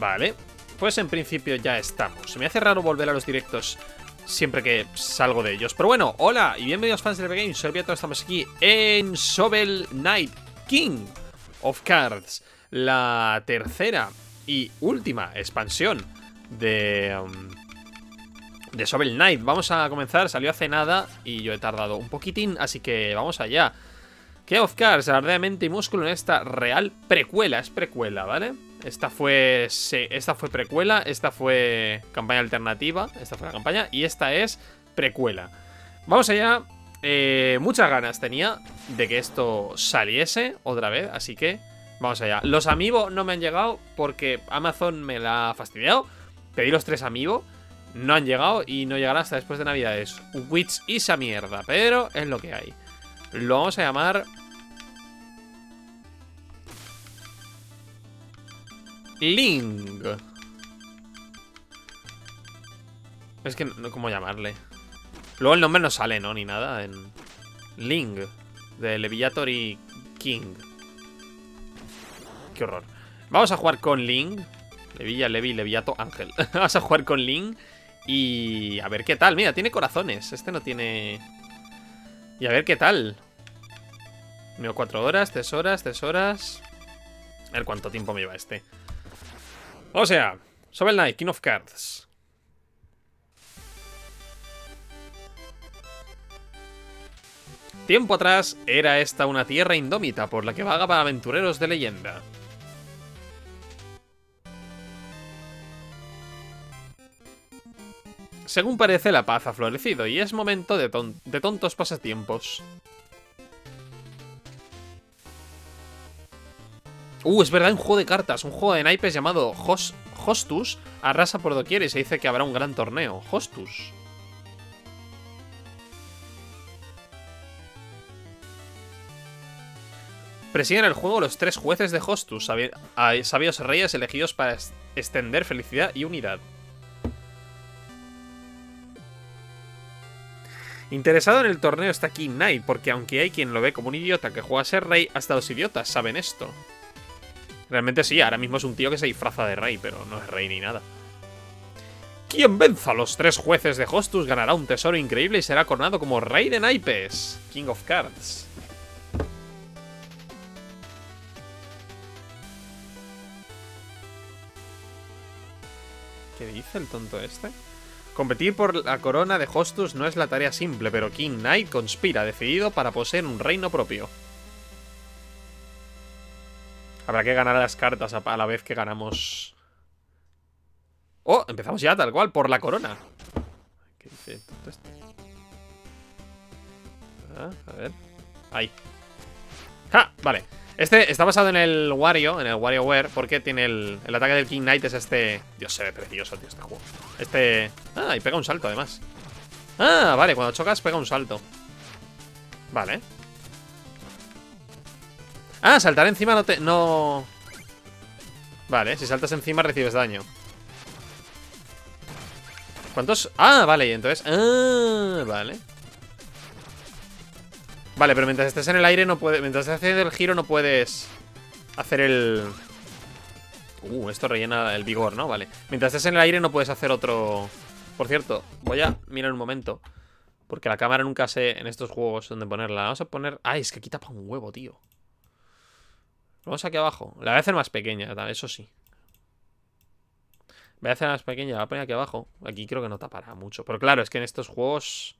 Vale, pues en principio ya estamos. Se me hace raro volver a los directos siempre que salgo de ellos. Pero bueno, hola y bienvenidos fans de LB Games. Soy Beato, estamos aquí en Shovel Knight, King of Cards, la tercera y última expansión de Shovel Knight. Vamos a comenzar, salió hace nada y yo he tardado un poquitín, así que vamos allá. King of Cards, verdaderamente y músculo en esta real precuela, es precuela, ¿vale? Esta fue precuela, esta fue campaña alternativa, esta fue la campaña y esta es precuela. Vamos allá, muchas ganas tenía de que esto saliese otra vez, así que vamos allá. Los amiibo no me han llegado porque Amazon me la ha fastidiado. Pedí los 3 amiibo, no han llegado y no llegarán hasta después de Navidades. Witch y esa mierda, pero es lo que hay. Lo vamos a llamar... Link. Es que no, ¿cómo llamarle? Luego el nombre no sale, ¿no? Ni nada en... Link de Leviator y King. Qué horror. Vamos a jugar con Link. Levilla, Levi, Leviato, Ángel. Vamos a jugar con Link y... a ver qué tal. Mira, tiene corazones. Este no tiene... Y a ver qué tal. Me llevo 4 horas, 3 horas, 3 horas. A ver cuánto tiempo me lleva este. O sea, Shovel Knight, King of Cards. Tiempo atrás era esta una tierra indómita por la que vagaba aventureros de leyenda. Según parece, la paz ha florecido y es momento de tontos pasatiempos. Es verdad, un juego de cartas, un juego de naipes llamado Hostus arrasa por doquier y se dice que habrá un gran torneo. Hostus. Presiden el juego los 3 jueces de Hostus, sabios reyes elegidos para extender felicidad y unidad. Interesado en el torneo está King Knight, porque aunque hay quien lo ve como un idiota que juega a ser rey, hasta los idiotas saben esto. Realmente sí, ahora mismo es un tío que se disfraza de rey, pero no es rey ni nada. Quien venza a los 3 jueces de Hostus ganará un tesoro increíble y será coronado como rey de naipes. King of Cards. ¿Qué dice el tonto este? Competir por la corona de Hostus no es la tarea simple, pero King Knight conspira, decidido para poseer un reino propio. Habrá que ganar las cartas a la vez que ganamos... ¡Oh! Empezamos ya, tal cual, por la corona. ¿Qué dice tonto este? Ah, a ver... ¡Ahí! ¡Ja! Vale. Este está basado en el Wario, en el Wario Ware, porque tiene el ataque del King Knight es este... Dios, se ve precioso, tío, este juego. Este... Ah, y pega un salto, además. Ah, vale, cuando chocas pega un salto. Vale. Ah, saltar encima no te... No... Vale, si saltas encima recibes daño. ¿Cuántos? Ah, vale, y entonces... Ah, vale. Vale, pero mientras estés en el aire no puedes... Mientras estés haciendo el giro no puedes hacer el... esto rellena el vigor, ¿no? Vale. Mientras estés en el aire no puedes hacer otro... Por cierto, voy a mirar un momento, porque la cámara nunca sé en estos juegos dónde ponerla. Vamos a poner... Ay, es que aquí tapa un huevo, tío. Vamos aquí abajo. La voy a hacer más pequeña, eso sí. Voy a hacer más pequeña, la voy a poner aquí abajo. Aquí creo que no tapará mucho. Pero claro, es que en estos juegos...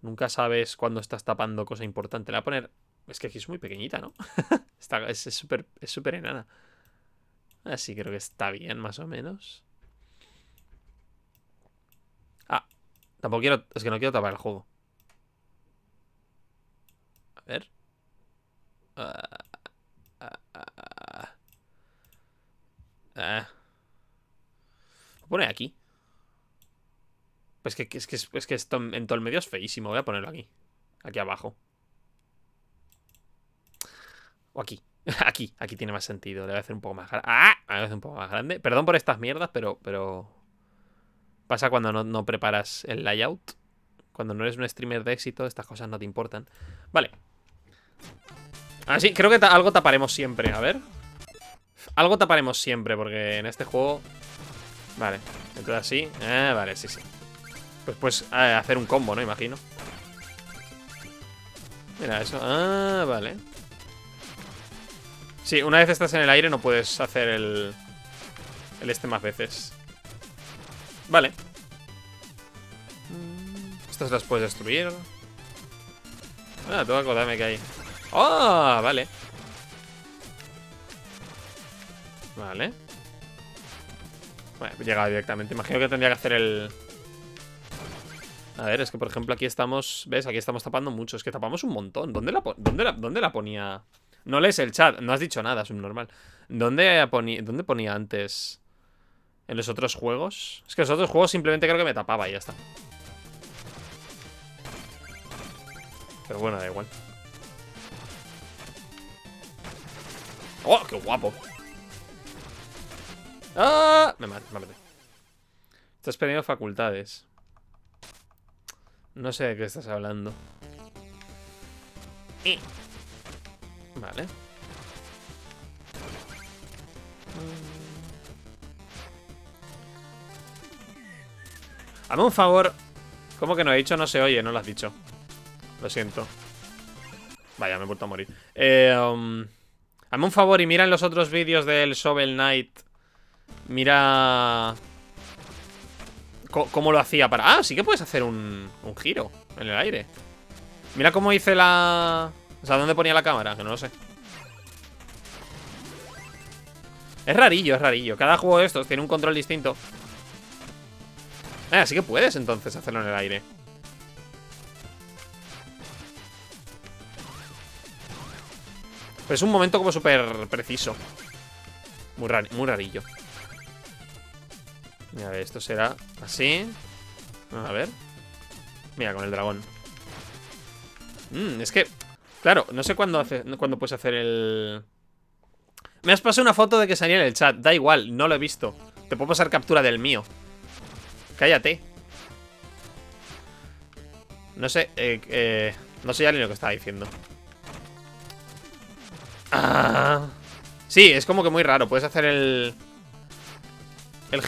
Nunca sabes cuándo estás tapando cosa importante. La voy a poner... Es que aquí es muy pequeñita, ¿no? Es súper enana. Así creo que está bien, más o menos. Ah, tampoco quiero... Es que no quiero tapar el juego. A ver. Voy a poner aquí. Pues es que esto en todo el medio es feísimo. Voy a ponerlo aquí. Aquí abajo. O aquí. Aquí tiene más sentido. Le voy a hacer un poco más grande. ¡Ah! Le voy a hacer un poco más grande. Perdón por estas mierdas, pero... Pasa cuando no preparas el layout. Cuando no eres un streamer de éxito, estas cosas no te importan. Vale. Así, creo que algo taparemos siempre. A ver. Algo taparemos siempre, porque en este juego... Vale, entonces así. Vale, sí, sí. Pues hacer un combo, ¿no? Imagino. Mira eso. Vale. Sí, una vez estás en el aire no puedes hacer el este más veces. Vale. Estas las puedes destruir. Tengo que acordarme que hay. ¡Ah! Vale. Vale. Bueno, he llegado directamente. Imagino que tendría que hacer el... A ver, es que por ejemplo aquí estamos... ¿Ves? Aquí estamos tapando mucho. Es que tapamos un montón. ¿Dónde la ponía? No lees el chat. No has dicho nada, subnormal. ¿Dónde ponía antes? ¿En los otros juegos? Es que los otros juegos simplemente creo que me tapaba y ya está. Pero bueno, da igual. ¡Oh, qué guapo! ¡Ah! Me maté, me maté. Estás perdiendo facultades. No sé de qué estás hablando. Vale. Hazme un favor. ¿Cómo que no he dicho? No se oye, no lo has dicho. Lo siento. Vaya, me he vuelto a morir. Hazme un favor y mira en los otros vídeos del Shovel Knight. Mira... ¿Cómo lo hacía para...? Ah, sí que puedes hacer un giro en el aire. Mira cómo hice la... O sea, ¿dónde ponía la cámara? Que no lo sé. Es rarillo, es rarillo. Cada juego de estos tiene un control distinto. Así que puedes entonces hacerlo en el aire. Pero es un momento como súper preciso. Muy rarillo. A ver, esto será así. A ver. Mira, con el dragón. Es que, claro, no sé cuándo puedes hacer el... Me has pasado una foto de que salía en el chat. Da igual, no lo he visto. Te puedo pasar captura del mío. Cállate. No sé, no sé ya ni lo que estaba diciendo. Sí, es como que muy raro. Puedes hacer el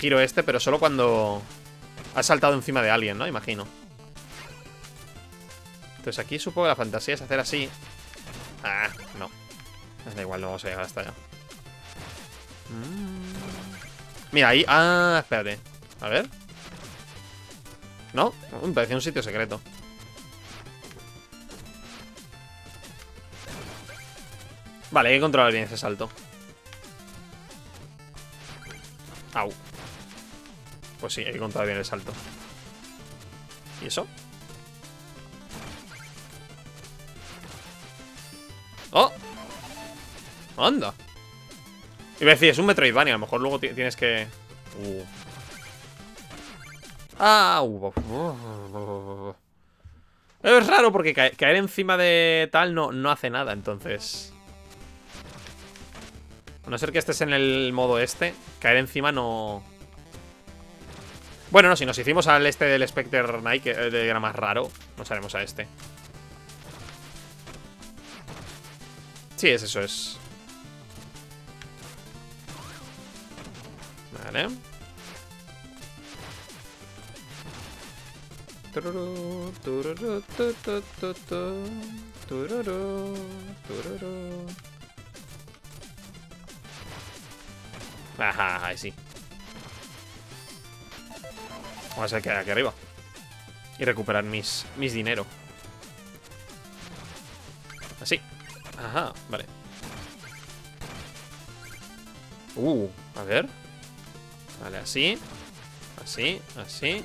giro este, pero solo cuando has saltado encima de alguien, ¿no? Imagino. Entonces aquí supongo que la fantasía es hacer así. No. Da igual, no vamos a llegar hasta allá. Mira, ahí... espérate. A ver. ¿No? Me parecía un sitio secreto. Vale, hay que controlar bien ese salto. Au. Pues sí, hay que controlar bien el salto. ¿Y eso? ¡Oh! ¡Anda! Iba a decir, es un Metroidvania. A lo mejor luego tienes que... Es raro porque caer encima de tal no hace nada, entonces... A no ser que estés en el modo este, caer encima no... Bueno, no, si nos hicimos al este del Specter Knight, que era más raro, nos haremos a este. Sí, es eso, es. Vale. Ajá, ahí sí. Vamos a quedar aquí arriba y recuperar mis dinero. Así. Ajá, vale. A ver. Vale, así. Así, así.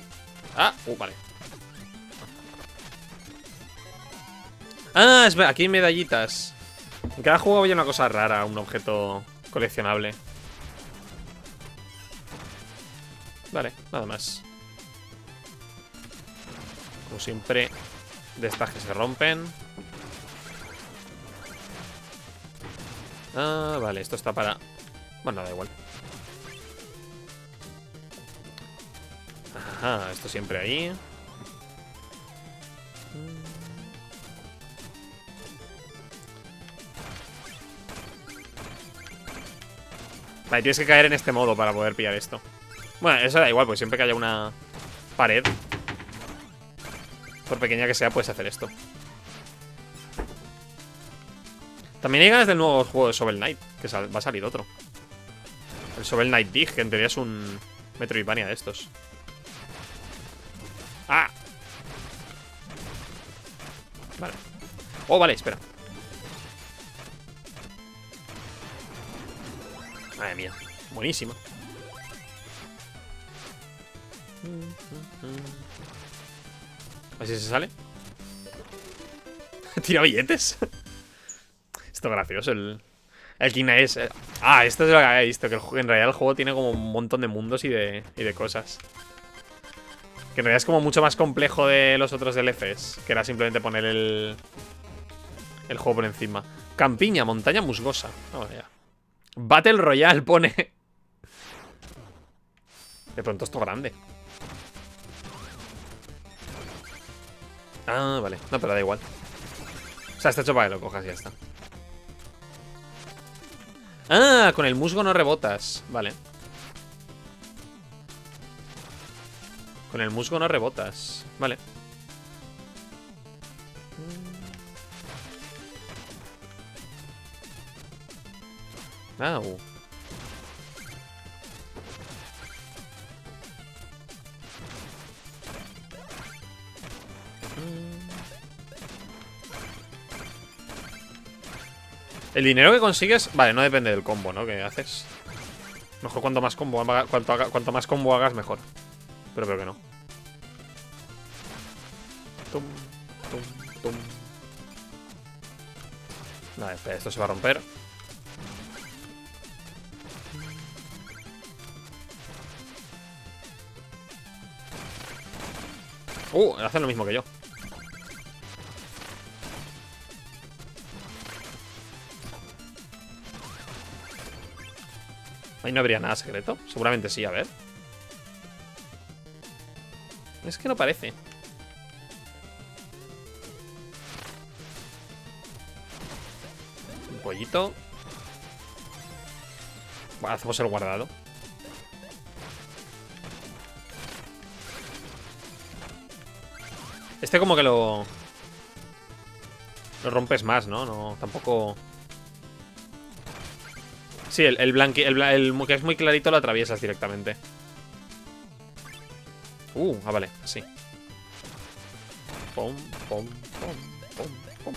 Vale. Espera, aquí hay medallitas. En cada juego hay una cosa rara, un objeto coleccionable. Vale, nada más. Como siempre, de estas que se rompen. Vale, esto está para... Bueno, da igual. Ajá, esto siempre ahí. Vale, tienes que caer en este modo para poder pillar esto. Bueno, eso da igual, porque siempre que haya una pared, por pequeña que sea, puedes hacer esto. También hay ganas del nuevo juego de Shovel Knight, que va a salir otro. El Shovel Knight Dig, que en teoría es un Metroidvania de estos. ¡Ah! Vale. Oh, vale, espera. Madre mía, buenísima. A ver si se sale. ¿Tira billetes? Esto es gracioso. El King Knight es... Ah, esto es lo que había visto. Que en realidad el juego tiene como un montón de mundos y de cosas. Que en realidad es como mucho más complejo de los otros DLCs. Que era simplemente poner el juego por encima. Campiña, montaña musgosa. Vamos allá. Battle Royale pone. De pronto esto grande. Ah, vale. No, pero da igual. O sea, está hecho para que lo cojas y ya está. Ah, con el musgo no rebotas. Vale. Con el musgo no rebotas. Vale. Au. El dinero que consigues... Vale, no depende del combo, ¿no? Que haces. Mejor cuanto más combo hagas, mejor. Pero creo que no. Tum, tum, tum. Vale, espera, esto se va a romper. Hacen lo mismo que yo. Ahí no habría nada secreto. Seguramente sí, a ver. Es que no parece. Un pollito. Bueno, hacemos el guardado. Este como que lo rompes más, ¿no? No, tampoco... Sí, el que es muy clarito lo atraviesas directamente. Vale, así. Pom, pom, pom, pom, pom.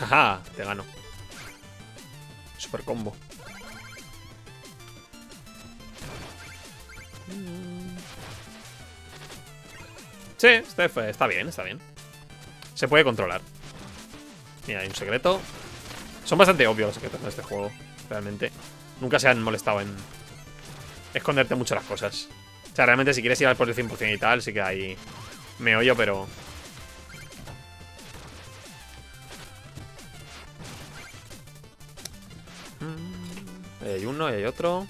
Jaja, te gano. Super combo. Sí, está bien. Se puede controlar. Mira, hay un secreto. Son bastante obvios los secretos de este juego, realmente. Nunca se han molestado en esconderte mucho las cosas. O sea, realmente si quieres ir al por el 100% y tal, sí que hay meollo, pero... Hay uno, hay otro.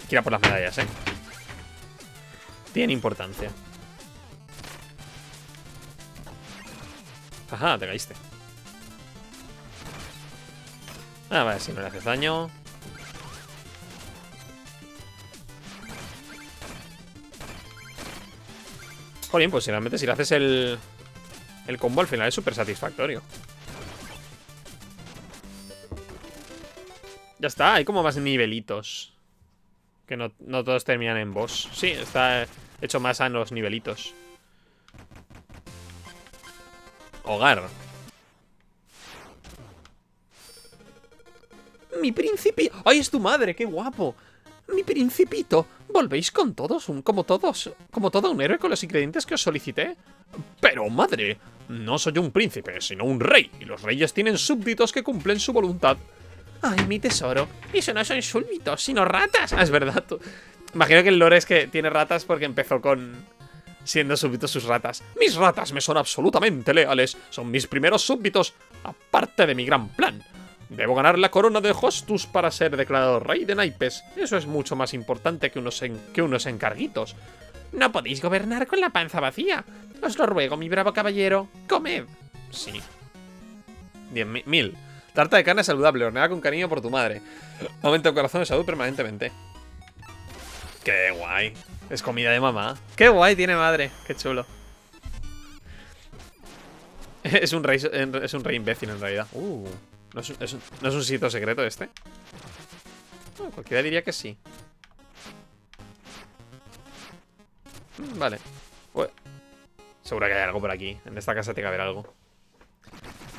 Hay que ir a por las medallas, Tiene importancia. Ajá, te caíste. Ah, vale, si no le haces daño. Jolín, pues realmente si le haces el combo al final es súper satisfactorio. Ya está, hay como más nivelitos. Que no todos terminan en boss. Sí, está hecho más a los nivelitos. Hogar. Mi principito. ¡Ay, es tu madre! ¡Qué guapo! Mi principito. ¿Volvéis con todos? ¿Como todo un héroe con los ingredientes que os solicité? Pero, madre, no soy un príncipe, sino un rey. Y los reyes tienen súbditos que cumplen su voluntad. ¡Ay, mi tesoro! Eso no son súbditos, sino ratas. Ah, es verdad. Imagino que el lore es que tiene ratas porque empezó con... siendo súbditos sus ratas. Mis ratas me son absolutamente leales. Son mis primeros súbditos, aparte de mi gran plan. Debo ganar la corona de Hostus para ser declarado rey de naipes. Eso es mucho más importante que unos encarguitos. No podéis gobernar con la panza vacía. Os lo ruego, mi bravo caballero. ¡Comed! Sí. 10.000. Tarta de carne saludable, horneada con cariño por tu madre. Aumenta el corazón de salud permanentemente. ¡Qué guay! Es comida de mamá. ¡Qué guay tiene madre! ¡Qué chulo! Es un rey imbécil en realidad. ¿No es un sitio secreto este? No, cualquiera diría que sí. Vale. Ué. Seguro que hay algo por aquí. En esta casa tiene que haber algo.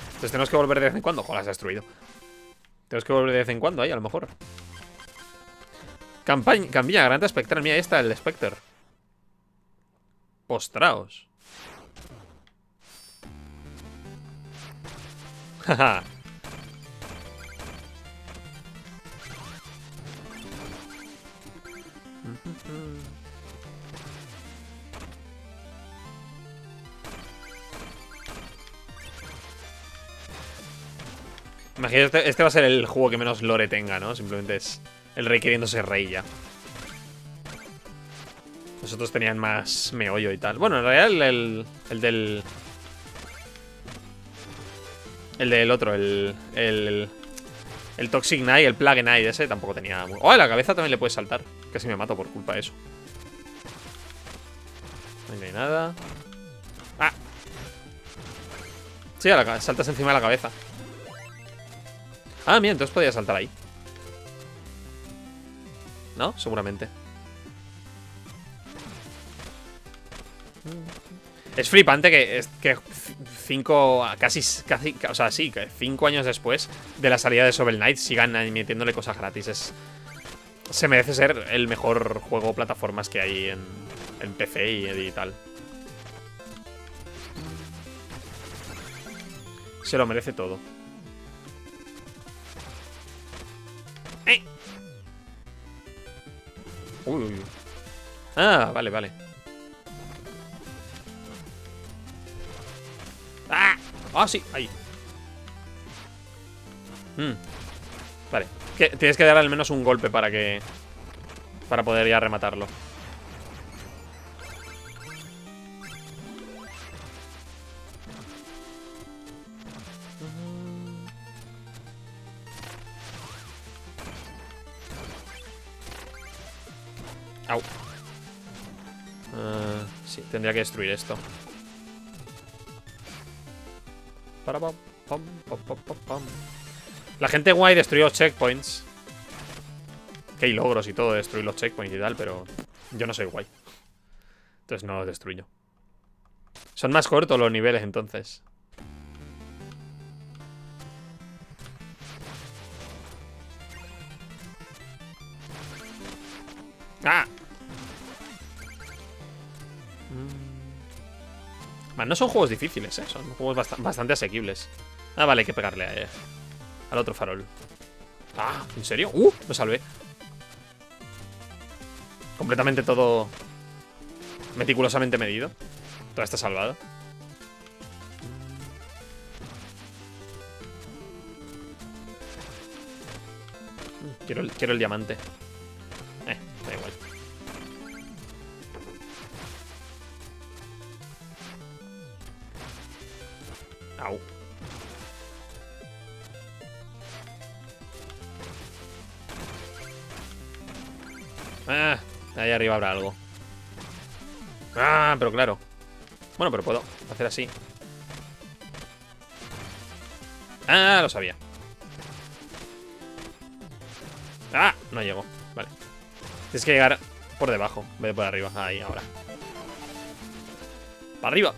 Entonces tenemos que volver de vez en cuando. Joder, se ha destruido. Tenemos que volver de vez en cuando ahí, a lo mejor. Campaña grande espectral. Mira, ahí está el Specter. Postraos. Jaja. Imagino, este va a ser el juego que menos lore tenga, ¿no? Simplemente es el rey queriéndose rey ya. Los otros tenían más meollo y tal. Bueno, en realidad el Toxic Knight, el Plague Knight ese tampoco tenía... ¡Oh! La cabeza también le puede saltar. Casi me mato por culpa de eso. No hay nada. ¡Ah! Sí, saltas encima de la cabeza. Ah, mira, entonces podía saltar ahí. ¿No? Seguramente. Es flipante que cinco años después de la salida de Shovel Knight sigan metiéndole cosas gratis. Se merece ser el mejor juego plataformas que hay en PC y tal. Se lo merece todo. Uy. Ah, vale, vale. ¡Ah! ¡Ah, sí! Ahí. Vale. Tienes que dar al menos un golpe para que... para poder ya rematarlo. Au. Sí, tendría que destruir esto. La gente guay destruyó los checkpoints. Que hay logros y todo, destruir los checkpoints y tal, pero yo no soy guay. Entonces no los destruyo. Son más cortos los niveles entonces. ¡Ah! No son juegos difíciles, ¿eh? Son juegos bastante asequibles. Ah, vale, hay que pegarle al otro farol. Ah, ¿en serio? Lo salvé. Completamente todo meticulosamente medido. Todo está salvado. Quiero el diamante. Da igual. Au. Ah, ahí arriba habrá algo. Ah, pero claro. Bueno, pero puedo hacer así. Ah, lo sabía. Ah, no llegó. Vale. Tienes que llegar por debajo, en vez de por arriba. Ahí, ahora. ¡Para arriba!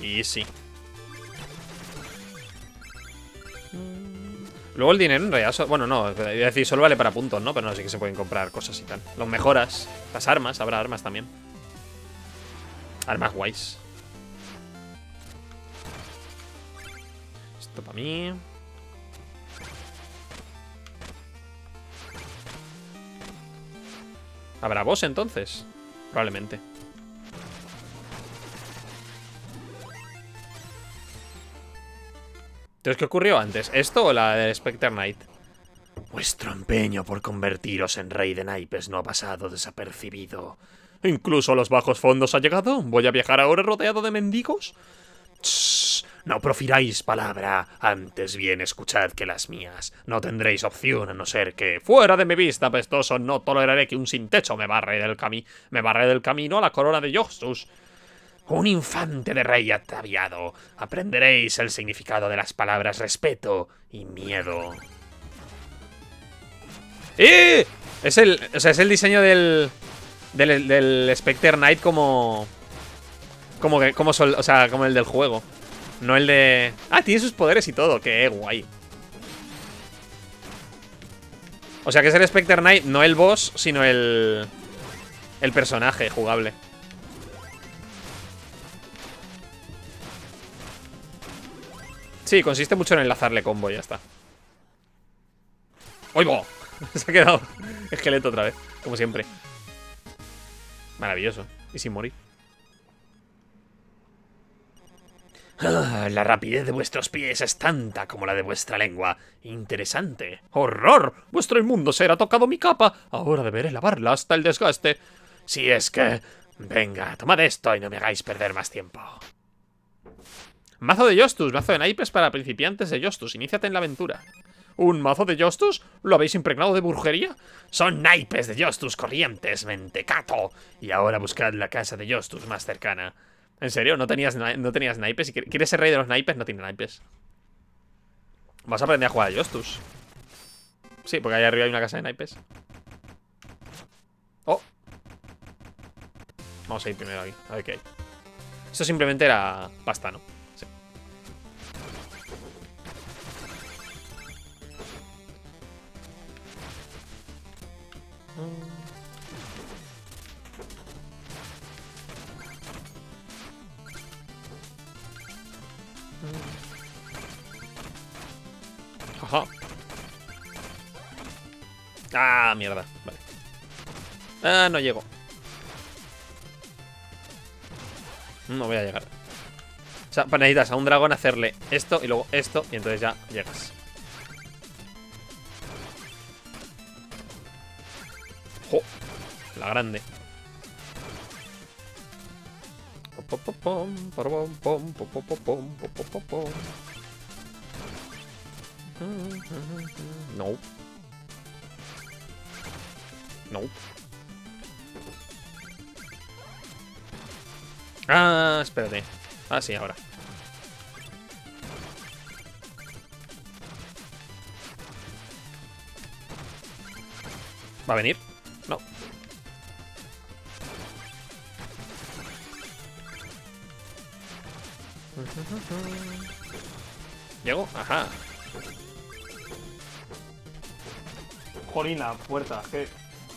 Y sí. Luego el dinero en realidad... Bueno, no, iba a decir, solo vale para puntos, ¿no? Pero no, sí que se pueden comprar cosas y tal. Los mejoras, las armas, habrá armas también. Armas guays. Esto para mí. ¿Habrá boss entonces? Probablemente. Entonces, ¿qué ocurrió antes? ¿Esto o la del Specter Knight? Vuestro empeño por convertiros en rey de naipes no ha pasado desapercibido. Incluso a los bajos fondos ha llegado. ¿Voy a viajar ahora rodeado de mendigos? Shh, no profiráis palabra. Antes bien escuchad que las mías. No tendréis opción a no ser que... ¡Fuera de mi vista, apestoso! No toleraré que un sin techo me barre del camino a la corona de Hostus. Un infante de rey ataviado. Aprenderéis el significado de las palabras respeto y miedo. ¡Eh! Es el diseño del Specter Knight como el del juego. No el de... Ah, tiene sus poderes y todo. ¡Qué guay! O sea que es el Specter Knight, no el boss, sino el personaje jugable. Sí, consiste mucho en enlazarle combo y ya está. ¡Oigo! Se ha quedado esqueleto otra vez, como siempre. Maravilloso. Y sin morir. Ah, la rapidez de vuestros pies es tanta como la de vuestra lengua. Interesante. ¡Horror! Vuestro inmundo ser ha tocado mi capa. Ahora deberé lavarla hasta el desgaste. Si es que... Venga, tomad esto y no me hagáis perder más tiempo. Mazo de Hostus. Mazo de naipes para principiantes de Hostus. Iníciate en la aventura. ¿Un mazo de Hostus? ¿Lo habéis impregnado de brujería? Son naipes de Hostus corrientes, mentecato. Y ahora buscad la casa de Hostus más cercana. ¿En serio? ¿No tenías naipes? Si quieres ser rey de los naipes, no tiene naipes. Vas a aprender a jugar a Hostus. Sí, porque ahí arriba hay una casa de naipes. Oh. Vamos a ir primero aquí. A ver qué hay. Esto simplemente era pasta, ¿no? Ajá. Ah, mierda. Vale. Ah, no llego. No voy a llegar. O sea, necesitas a un dragón hacerle esto y luego esto y entonces ya llegas. ¡Jo! La grande. No. No. Ah, espérate. Ah, sí, ahora. ¿Va a venir? No. ¿Llego? Ajá. Jolín, la puerta, que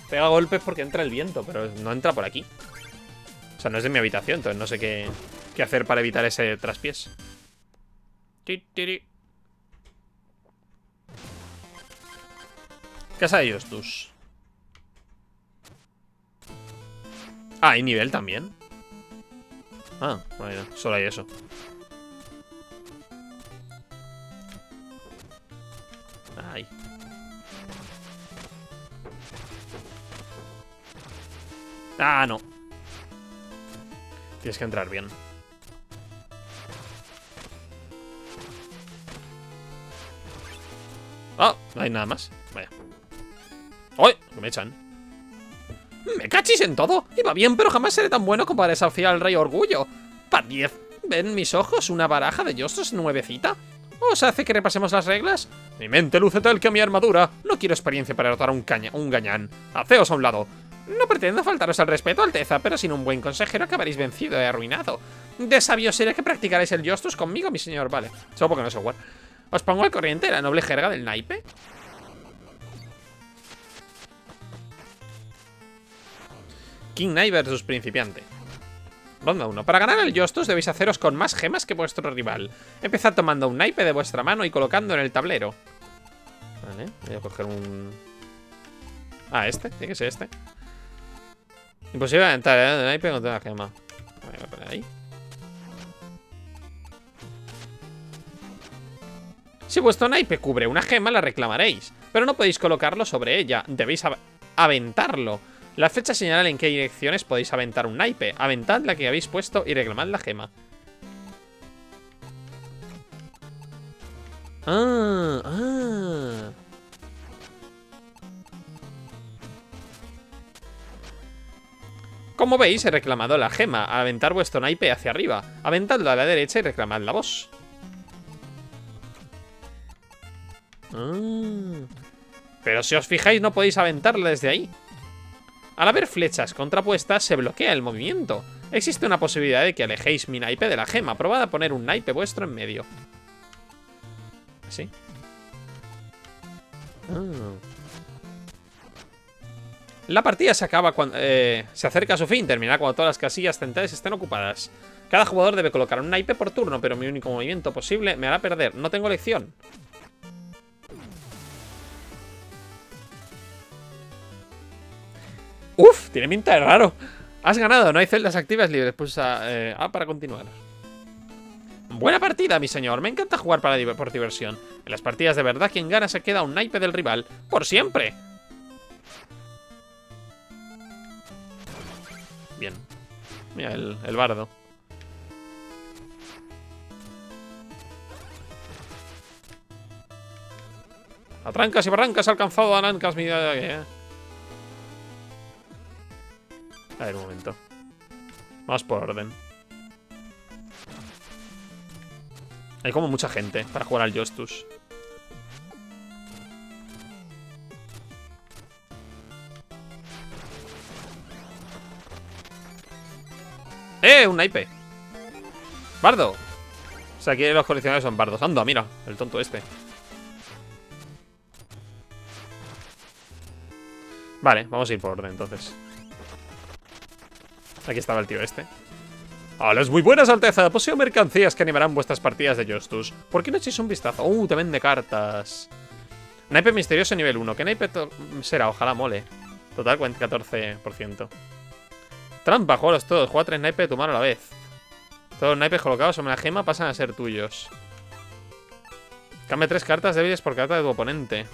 pega golpes porque entra el viento, pero no entra por aquí. O sea, no es de mi habitación, entonces no sé qué hacer para evitar ese traspiés. Casa de Hostus. Ah, ¿hay nivel también? Ah, bueno, solo hay eso. Ay. Ah, no. Tienes que entrar bien. Ah, no hay nada más. Vaya. ¡Ay! Me echan. ¡Me cachis en todo! Iba bien, pero jamás seré tan bueno como para desafiar al rey orgullo. Par 10. ¿Ven mis ojos una baraja de Hostus nuevecita? ¿Os hace que repasemos las reglas? Mi mente luce tal que mi armadura. No quiero experiencia para derrotar a un gañán. Haceos a un lado. No pretendo faltaros al respeto, Alteza, pero sin un buen consejero acabaréis vencido y arruinado. De sabio sería que practicarais el Hostus conmigo, mi señor. Vale, solo porque no sé jugar. ¿Os pongo al corriente de la noble jerga del naipe? King Knight versus principiante. Ronda 1. Para ganar el Hostus debéis haceros con más gemas que vuestro rival. Empezad tomando un naipe de vuestra mano y colocando en el tablero. Vale, voy a coger un... Ah, este, tiene que ser este. Imposible entrar el naipe con toda la gema. Voy a poner ahí. Si vuestro naipe cubre una gema, la reclamaréis. pero no podéis colocarlo sobre ella, debéis aventarlo. Las flechas señalan en qué direcciones podéis aventar un naipe. Aventad la que habéis puesto y reclamad la gema. Como veis, he reclamado la gema. Al aventar vuestro naipe hacia arriba, aventadlo a la derecha y reclamad la voz. Pero si os fijáis, no podéis aventarla desde ahí. Al haber flechas contrapuestas, se bloquea el movimiento. Existe una posibilidad de que alejéis mi naipe de la gema. Probad a poner un naipe vuestro en medio. Así. La partida se acaba cuando se acerca a su fin. Terminará cuando todas las casillas centrales estén ocupadas. Cada jugador debe colocar un naipe por turno, pero mi único movimiento posible me hará perder. No tengo elección. Uf, tiene pinta de raro. Has ganado, no hay celdas activas libres. Pulsa A para continuar. Buena partida, mi señor. Me encanta jugar por diversión. En las partidas de verdad, quien gana se queda un naipe del rival. ¡Por siempre! Bien. Mira, el bardo. A trancas y barrancas ha alcanzado a Nancas, mi... A ver, un momento. Vamos por orden. Hay como mucha gente para jugar al Hostus. ¡Eh! Un naipe. ¡Bardo! O sea, aquí los coleccionables son bardos. Anda, mira, el tonto este. Vale, vamos a ir por orden entonces. Aquí estaba el tío este. ¡Hola, muy buenas, Alteza! Poseo mercancías que animarán vuestras partidas de Hostus. ¿Por qué no echéis un vistazo? ¡Uh, te vende cartas! Naipe misterioso nivel 1. ¿Qué naipe será? Ojalá mole. Total, 14%. Trampa, juegos todos. Juega 3 naipes de tu mano a la vez. Todos los naipes colocados sobre la gema pasan a ser tuyos. Cambia 3 cartas débiles por carta de tu oponente.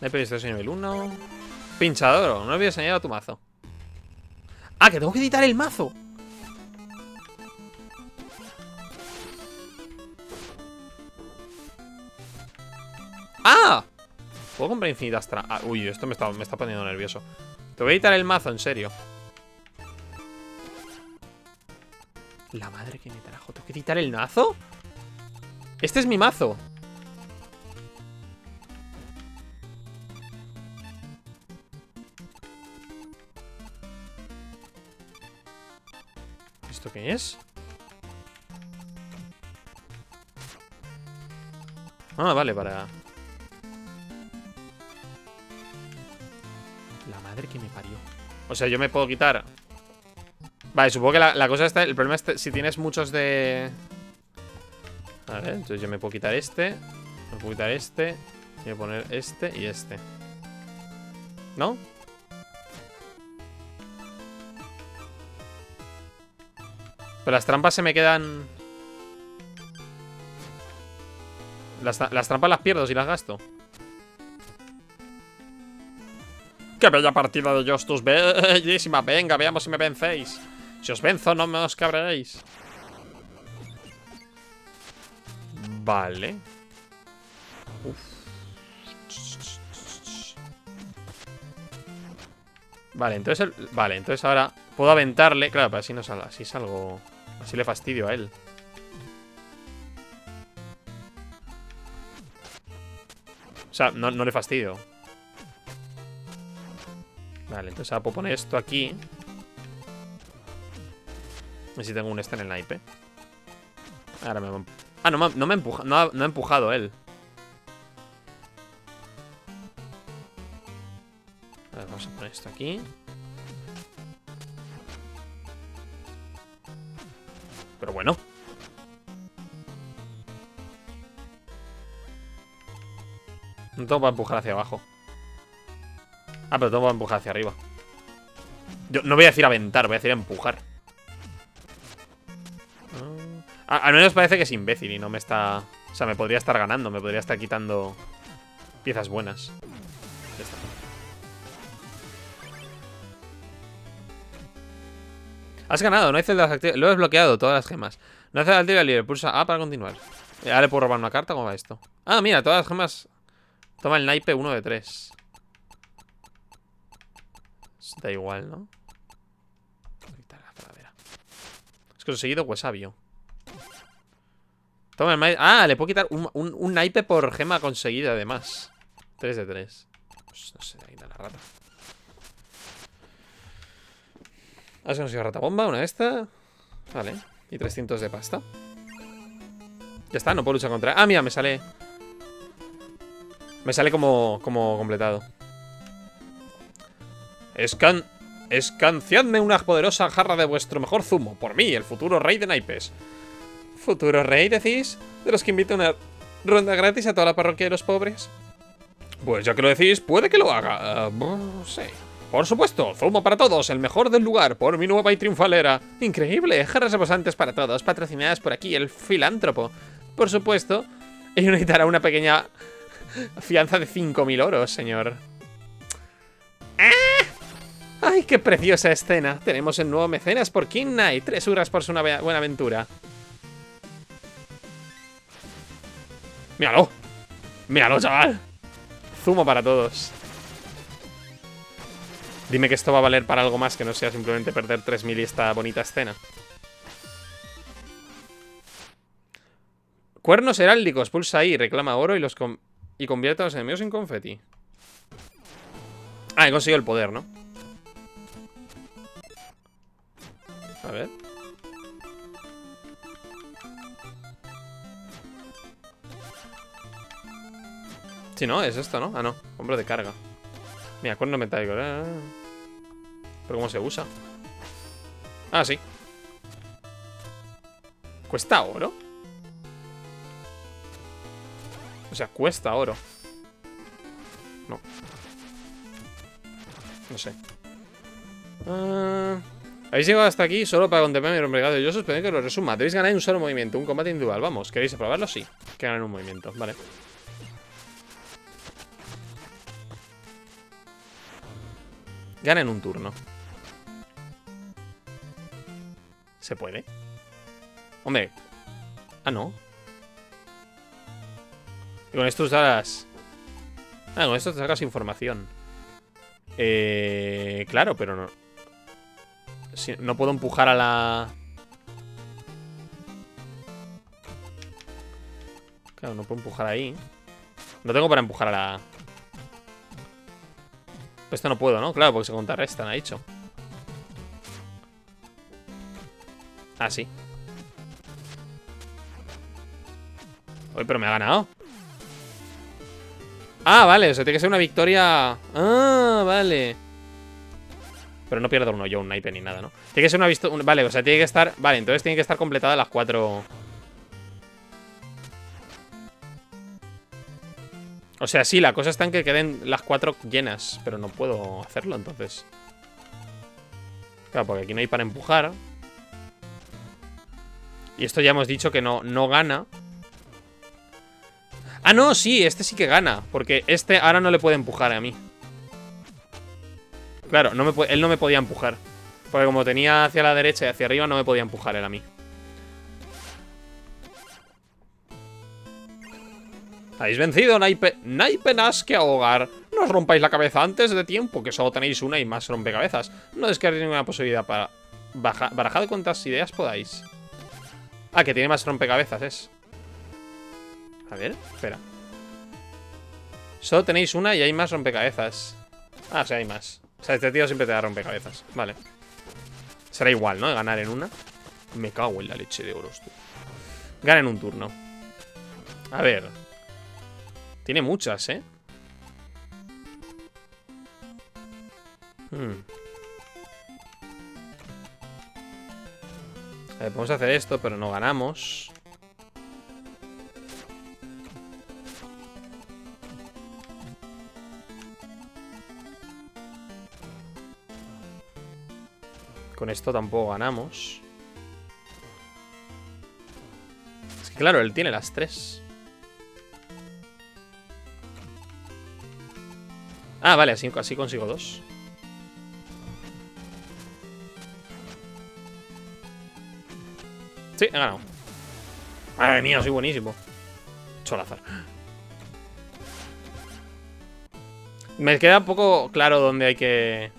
Naipe misterioso nivel 1. Pinchadoro, no olvides añadir a tu mazo. ¡Ah, que tengo que editar el mazo! ¡Ah! ¿Puedo comprar infinitas trampas? Uy, esto me está poniendo nervioso. Te voy a editar el mazo, en serio. La madre que me trajo. ¿Tengo que editar el mazo? Este es mi mazo. ¿Esto qué es? Ah, vale, para... La madre que me parió. O sea, yo me puedo quitar... Vale, supongo que la cosa está... El problema es si tienes muchos de... A ver, entonces yo me puedo quitar este. Me puedo quitar este. Voy a poner este y este. ¿No? Pero las trampas se me quedan... Las trampas las pierdo si las gasto. ¡Qué bella partida de Hostus! ¡Bellísima! Venga, veamos si me vencéis. Si os venzo, no me os cabréis. Vale. Uf. Vale, entonces... Vale, entonces ahora... Puedo aventarle. Claro, pero así no salgo. Así salgo. Así le fastidio a él. O sea, no le fastidio. Vale, entonces ahora puedo poner esto aquí. A ver si tengo un este en el naipe. Ahora me... Ah, no me empuja. No ha empujado él. A ver, vamos a poner esto aquí. Pero bueno. No tengo para empujar hacia abajo. Ah, pero tengo para empujar hacia arriba. Yo no voy a decir aventar, voy a decir empujar. Al menos parece que es imbécil y no me está... O sea, me podría estar ganando, me podría estar quitando piezas buenas. Ya está. Has ganado, no hay celdas activas. Lo he desbloqueado, todas las gemas. No hay celda activa libre, pulsa A para continuar. Ahora le puedo robar una carta, ¿cómo va esto? Ah, mira, todas las gemas. Toma el naipe 1 de 3. Da igual, ¿no? Es que os he seguido Huesabio. Toma el maíz. Ah, le puedo quitar un naipe por gema conseguida, además. 3 de 3. Pues no sé, ahí da la rata. Has conseguido rata bomba, una de esta. Vale. Y 300 de pasta. Ya está, no puedo luchar contra... Ah, mira, me sale... Me sale como completado. Escanciadme una poderosa jarra de vuestro mejor zumo. Por mí, el futuro rey de naipes. ¿Futuro rey, decís? ¿De los que invito una ronda gratis a toda la parroquia de los pobres? Pues ya que lo decís, puede que lo haga. No sé. Por supuesto, zumo para todos, el mejor del lugar, por mi nueva y triunfal era. Increíble, jarras reposantes para todos, patrocinadas por aquí, el filántropo. Por supuesto, ello necesitará una pequeña fianza de 5000 oros, señor. ¡Ah! ¡Ay, qué preciosa escena! Tenemos el nuevo mecenas por King Knight. 3 euros por su buena aventura. ¡Míralo! ¡Míralo, chaval! Zumo para todos. Dime que esto va a valer para algo más que no sea simplemente perder 3000 y esta bonita escena. Cuernos heráldicos. Pulsa ahí, reclama oro y convierte a los enemigos en confeti. Ah, he conseguido el poder, ¿no? A ver. Si no, es esto, ¿no? Ah, no. Hombro de carga. Mira, cuerno metálico. ¿Pero cómo se usa? Ah, sí. ¿Cuesta oro? O sea, cuesta oro. No. No sé. Habéis llegado hasta aquí solo para contemplar mi regalo. Yo os espero que lo resuma. Debéis ganar en un solo movimiento, un combate individual. Vamos, ¿queréis probarlo? Sí. Que ganen un movimiento, vale. Ganen un turno. ¿Se puede? Hombre. Ah, no. Y con esto usarás... Ah, con esto te sacas información. Claro, pero no. Si no puedo empujar a la... Claro, no puedo empujar ahí. No tengo para empujar a la... Pues esto no puedo, ¿no? Claro, porque se contrarrestan, ha dicho. Ah, sí. Uy, pero me ha ganado. Ah, vale, o sea, tiene que ser una victoria... Ah, vale. Pero no pierdo uno yo, un naipe ni nada, ¿no? Tiene que ser una vista... Vale, o sea, tiene que estar... Vale, entonces tienen que estar completadas las 4... O sea, sí, la cosa está en que queden las 4 llenas. Pero no puedo hacerlo, entonces. Claro, porque aquí no hay para empujar. Y esto ya hemos dicho que no gana. Ah, no, sí, este sí que gana. Porque este ahora no le puede empujar a mí. Claro, él no me podía empujar. Porque como tenía hacia la derecha y hacia arriba, no me podía empujar él a mí. Habéis vencido, naipe. Naipe nas que ahogar. No os rompáis la cabeza antes de tiempo, que solo tenéis una y más rompecabezas. No descartéis ninguna posibilidad para... Barajad cuantas ideas podáis. Ah, que tiene más rompecabezas, es. A ver, espera. Solo tenéis una y hay más rompecabezas. Ah, o sea, hay más. O sea, este tío siempre te da rompecabezas. Vale. Será igual, ¿no? Ganar en una. Me cago en la leche de oros, tú. Gana en un turno. A ver. Tiene muchas, ¿eh? A ver, podemos hacer esto, pero no ganamos. Con esto tampoco ganamos. Claro, él tiene las tres. Ah, vale, así consigo dos. Sí, he ganado. Madre mía, soy buenísimo. Cholazar. Me queda un poco claro dónde hay que...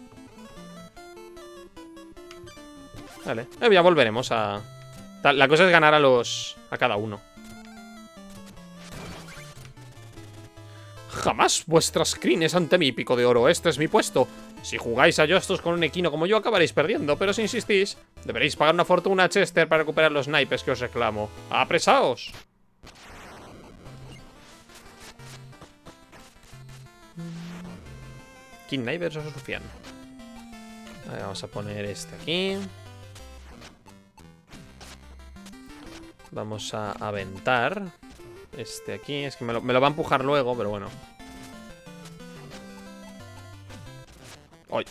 Vale, ya volveremos a... La cosa es ganar a cada uno. Jamás vuestras crines ante mi pico de oro. Este es mi puesto. Si jugáis a Hostus con un equino como yo, acabaréis perdiendo. Pero si insistís, deberéis pagar una fortuna a Chester para recuperar los naipes que os reclamo. ¡Apresaos! King Knight versus Rufián. A ver, vamos a poner este aquí. Vamos a aventar este aquí. Es que me lo va a empujar luego, pero bueno. ¡Ay!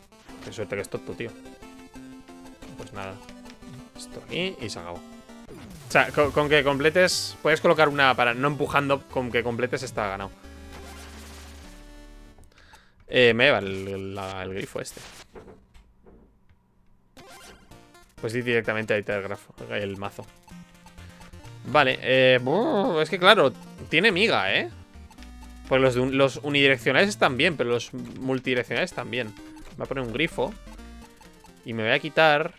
Qué suerte que es tonto, tío. Pues nada. Esto aquí y se acabó. O sea, con que completes... Puedes colocar una para... No empujando, con que completes está ganado. Me lleva el grifo este. Pues sí, directamente ahí te grafo el mazo. Vale, es que claro, tiene miga, ¿eh? Pues los unidireccionales están bien, pero los multidireccionales también. Voy a poner un grifo. Y me voy a quitar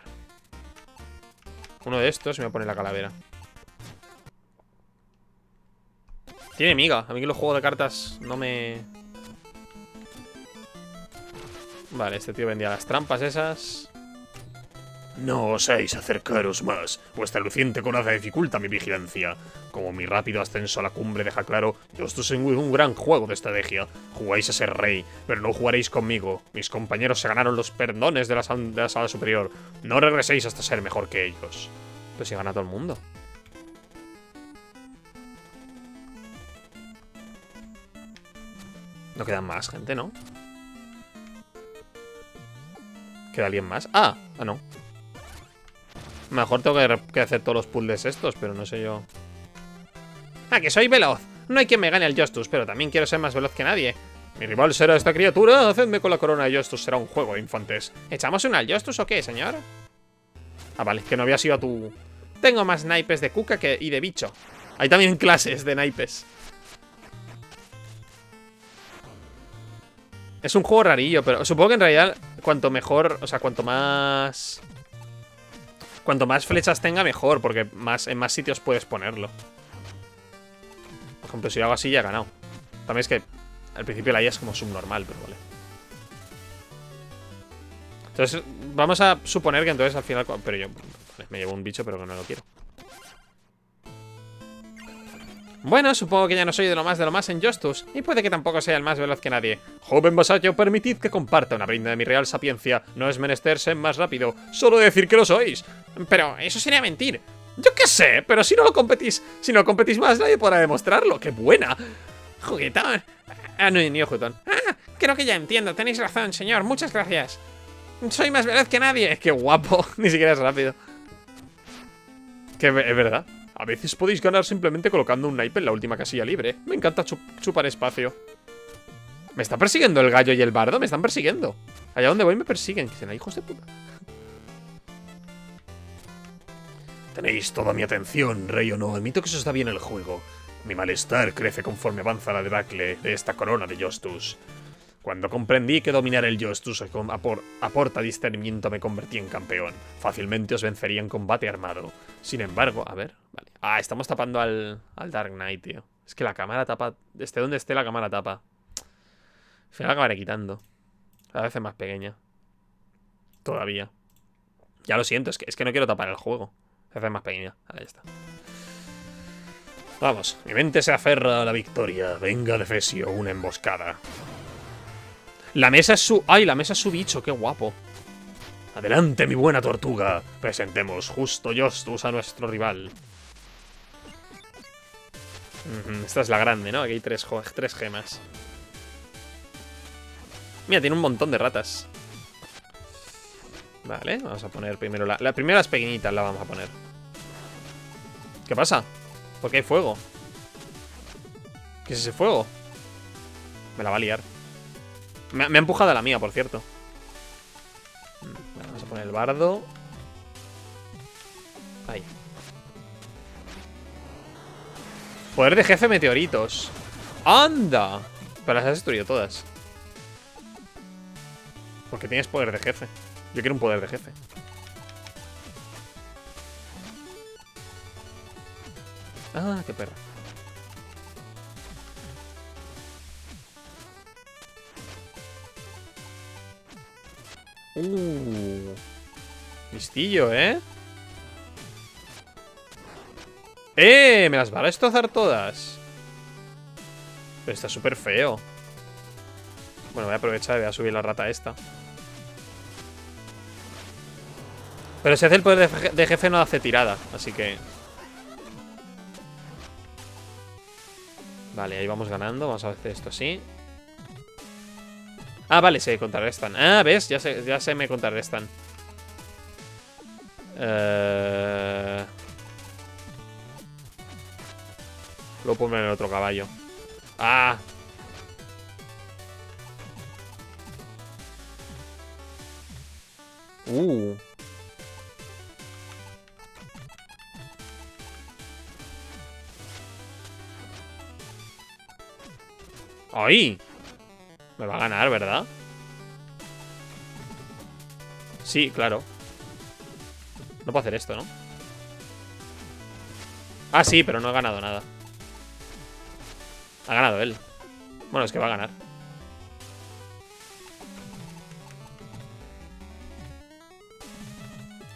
uno de estos y me voy a poner la calavera. Tiene miga. A mí que los juegos de cartas no me... Vale, este tío vendía las trampas esas. No osáis acercaros más. Vuestra luciente coraza dificulta mi vigilancia. Como mi rápido ascenso a la cumbre deja claro, Hostus es un gran juego de estrategia. Jugáis a ser rey, pero no jugaréis conmigo. Mis compañeros se ganaron los perdones de la sala superior. No regreséis hasta ser mejor que ellos. Pues si gana todo el mundo. No quedan más gente, ¿no? ¿Queda alguien más? ¡Ah! Ah, no. Mejor tengo que hacer todos los puzzles estos, pero no sé yo. ¡Ah, que soy veloz! No hay quien me gane al Hostus, pero también quiero ser más veloz que nadie. ¿Mi rival será esta criatura? Hacedme con la corona de Hostus, será un juego de infantes. ¿Echamos una al Hostus o qué, señor? Ah, vale, que no había sido a tu... Tengo más naipes de cuca y de bicho. Hay también clases de naipes. Es un juego rarillo, pero supongo que en realidad cuanto mejor, o sea, cuanto más flechas tenga, mejor, porque en más sitios puedes ponerlo. Por ejemplo, si lo hago así ya he ganado. También es que al principio la IA es como subnormal, pero vale. Entonces, vamos a suponer que entonces al final... Pero yo me llevo un bicho, pero que no lo quiero. Bueno, supongo que ya no soy de lo más en Hostus, y puede que tampoco sea el más veloz que nadie. Joven vasallo, permitid que comparta una brinda de mi real sapiencia. No es menester ser más rápido, solo decir que lo sois. Pero eso sería mentir. Yo qué sé, pero si no competís más, nadie podrá demostrarlo. ¡Qué buena! Juguetón. Ah, no, ni juguetón. Ah, creo que ya entiendo, tenéis razón, señor, muchas gracias. Soy más veloz que nadie. ¡Qué guapo! Ni siquiera es rápido. Que es verdad. A veces podéis ganar simplemente colocando un naipe en la última casilla libre. Me encanta chupar espacio. ¿Me está persiguiendo el gallo y el bardo? Me están persiguiendo. Allá donde voy me persiguen. Que serán hijos de puta. Tenéis toda mi atención, rey o no. Admito que eso está bien el juego. Mi malestar crece conforme avanza la debacle de esta corona de Hostus. Cuando comprendí que dominar el Hostus aporta discernimiento, me convertí en campeón. Fácilmente os vencería en combate armado. Sin embargo, a ver, vale. Ah, estamos tapando al Dark Knight, tío. Es que la cámara tapa... Esté donde esté, la cámara tapa. Al final la acabaré quitando. Cada vez es más pequeña. Todavía. Ya lo siento, es que no quiero tapar el juego. Cada vez es más pequeña. Ahí ya está. Vamos, mi mente se aferra a la victoria. Venga, Defesio, una emboscada. La mesa es su... ¡Ay, la mesa es su bicho! ¡Qué guapo! ¡Adelante, mi buena tortuga! Presentemos justo Hostus a nuestro rival. Esta es la grande, ¿no? Aquí hay tres gemas. Mira, tiene un montón de ratas. Vale, vamos a poner primero la... La primera es pequeñita, la vamos a poner. ¿Qué pasa? Porque hay fuego. ¿Qué es ese fuego? Me la va a liar. Me ha empujado a la mía, por cierto. Bueno, vamos a poner el bardo. Ahí. Poder de jefe meteoritos. ¡Anda! Pero las has destruido todas. Porque tienes poder de jefe. Yo quiero un poder de jefe. Ah, qué perra. Listillo, ¿eh? Me las va a destrozar todas. Pero está súper feo. Bueno, voy a aprovechar y voy a subir la rata esta. Pero si hace el poder de jefe no hace tirada, así que... Vale, ahí vamos ganando. Vamos a hacer esto así. Ah, vale, se contrarrestan. Ah, ¿ves? Ya se me contrarrestan. Luego pongo en el otro caballo. ¡Ah! ¡Ay! Me va a ganar, ¿verdad? Sí, claro. No puedo hacer esto, ¿no? Ah, sí, pero no he ganado nada. Ha ganado él. Bueno, es que va a ganar.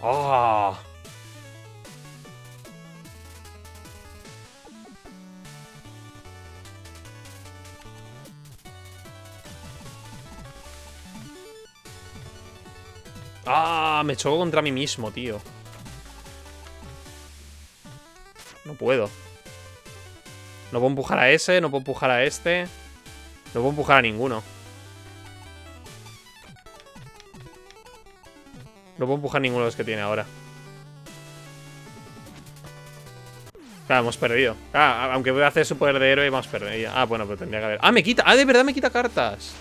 ¡Oh! ¡Ah! Me choco contra mí mismo, tío. No puedo. No puedo empujar a ese, no puedo empujar a este. No puedo empujar a ninguno. No puedo empujar a ninguno de los que tiene ahora. Claro, hemos perdido. Ah, aunque voy a hacer su poder de héroe, hemos perdido. Ah, bueno, pero tendría que haber... ¡Ah, me quita! ¡Ah, de verdad me quita cartas!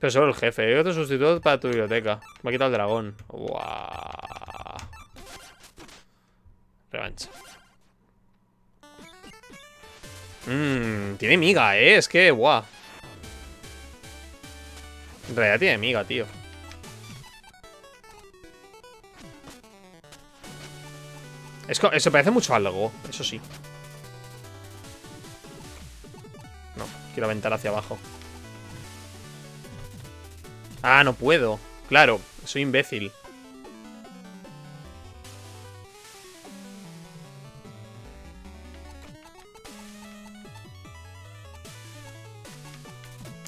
Pero solo el jefe. Hay otro sustituto para tu biblioteca. Me ha quitado el dragón. ¡Buah! Revancha. Tiene miga, es que, guau. En realidad tiene miga, tío. Eso parece mucho a algo, eso sí. No, quiero aventar hacia abajo. Ah, no puedo. Claro, soy imbécil.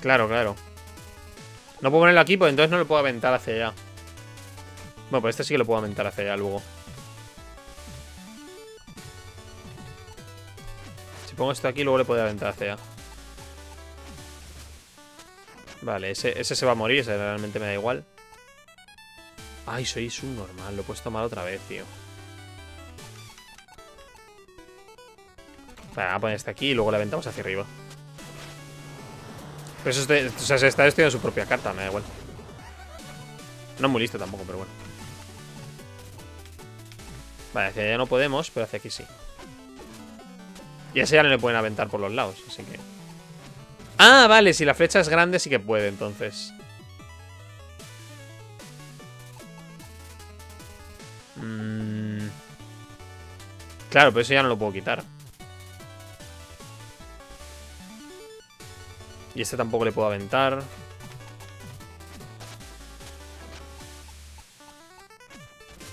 Claro, claro. No puedo ponerlo aquí, pues entonces no lo puedo aventar hacia allá. Bueno, pues este sí que lo puedo aventar hacia allá luego. Si pongo esto aquí, luego le puedo aventar hacia allá. Vale, ese se va a morir, ese realmente me da igual. Ay, soy subnormal, lo he puesto mal otra vez, tío. Vale, vamos a poner este aquí y luego le aventamos hacia arriba. Pero eso es, o sea, se está destruyendo su propia carta, me da igual. No es muy listo tampoco, pero bueno. Vale, hacia allá no podemos, pero hacia aquí sí. Y a ese ya no le pueden aventar por los lados, así que... Ah, vale, si la flecha es grande sí que puede, entonces. Claro, pero eso ya no lo puedo quitar. Y este tampoco le puedo aventar.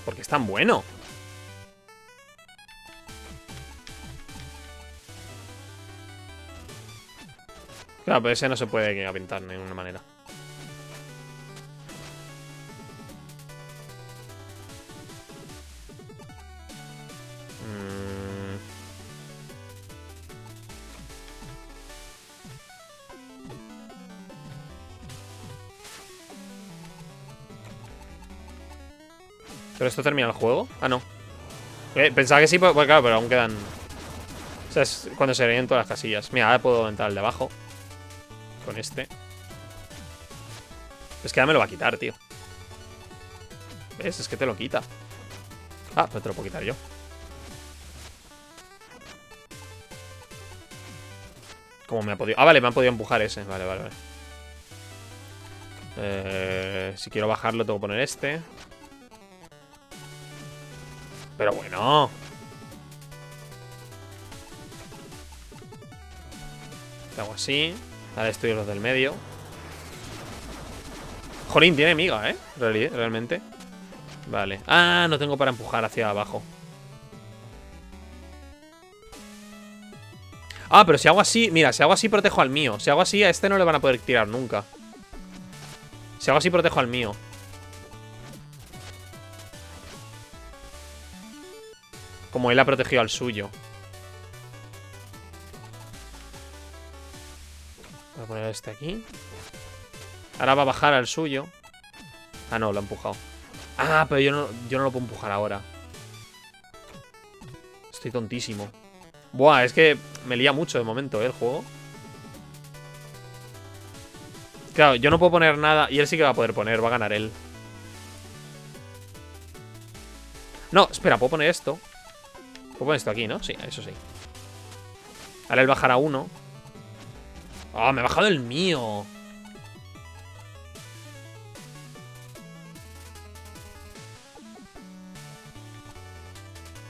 Porque es tan bueno. Claro, pero ese no se puede aventar de ninguna manera. ¿Pero esto termina el juego? Ah, no. Pensaba que sí, pues claro, pero aún quedan... O sea, es cuando se rellenen todas las casillas. Mira, ahora puedo entrar al de abajo. Con este. Es que ya me lo va a quitar, tío. ¿Ves? Es que te lo quita. Ah, pero te lo puedo quitar yo. ¿Cómo me ha podido...? Ah, vale, me han podido empujar ese. Vale, vale, vale. Si quiero bajarlo tengo que poner este. Pero bueno. Lo hago así. Ahora estoy los del medio. Jolín, tiene miga, ¿eh? Realmente. Vale. Ah, no tengo para empujar hacia abajo. Ah, pero si hago así... Mira, si hago así protejo al mío. Si hago así a este no le van a poder tirar nunca. Si hago así protejo al mío. Como él ha protegido al suyo. Voy a poner este aquí. Ahora va a bajar al suyo. Ah, no, lo ha empujado. Ah, pero yo no lo puedo empujar ahora. Estoy tontísimo. Buah, es que me lía mucho de momento, el juego. Claro, yo no puedo poner nada. Y él sí que va a poder poner, va a ganar él. No, espera, puedo poner esto. Puedo poner esto aquí, ¿no? Sí, eso sí. Ahora él bajará uno. ¡Ah, me ha bajado el mío!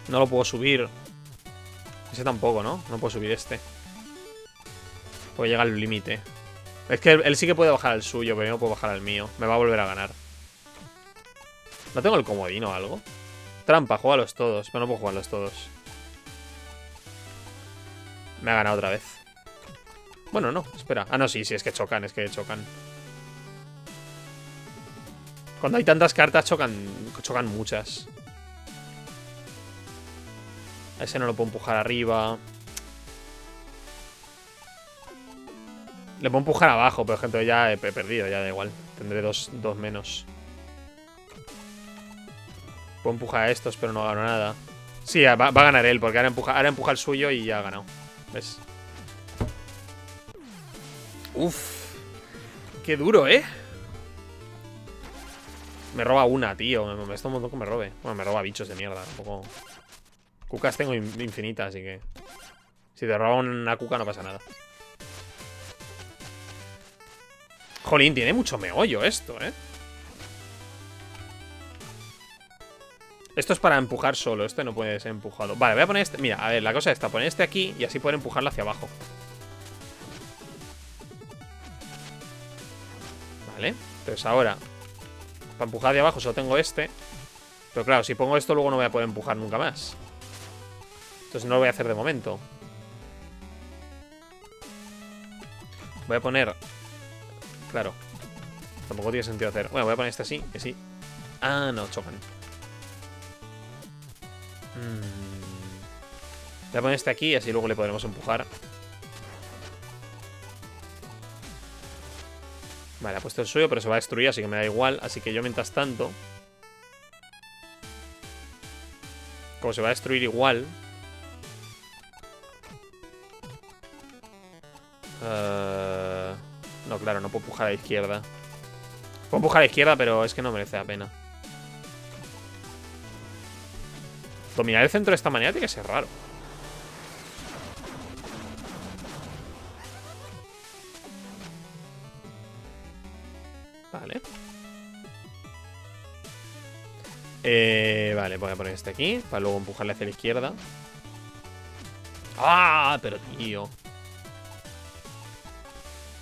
No lo puedo subir. Ese tampoco, ¿no? No puedo subir este. Puedo llegar al límite. Es que él sí que puede bajar al suyo, pero yo no puedo bajar al mío. Me va a volver a ganar. ¿No tengo el comodino o algo? Trampa, juegalos todos. Pero no puedo jugarlos todos. Me ha ganado otra vez. Bueno, no, espera. Ah, no, sí, sí, es que chocan, es que chocan. Cuando hay tantas cartas chocan muchas. A ese no lo puedo empujar arriba. Le puedo empujar abajo, pero gente, ya he perdido, ya da igual. Tendré dos menos. Puedo empujar a estos, pero no gano nada. Sí, va a ganar él, porque ahora empuja el suyo y ya ha ganado. ¿Ves? Uf. Qué duro, ¿eh? Me roba una, tío. Me está un montón que me robe. Bueno, me roba bichos de mierda. Tampoco... Cucas tengo infinitas, así que... Si te roba una cuca no pasa nada. Jolín, tiene mucho meollo esto, ¿eh? Esto es para empujar solo. Este no puede ser empujado. Vale, voy a poner este... Mira, a ver, la cosa está. Poner este aquí y así poder empujarlo hacia abajo. Vale. Entonces ahora... Para empujar hacia abajo solo tengo este. Pero claro, si pongo esto luego no voy a poder empujar nunca más. Entonces no lo voy a hacer de momento. Voy a poner... Claro. Tampoco tiene sentido hacer... Bueno, voy a poner este así, que sí. Ah, no, chocan. Voy a poner este aquí y así luego le podremos empujar. Vale, ha puesto el suyo, pero se va a destruir, así que me da igual. Así que yo mientras tanto... Como se va a destruir igual... No, claro, no puedo empujar a la izquierda. Puedo empujar a la izquierda, pero es que no merece la pena. Dominar el centro de esta manera tiene que ser raro. Vale. Vale, voy a poner este aquí. Para luego empujarle hacia la izquierda. ¡Ah! Pero tío.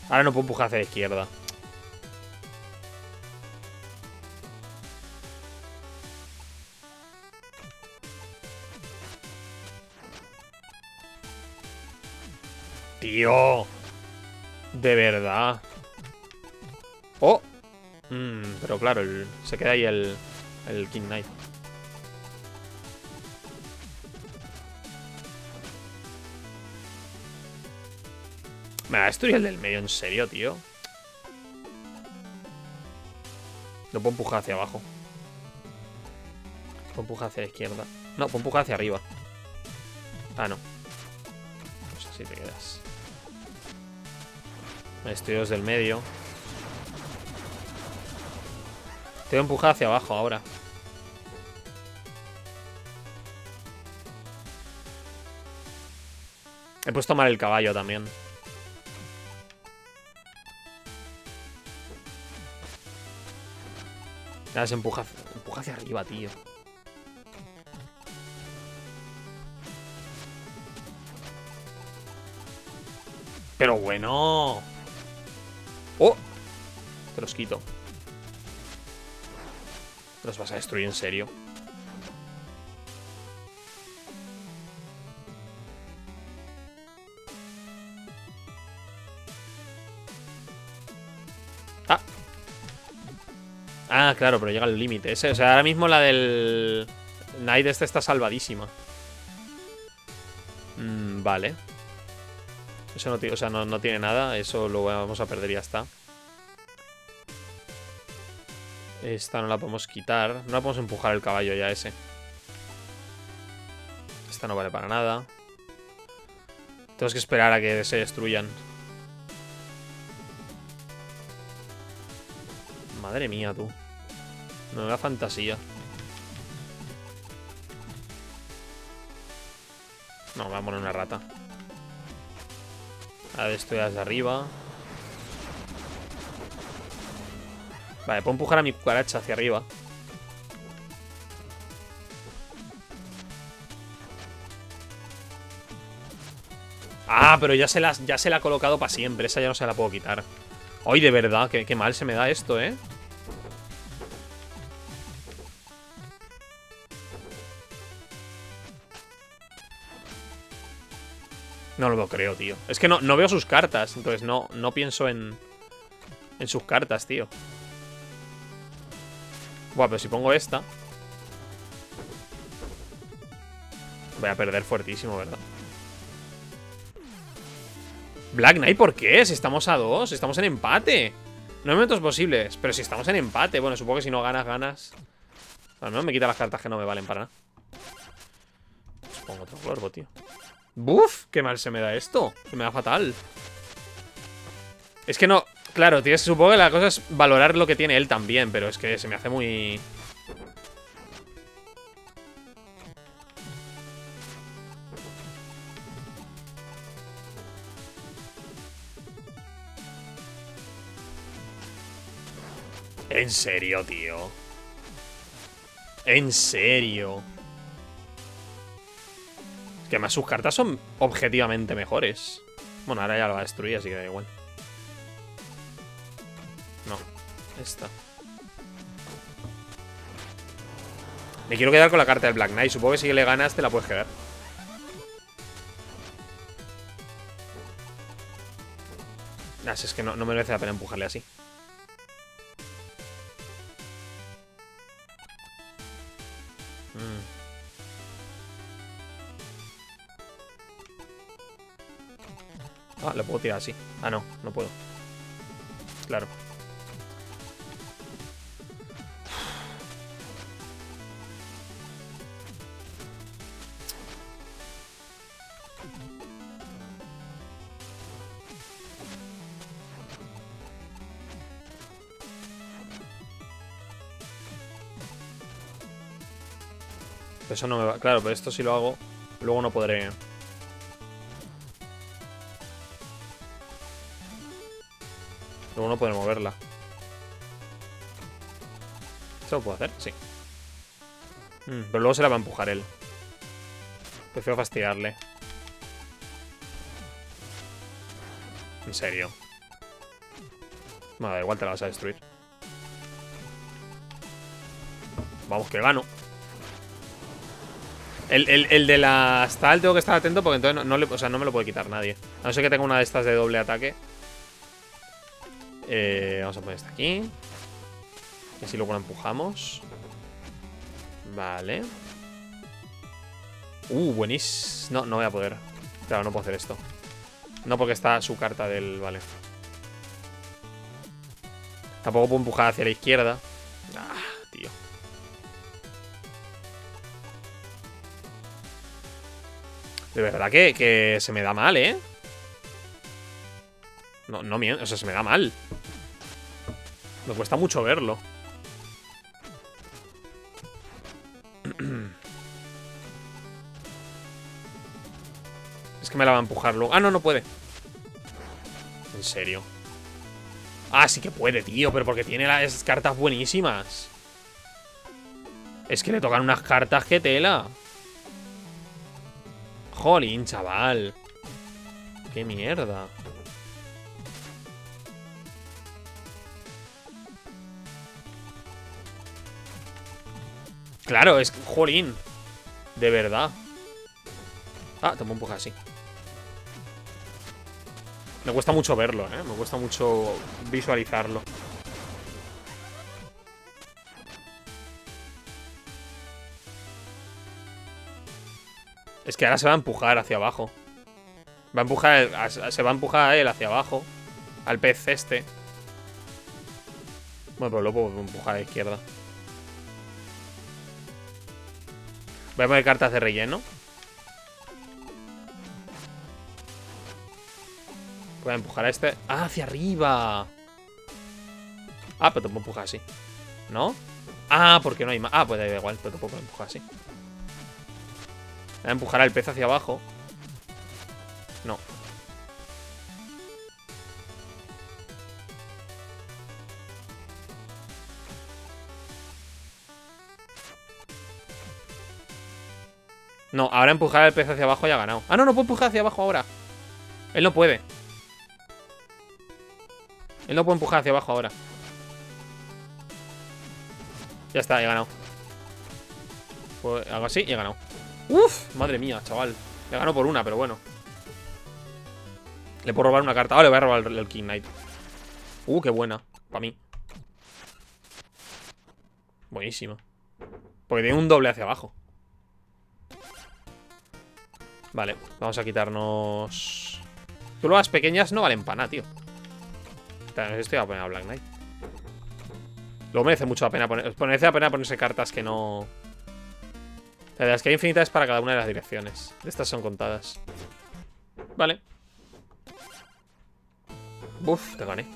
Ahora no puedo empujar hacia la izquierda. Tío. De verdad. Oh. Pero claro, se queda ahí el King Knight. Me va a destruir el del medio, en serio, tío. No puedo empujar hacia abajo. Puedo empujar hacia la izquierda. No, puedo empujar hacia arriba. Ah, no. Pues así te quedas. Estoy desde el medio. Te voy a empujar hacia abajo ahora. He puesto mal el caballo también. Ahora se empuja, hacia arriba, tío. Pero bueno. ¡Oh! Te los quito. Te los vas a destruir en serio. Ah. Ah, claro, pero llega al límite. O sea, ahora mismo la del Knight este está salvadísima. Vale. Eso no tiene, o sea, no tiene nada. Eso lo vamos a perder y ya está. Esta no la podemos quitar. No la podemos empujar el caballo ya ese. Esta no vale para nada. Tenemos que esperar a que se destruyan. Madre mía, tú. No me da fantasía. No, me voy a poner una rata. A ver, estoy desde arriba. Vale, puedo empujar a mi cucaracha hacia arriba. Ah, pero ya se la ha colocado para siempre. Esa ya no se la puedo quitar. Ay, de verdad, qué mal se me da esto, ¿eh? No lo creo, tío. Es que no veo sus cartas. Entonces no pienso en sus cartas, tío. Buah, pero si pongo esta... Voy a perder fuertísimo, ¿verdad? Black Knight, ¿por qué? Si estamos a dos. Si estamos en empate. No hay momentos posibles. Pero si estamos en empate. Bueno, supongo que si no ganas, ganas. Al menos me quita las cartas que no me valen para nada. Pues pongo otro cuervo, tío. ¡Buf! ¡Qué mal se me da esto! Se me da fatal. Es que no... Claro, tío, supongo que la cosa es valorar lo que tiene él también. Pero es que se me hace muy... En serio, tío. En serio. Que más sus cartas son objetivamente mejores. Bueno, ahora ya lo va a destruir, así que da igual. No, esta. Me quiero quedar con la carta del Black Knight. Supongo que si le ganas te la puedes quedar. Nah, si es que no merece la pena empujarle así. Ah, lo puedo tirar así. Ah, no, no puedo. Claro. Pero eso no me va... Claro, pero esto si lo hago, luego no podré... Luego no puedo moverla. ¿Eso lo puedo hacer? Sí. Pero luego se la va a empujar él. Prefiero fastidiarle. En serio. Bueno, da igual, te la vas a destruir. Vamos, que gano. El de la Stahl tengo que estar atento porque entonces no me lo puede quitar nadie. A no ser que tenga una de estas de doble ataque. Vamos a poner esta aquí. Y así luego la empujamos. Vale. Buenísimo. No voy a poder. Claro, no puedo hacer esto. No, porque está su carta del... Vale. Tampoco puedo empujar hacia la izquierda. Ah, tío. De verdad que se me da mal, ¿eh? No, no miento, o sea, se me da mal. Me cuesta mucho verlo. Es que me la va a empujar luego. Ah, no, no puede. En serio. Ah, sí que puede, tío. Pero porque tiene las cartas buenísimas. Es que le tocan unas cartas que tela. Jolín, chaval. Qué mierda. Claro, es... Jolín. De verdad. Ah, te puedo empujar así. Me cuesta mucho verlo, ¿eh? Me cuesta mucho visualizarlo. Es que ahora se va a empujar hacia abajo. Va a empujar... Se va a empujar a él hacia abajo. Al pez este. Bueno, pero lo puedo empujar a la izquierda. Voy a poner cartas de relleno. Voy a empujar a este. ¡Ah, hacia arriba! Ah, pero te puedo empujar así. ¿No? Ah, porque no hay más. Ah, pues da igual, pero te puedo empujar así. Voy a empujar al pez hacia abajo. No. No, ahora empujar al pez hacia abajo ya ha ganado. Ah, no, no puedo empujar hacia abajo ahora. Él no puede. Él no puede empujar hacia abajo ahora. Ya está, he ganado. Pues hago así y he ganado. Uf, madre mía, chaval. Le ganó por una, pero bueno. Le puedo robar una carta. Ahora le voy a robar el King Knight. Qué buena. Para mí. Buenísima. Porque tiene un doble hacia abajo. Vale, vamos a quitarnos... Las pequeñas no valen para nada, tío. Esto iba a poner a Black Knight. Luego merece mucho la pena poner... Merece la pena ponerse cartas que no... De las que hay infinitas para cada una de las direcciones. Estas son contadas. Vale. Uf, te gané.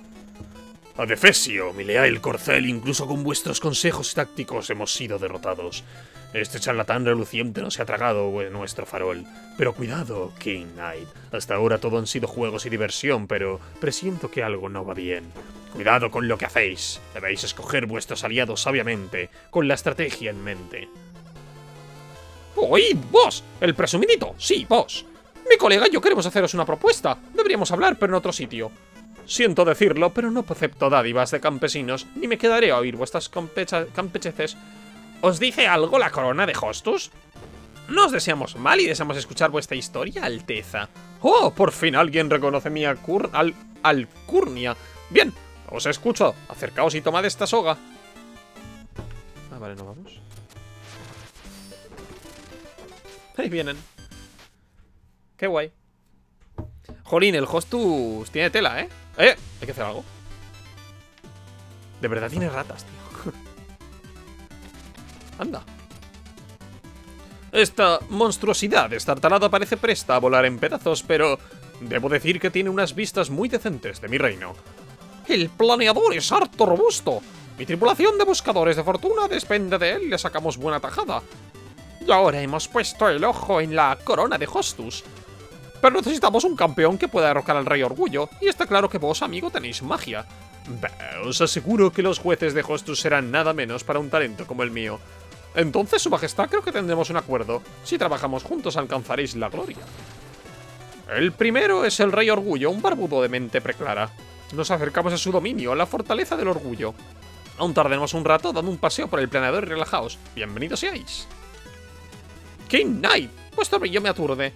Ad Efesio, Milea el corcel, incluso con vuestros consejos tácticos hemos sido derrotados. Este charlatán reluciente nos ha tragado en nuestro farol. Pero cuidado, King Knight. Hasta ahora todo han sido juegos y diversión, pero presiento que algo no va bien. Cuidado con lo que hacéis. Debéis escoger vuestros aliados sabiamente, con la estrategia en mente. ¡Oí, vos! ¡El presumidito! ¡Sí, vos! Mi colega y yo queremos haceros una propuesta. Deberíamos hablar, pero en otro sitio. Siento decirlo, pero no acepto dádivas de campesinos, ni me quedaré a oír vuestras campecheces. ¿Os dice algo la corona de Hostus? No os deseamos mal y deseamos escuchar vuestra historia, Alteza. ¡Oh, por fin alguien reconoce mi alcurnia! Bien, os escucho. Acercaos y tomad esta soga. Ah, vale, no vamos. Ahí vienen. Qué guay. Jolín, el Hostus tiene tela, ¿eh? Hay que hacer algo. De verdad tiene ratas, tío. Anda. Esta monstruosidad destartalada parece presta a volar en pedazos, pero... Debo decir que tiene unas vistas muy decentes de mi reino. El planeador es harto robusto. Mi tripulación de buscadores de fortuna depende de él y le sacamos buena tajada. Y ahora hemos puesto el ojo en la corona de Hostus. Pero necesitamos un campeón que pueda derrocar al Rey Orgullo, y está claro que vos, amigo, tenéis magia. Bah, os aseguro que los jueces de Hostus serán nada menos para un talento como el mío. Entonces, su majestad, creo que tendremos un acuerdo. Si trabajamos juntos, alcanzaréis la gloria. El primero es el Rey Orgullo, un barbudo de mente preclara. Nos acercamos a su dominio, a la fortaleza del Orgullo. Aún tardaremos un rato dando un paseo por el planeador y relajaos. Bienvenidos seáis. King Knight, vuestro brillo me aturde.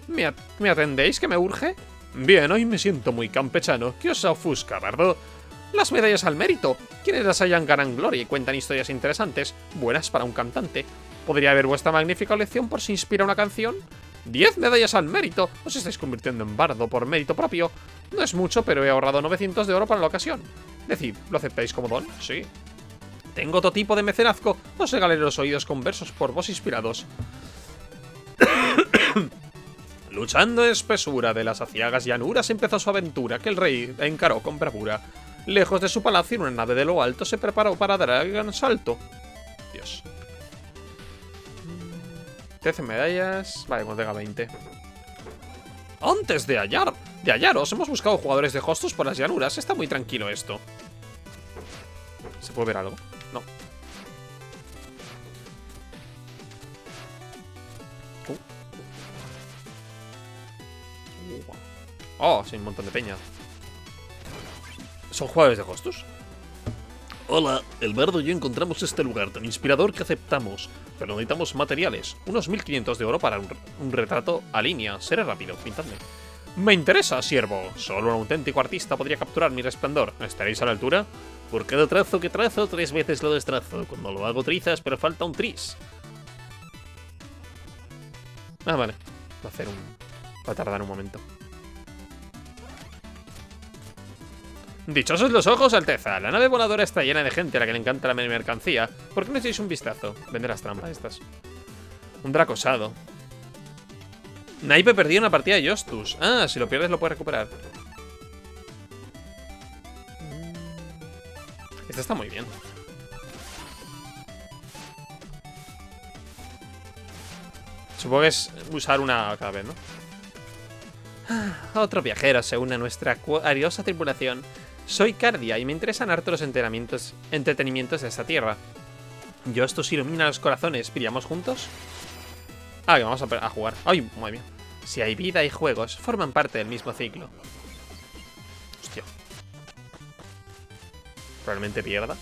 ¿Me atendéis que me urge? Bien, hoy me siento muy campechano. ¿Qué os ofusca, verdad? Las medallas al mérito. Quienes las hayan ganan gloria y cuentan historias interesantes, buenas para un cantante. ¿Podría haber vuestra magnífica lección por si inspira una canción? 10 medallas al mérito. Os estáis convirtiendo en bardo por mérito propio. No es mucho, pero he ahorrado 900 de oro para la ocasión. Decid, ¿lo aceptáis como don? Sí. Tengo otro tipo de mecenazgo. Os regalaré los oídos con versos por vos inspirados. Luchando en espesura de las aciagas llanuras empezó su aventura, que el rey encaró con bravura. Lejos de su palacio, en una nave de lo alto, se preparó para dar el gran salto. Dios. 13 medallas... Vale, cuando tenga 20. Antes de hallaros, hemos buscado jugadores de Hostus por las llanuras. Está muy tranquilo esto. ¿Se puede ver algo? No. Oh, sí, un montón de peña. ¿Son jugadores de Hostus? Hola, el bardo y yo encontramos este lugar tan inspirador que aceptamos. Pero necesitamos materiales. Unos 1500 de oro para un retrato a línea. Seré rápido, pintadme. Me interesa, siervo. Solo un auténtico artista podría capturar mi resplandor. ¿Estaréis a la altura? Por cada trazo que trazo, 3 veces lo destrazo. Cuando lo hago trizas, pero falta un tris. Ah, vale. Va a hacer un... Va a tardar un momento. Dichosos los ojos, Alteza. La nave voladora está llena de gente a la que le encanta la mercancía. ¿Por qué no echéis un vistazo? Vende las trampas estas. Un dracosado. Naipe perdió una partida de Hostus. Ah, si lo pierdes lo puedes recuperar. Esta está muy bien. Supongo que es usar una cada vez, ¿no? Otro viajero se une a nuestra ariosa tripulación. Soy Cardia y me interesan harto los entretenimientos de esta tierra. Hostus ilumina los corazones. ¿Pillamos juntos? Ah, que vamos a jugar. ¡Ay, muy bien! Si hay vida y juegos, forman parte del mismo ciclo. Hostia. Probablemente pierda.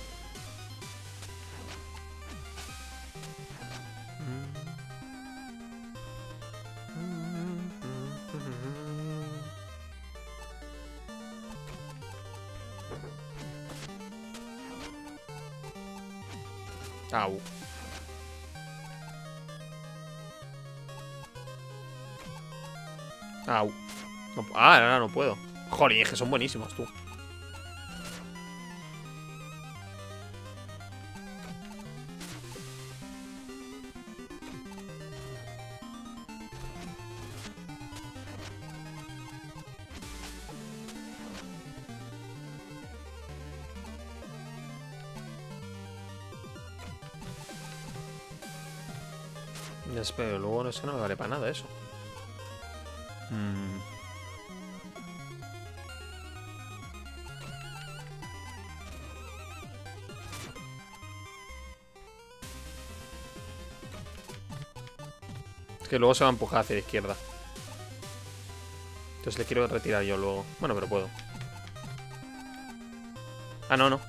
Au. Au. No, no puedo. Jolín, que son buenísimos, tú. Pero luego no sé, no me vale para nada eso. Es que luego se va a empujar hacia la izquierda. Entonces le quiero retirar yo luego. Bueno, pero puedo. Ah, no, no.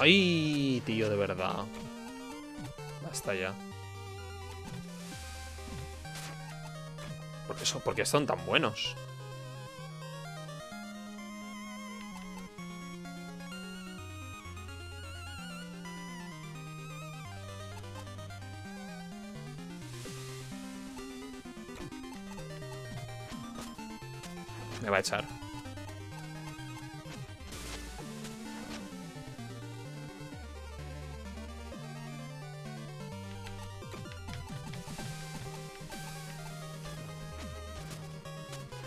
¡Ay, tío, de verdad! Basta ya. ¿Por qué son tan buenos? Me va a echar.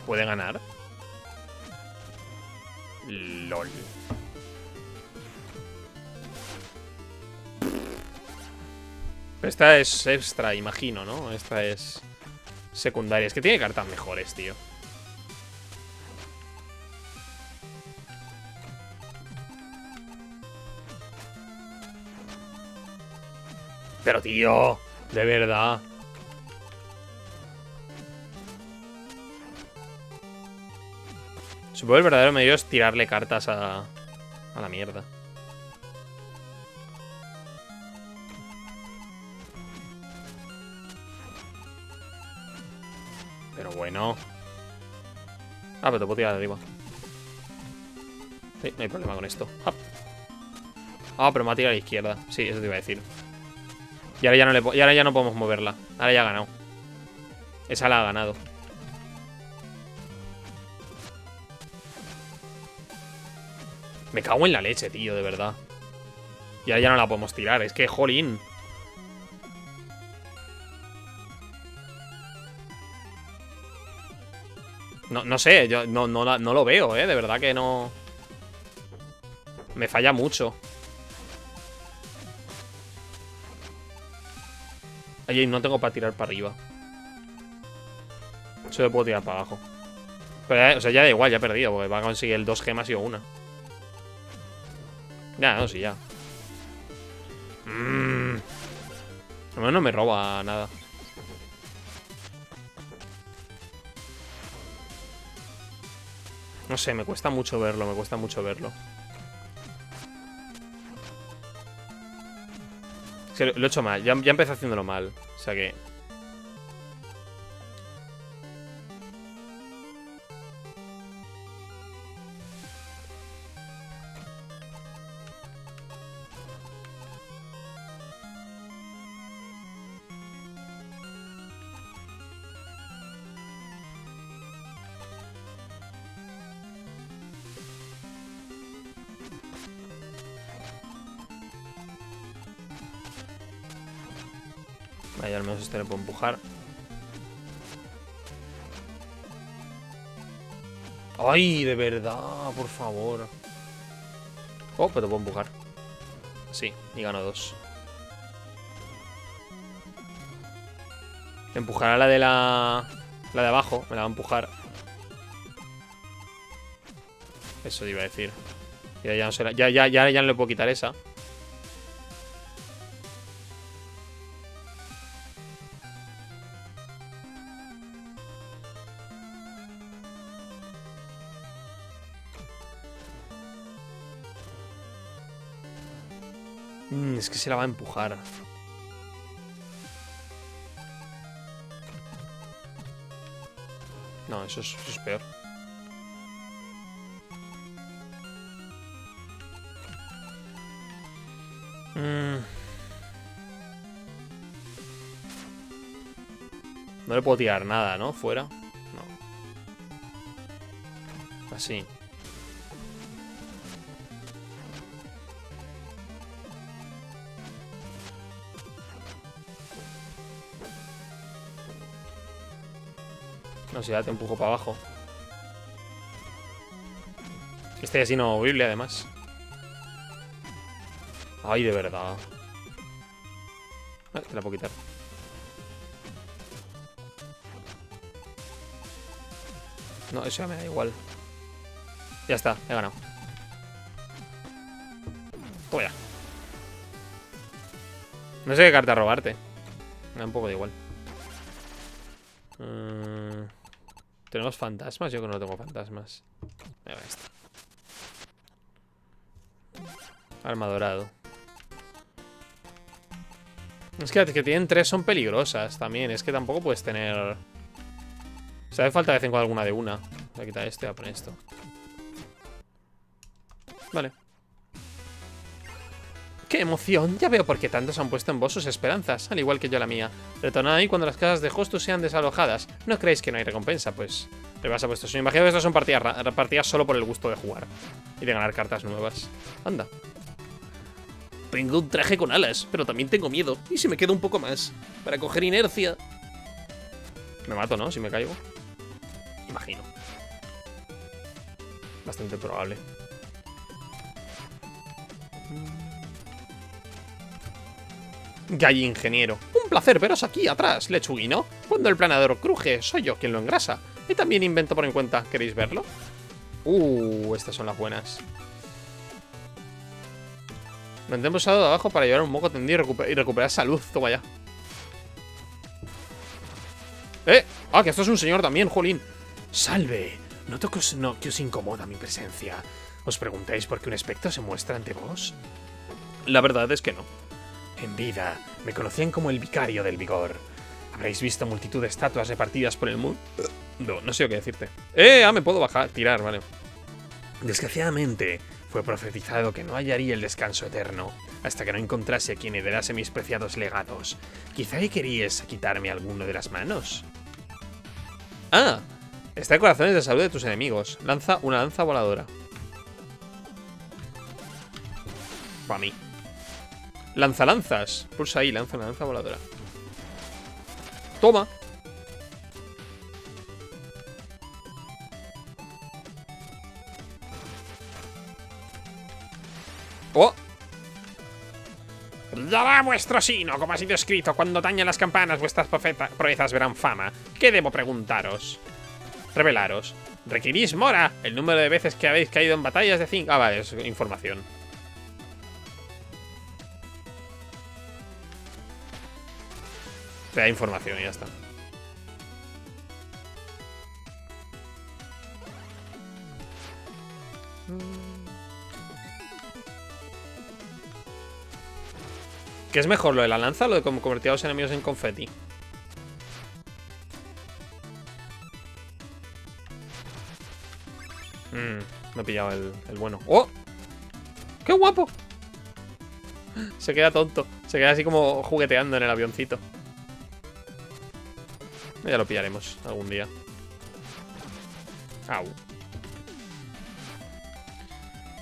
¿Puede ganar? LOL. Esta es extra, imagino, ¿no? Esta es secundaria. Es que tiene cartas mejores, tío. Pero, tío, de verdad. Supongo que el verdadero medio es tirarle cartas a la mierda. Pero bueno. Ah, pero te puedo tirar de arriba. Sí, no hay problema con esto. Ah, pero me ha tirado a la izquierda. Sí, eso te iba a decir. Y ahora ya no, ahora ya no podemos moverla. Ahora ya ha ganado. Esa la ha ganado. Me cago en la leche, tío, de verdad. Y ahora ya no la podemos tirar. Es que, jolín. No sé, yo no lo veo, de verdad que no. Me falla mucho. Oye, no tengo para tirar para arriba. Solo puedo tirar para abajo. Pero ya, o sea, ya da igual, ya he perdido, porque va a conseguir el 2 gemas y una. Ya, no, sí, ya. Al menos no me roba nada. No sé, me cuesta mucho verlo, me cuesta mucho verlo. Es que lo he hecho mal, ya empecé haciéndolo mal. O sea que... Ahí al menos este le puedo empujar. ¡Ay, de verdad! Por favor. Oh, pero te puedo empujar. Sí, y gano 2. Empujará la de la... la de abajo, me la va a empujar. Eso te iba a decir. Ya no será... ya no le puedo quitar esa. Es que se la va a empujar. No, eso es peor. No le puedo tirar nada, ¿no? Fuera. No. Así. No, si ya te empujo para abajo. Este es inamovible, además. Ay, de verdad. Te la puedo quitar. No, eso ya me da igual. Ya está, he ganado. Toma ya. No sé qué carta robarte. Me da un poco de igual. ¿Tenemos fantasmas? Yo que no tengo fantasmas. Ahí va esta. Arma dorado. Es que las que tienen 3 son peligrosas también. Es que tampoco puedes tener... O sea, hace falta de vez en cuando alguna de una. Voy a quitar este, voy a poner esto. Vale. ¡Qué emoción! Ya veo por qué tantos han puesto en vos sus esperanzas, al igual que yo la mía. Retornad ahí cuando las casas de Hostus sean desalojadas. ¿No creéis que no hay recompensa? Pues rebasa vuestro sueño. Imagino que estas son partidas solo por el gusto de jugar y de ganar cartas nuevas. Anda. Tengo un traje con alas, pero también tengo miedo. ¿Y si me quedo un poco más? Para coger inercia. Me mato, ¿no? Si me caigo. Imagino. Bastante probable. Gallo ingeniero. Un placer veros aquí atrás, lechuguino. Cuando el planador cruje, soy yo quien lo engrasa. Y también invento por mi cuenta. ¿Queréis verlo? Estas son las buenas. Lo hemos usado de abajo para llevar un moco tendido y recuperar salud. Toma ya. Que esto es un señor también, jolín. Salve. Noto que os incomoda mi presencia. ¿Os preguntáis por qué un espectro se muestra ante vos? La verdad es que no. En vida, me conocían como el vicario del vigor. Habréis visto multitud de estatuas repartidas por el mundo. No sé qué decirte. Me puedo bajar, tirar, vale. Desgraciadamente, fue profetizado que no hallaría el descanso eterno hasta que no encontrase a quien heredase mis preciados legados. Quizá ahí queríais quitarme alguno de las manos. Está en corazones de salud de tus enemigos. Lanza una lanza voladora. Para mí. Lanzalanzas. Pulsa ahí, lanza una lanza voladora. ¡Toma! ¡Oh! Dará vuestro sino, como ha sido escrito. Cuando tañen las campanas, vuestras proezas verán fama. ¿Qué debo preguntaros? Revelaros. Requirís mora. El número de veces que habéis caído en batallas de 5. Ah, vale, es información. Te da información y ya está. ¿Qué es mejor, lo de la lanza o lo de convertir a los enemigos en confeti? Me he pillado el bueno. ¡Oh! ¡Qué guapo! Se queda tonto. Se queda así como jugueteando en el avioncito. Ya lo pillaremos algún día. Au.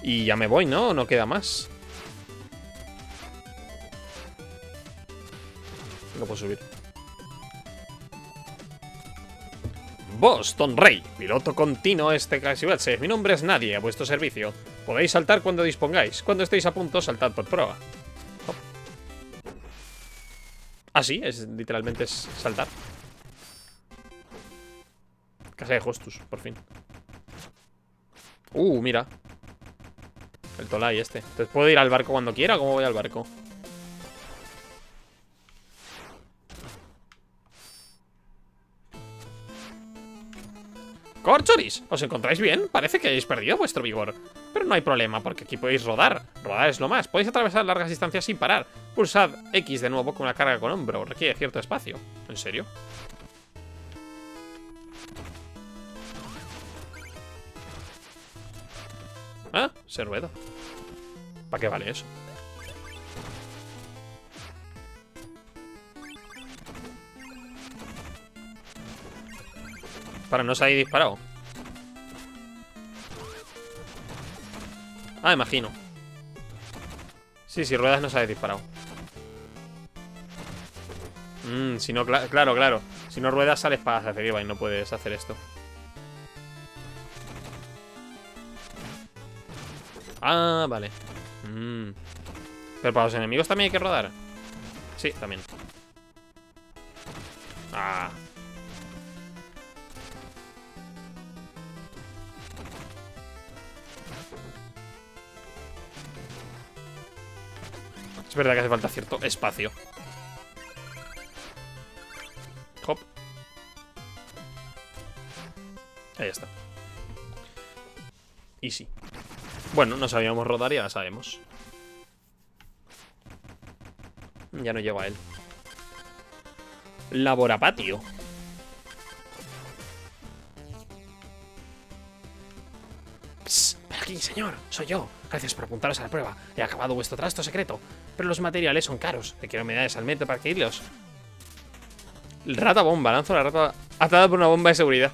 Y ya me voy, ¿no? No queda más. No puedo subir. Boston Rey, piloto continuo este clase. Mi nombre es Nadie, a vuestro servicio. Podéis saltar cuando dispongáis. Cuando estéis a punto, saltad por proa. Oh. Ah, sí, es, literalmente es saltar. Casa de Hostus, por fin. Mira. El Tolai este. Entonces, ¿puedo ir al barco cuando quiera? ¿Cómo voy al barco? ¡Corcholis! ¿Os encontráis bien? Parece que hayáis perdido vuestro vigor. Pero no hay problema, porque aquí podéis rodar. Rodar es lo más. Podéis atravesar largas distancias sin parar. Pulsad X de nuevo con una carga con hombro. Requiere cierto espacio. ¿En serio? Ah, se rueda. ¿Para qué vale eso? Para no salir disparado. Ah, imagino. Sí, si ruedas no sales disparado. Si no, claro. Si no ruedas sales para hacia arriba y no puedes hacer esto. Ah, vale. Pero para los enemigos también hay que rodar. Sí, también. Ah. Es verdad que hace falta cierto espacio. Hop. Ahí está. Easy. Bueno, no sabíamos rodar y ahora sabemos. Ya no lleva él. Laborapatio. Sí, señor, soy yo. Gracias por apuntaros a la prueba. He acabado vuestro trasto secreto. Pero los materiales son caros. Requiero medallas al metro para adquirirlos. Rata bomba. Lanzo la rata atada por una bomba de seguridad.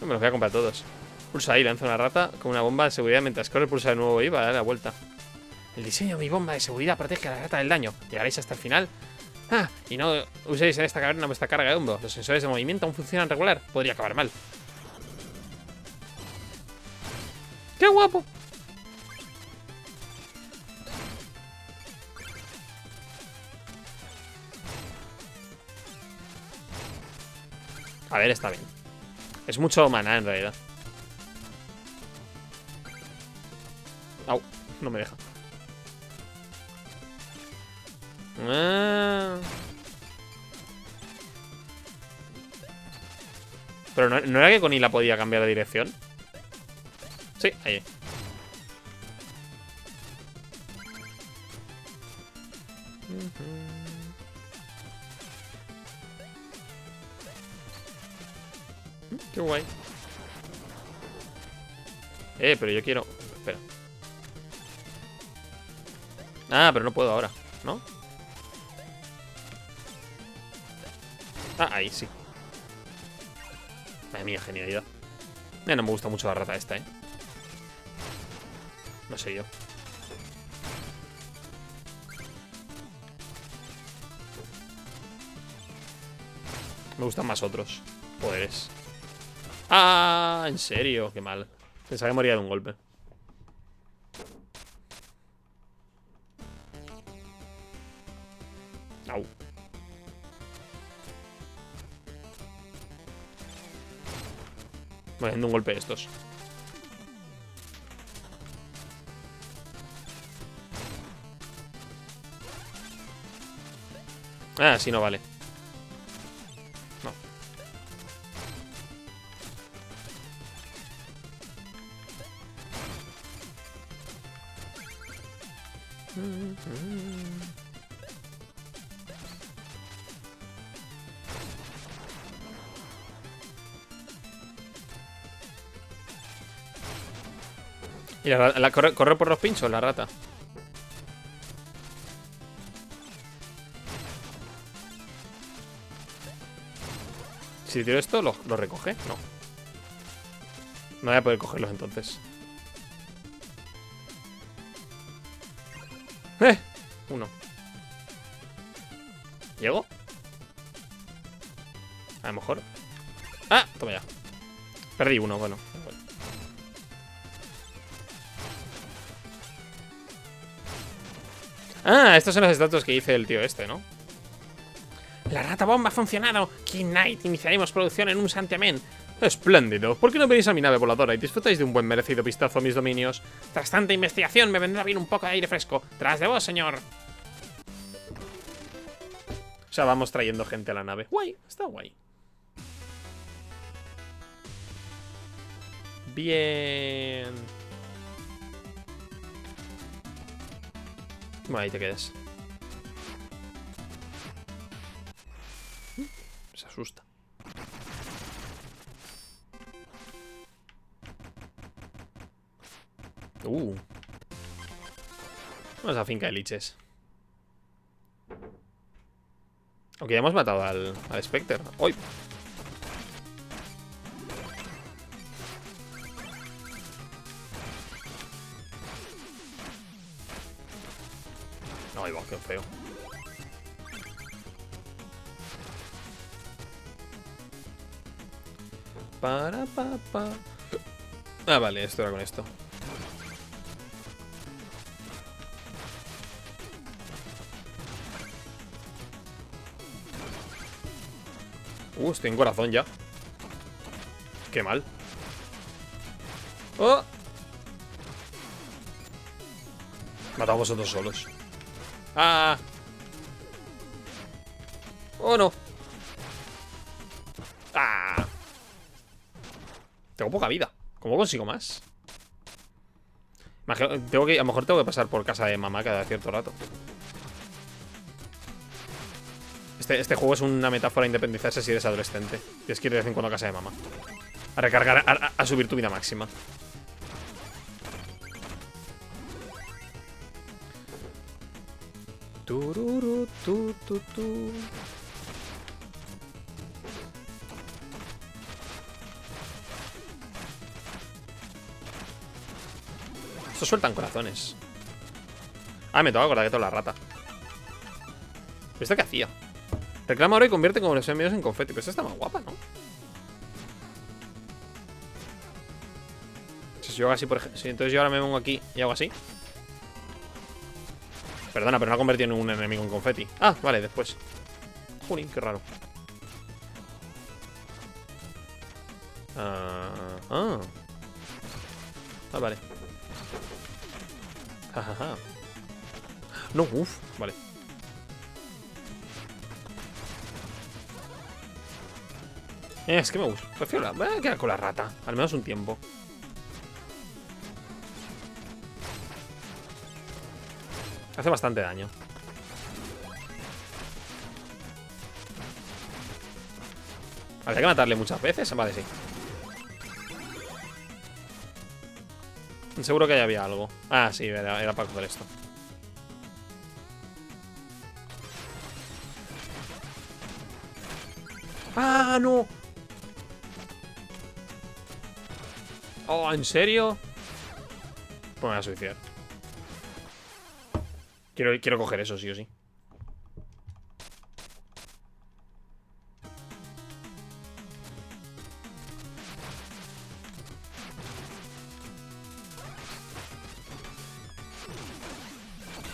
No me los voy a comprar todos. Pulsa ahí, lanza una rata con una bomba de seguridad. Mientras corre, pulsa de nuevo y va a dar la vuelta. El diseño de mi bomba de seguridad protege a la rata del daño. Llegaréis hasta el final. Ah, y no uséis en esta caverna vuestra carga de hombro. Los sensores de movimiento aún funcionan regular. Podría acabar mal. ¡Qué guapo! A ver, está bien. Es mucho maná en realidad. Au, no me deja. Pero ¿no era que con I la podía cambiar de dirección? Sí, ahí. Qué guay. Pero yo quiero... Espera. Ah, pero no puedo ahora, ¿no? Ah, ahí sí. Madre mía, genialidad. No me gusta mucho la rata esta, No sé yo. Me gustan más otros poderes. ¡Ah! En serio, qué mal. Pensaba que moría de un golpe. Vale, dando un golpe de estos. Ah, sí, no vale. No. Y la corre por los pinchos, la rata. Si tiro esto, ¿lo recoge? No. No voy a poder cogerlos entonces. ¡Eh! Uno. ¿Llego? A lo mejor. ¡Ah! Toma ya. Perdí uno, bueno. Ah, estos son los estatus que hice el tío este, ¿no? La rata bomba ha funcionado. King Knight, iniciaremos producción en un santiamén. Espléndido. ¿Por qué no venís a mi nave voladora y disfrutáis de un buen merecido vistazo a mis dominios? Tras tanta investigación me vendrá bien un poco de aire fresco. Tras de vos, señor. O sea, vamos trayendo gente a la nave. Guay, está guay. Bien. Bueno, ahí te quedas. Se asusta. Vamos a finca de liches. Aunque ya hemos matado al Specter. ¡Uy! No, ahí va, qué feo. Para, pa, pa. Ah, vale, esto era con esto. Estoy en corazón ya. Qué mal. ¡Oh! Matad vosotros solos. ¡Ah! ¡Oh, no! ¡Ah! Tengo poca vida. ¿Cómo consigo más? Tengo que, a lo mejor tengo que pasar por casa de mamá cada cierto rato. Este juego es una metáfora de independizarse si eres adolescente. Tienes que ir de vez en cuando a casa de mamá. A recargar, a subir tu vida máxima. Tururu, tu, tu, tu. Estos sueltan corazones. Ah, me tengo que acordar de toda la rata. ¿Esto qué hacía? Reclama ahora y convierte como los enemigos en confeti. Pero esta está más guapa, ¿no? Si yo hago así, por ejemplo. Si entonces yo ahora me pongo aquí y hago así. Perdona, pero no ha convertido en un enemigo en confeti. Ah, vale, después. Jolín, qué raro. Ah, vale. Jajaja. No, uff, vale. Es que me gusta. Prefiero voy a quedar con la rata. Al menos un tiempo. Hace bastante daño. Habría que matarle muchas veces. Vale, sí. Seguro que ya había algo. Ah, sí, era para coger esto. ¡Ah, no! Oh, ¿en serio? Pues me voy a suicidar. Quiero coger eso, sí o sí.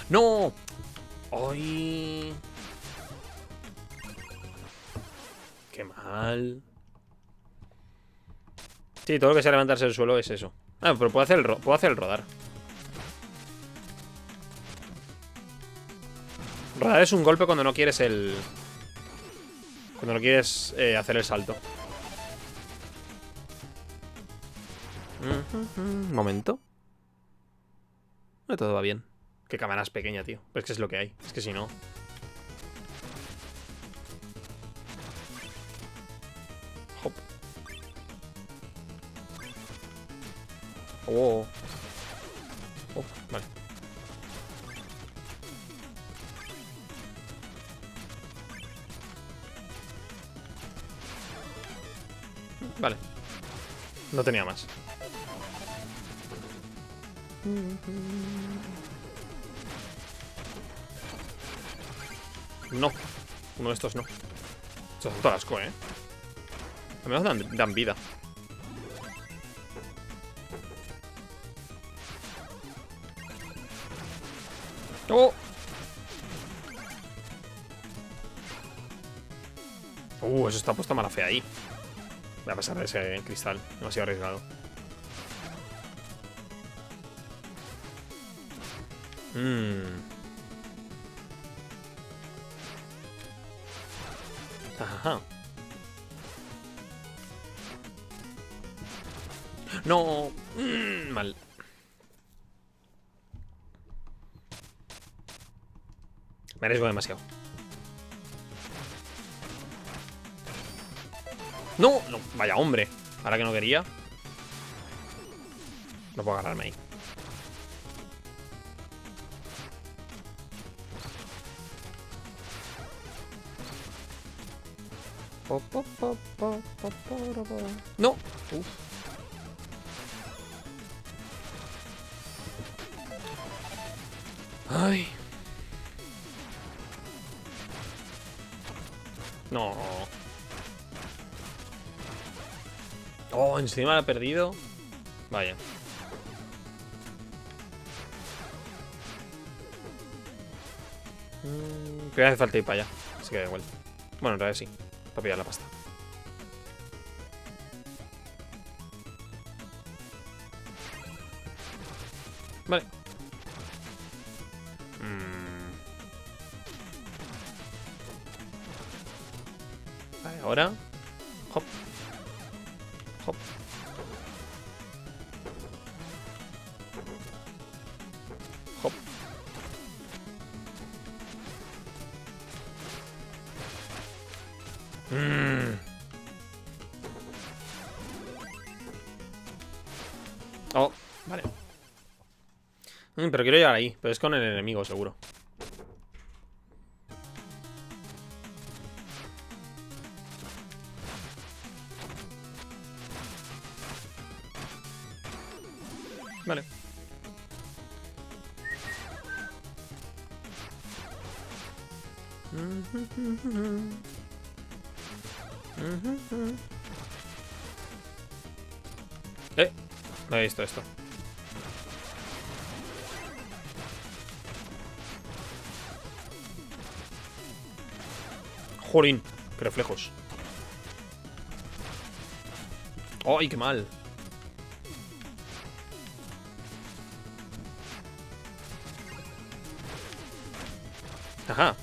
¡No! ¡Ay! ¡Qué mal! Sí, todo lo que sea levantarse del suelo es eso. Ah, pero puedo hacer el rodar. Rodar es un golpe cuando no quieres el... Cuando no quieres hacer el salto. Un momento. No, todo va bien. Qué cámara es pequeña, tío. Pues es que es lo que hay. Es que si no... Hop. Oh. Oh, vale. Vale. No tenía más. No. Uno de estos no. Estos son todas las co, eh. Al menos dan vida. ¡Oh! Eso está puesta mala fe ahí. Voy a pasar de ese cristal. Demasiado arriesgado. Ajá. No. Mal. Me arriesgo demasiado. No, no, vaya hombre. Ahora que no quería. No puedo agarrarme ahí. No. Uf. Ay. No. Oh, encima la he perdido. Vaya. Creo que hace falta ir para allá. Así que da igual. Bueno, en realidad sí. Para pillar la pasta. Vale. Vale, ahora. Hop. Hop. Hop. Oh, vale. Pero quiero llegar ahí. Pero es con el enemigo, seguro. Vale. No he visto esto. Jolín, qué reflejos. ¡Ay, qué mal! Ajá.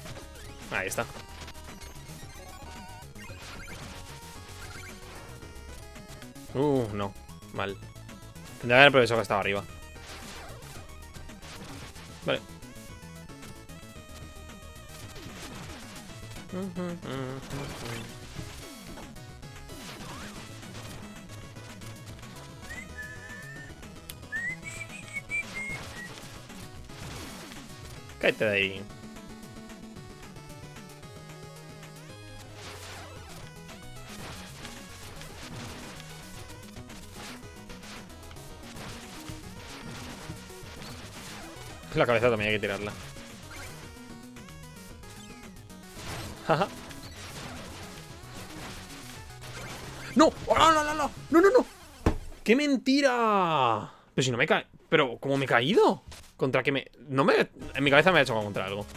Ahí está. No. Mal. Tendría que haber aprovechado que estaba arriba. Vale. Cállate de ahí. La cabeza también hay que tirarla. Jaja. ¡No! ¡Oh, no, no, no! ¡No, no, no! ¡Qué mentira! Pero si no me cae... Pero, ¿cómo me he caído? Contra que me... No me... En mi cabeza me ha hecho contra algo.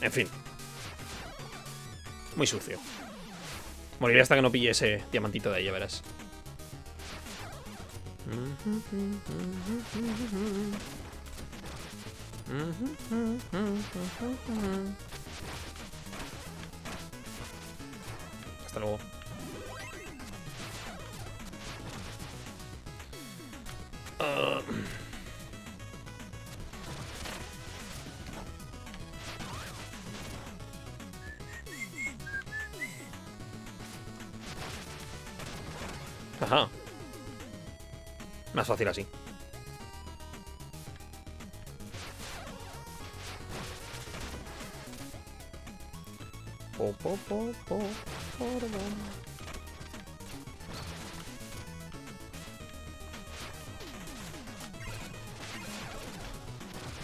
En fin. Muy sucio. Moriré hasta que no pille ese diamantito de ahí, ya verás. Hasta luego. Ajá. Más fácil así.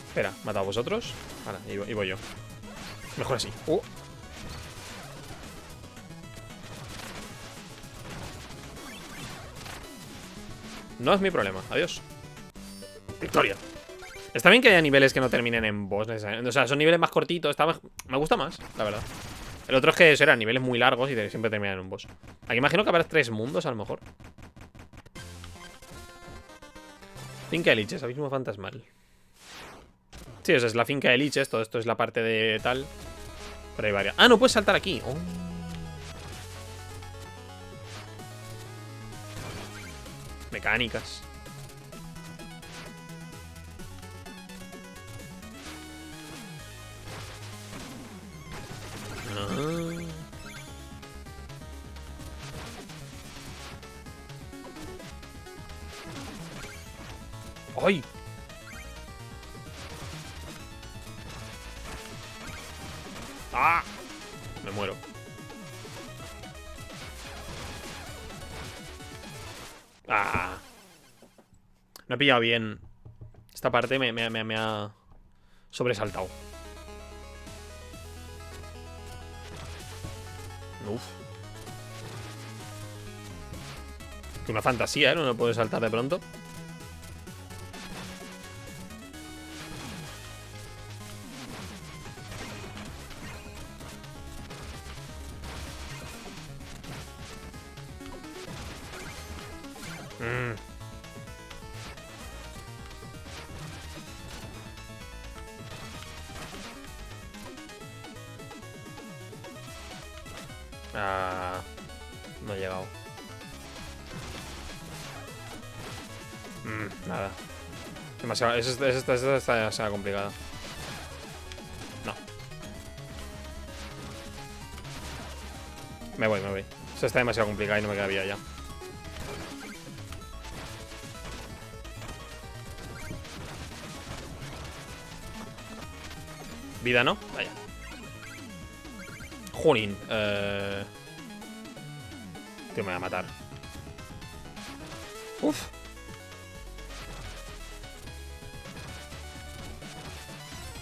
Espera, ¿matado vosotros? Ahora, y voy yo. Mejor así. No es mi problema, adiós. Victoria. Está bien que haya niveles que no terminen en boss necesariamente. O sea, son niveles más cortitos. Me gusta más, la verdad. El otro es que serán niveles muy largos y siempre terminan en un boss. Aquí imagino que habrá 3 mundos a lo mejor. 5 de liches, abismo fantasmal. Sí, esa es la finca de liches, todo esto es la parte de tal. Pero hay varias. Ah, no puedes saltar aquí. Mecánicas. ¡Ay! ¡Ah! Me muero. ¡Ah! No he pillado bien. Esta parte me ha sobresaltado. Uf. Que una fantasía, ¿eh? No lo puedo saltar de pronto. No he llegado. Nada. Demasiado. Esta demasiado complicada. No. Me voy. Esta está demasiado complicada y no me queda vida ya. Vida, ¿no? Vaya. Junín. Tío, me va a matar. Uf.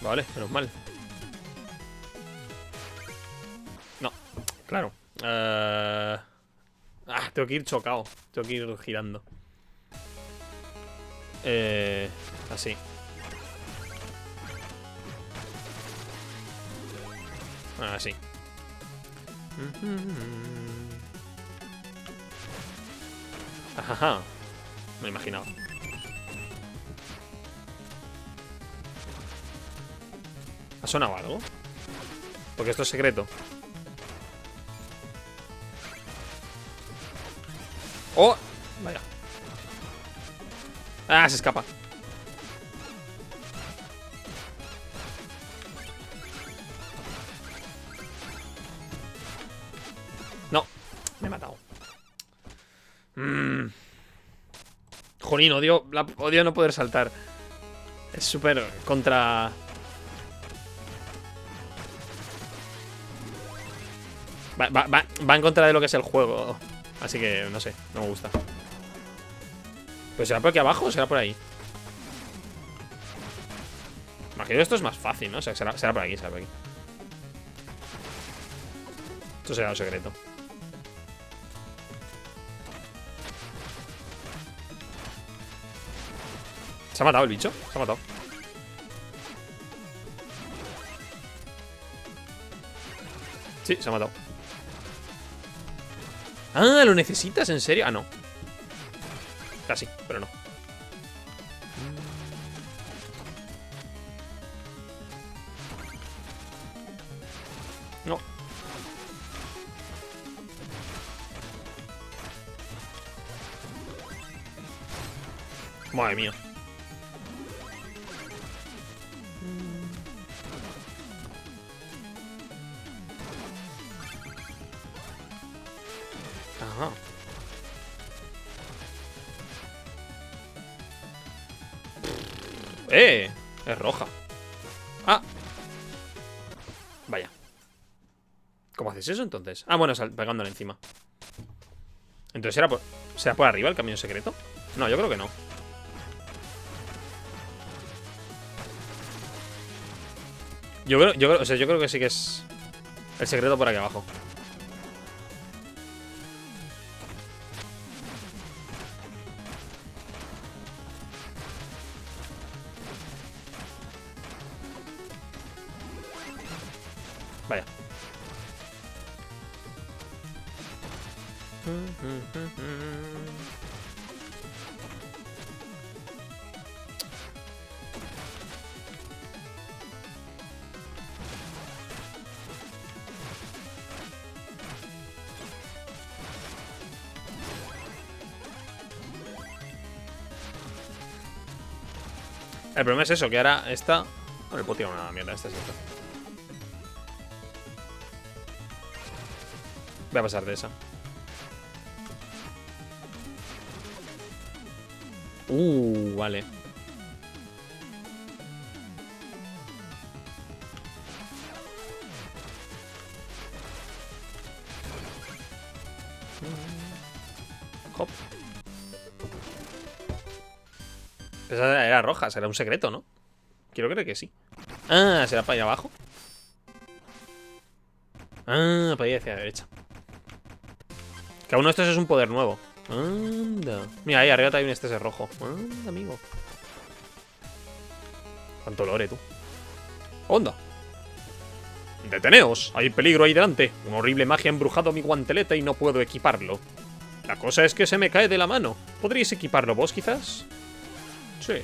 Vale, menos mal. No, claro. Tengo que ir chocado. Tengo que ir girando. Así. Así. Ajá, me lo imaginaba. ¿Ha sonado algo? Porque esto es secreto. ¡Oh! Vaya. ¡Ah! Se escapa. No, me he matado. Jolín, odio no poder saltar. Es súper contra... Va en contra de lo que es el juego. Así que, no sé, no me gusta. ¿Pero será por aquí abajo o será por ahí? Imagino que esto es más fácil, ¿no? O sea, será por aquí, será por aquí. Esto será un secreto. ¿Se ha matado el bicho? Se ha matado. Sí, se ha matado. Ah, ¿lo necesitas? ¿En serio? Ah, no. Casi, pero no. No. Madre mía. Ajá. Es roja. Ah. Vaya. ¿Cómo haces eso entonces? Ah, bueno, pegándole encima. Entonces, ¿era por... ¿será por arriba el camino secreto? No, yo creo que no. Yo creo que sí que es el secreto por aquí abajo. Vaya. El problema es eso, que ahora esta... Bueno, le puedo tirar una mierda, esta es esta. Voy a pasar de esa. Vale. Hop. Esa era roja, será un secreto, ¿no? Quiero creer que sí. Ah, será para ir abajo. Ah, para ir hacia la derecha. Cada uno de estos es un poder nuevo. Anda. Mira, ahí arriba también este es rojo. Anda, amigo. Cuánto lore, tú. Onda. Deteneos. Hay peligro ahí delante. Una horrible magia ha embrujado mi guantelete y no puedo equiparlo. La cosa es que se me cae de la mano. ¿Podríais equiparlo vos, quizás? Sí.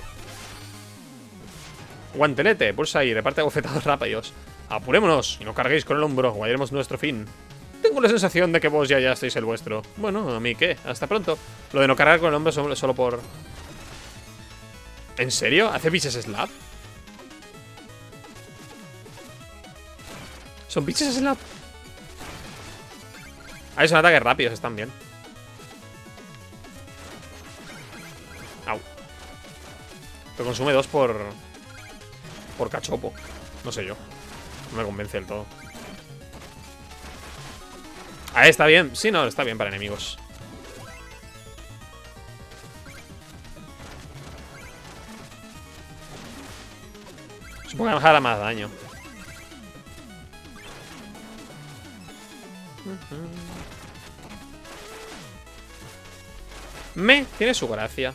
Guantelete. Pulsa ahí. Reparte bofetados rápidos. Apurémonos y no carguéis con el hombro. Guardaremos nuestro fin. Tengo la sensación de que vos ya estáis el vuestro. Bueno, a mí qué, hasta pronto. Lo de no cargar con el hombro solo por... ¿En serio? ¿Hace bitches slap? ¿Son bitches slap? Ah, son ataques rápidos, están bien. Au. Pero consume 2 por cachopo. No sé yo. No me convence del todo. Ah, está bien. Sí, no, está bien para enemigos. Supongo que me hará más daño. Tiene su gracia.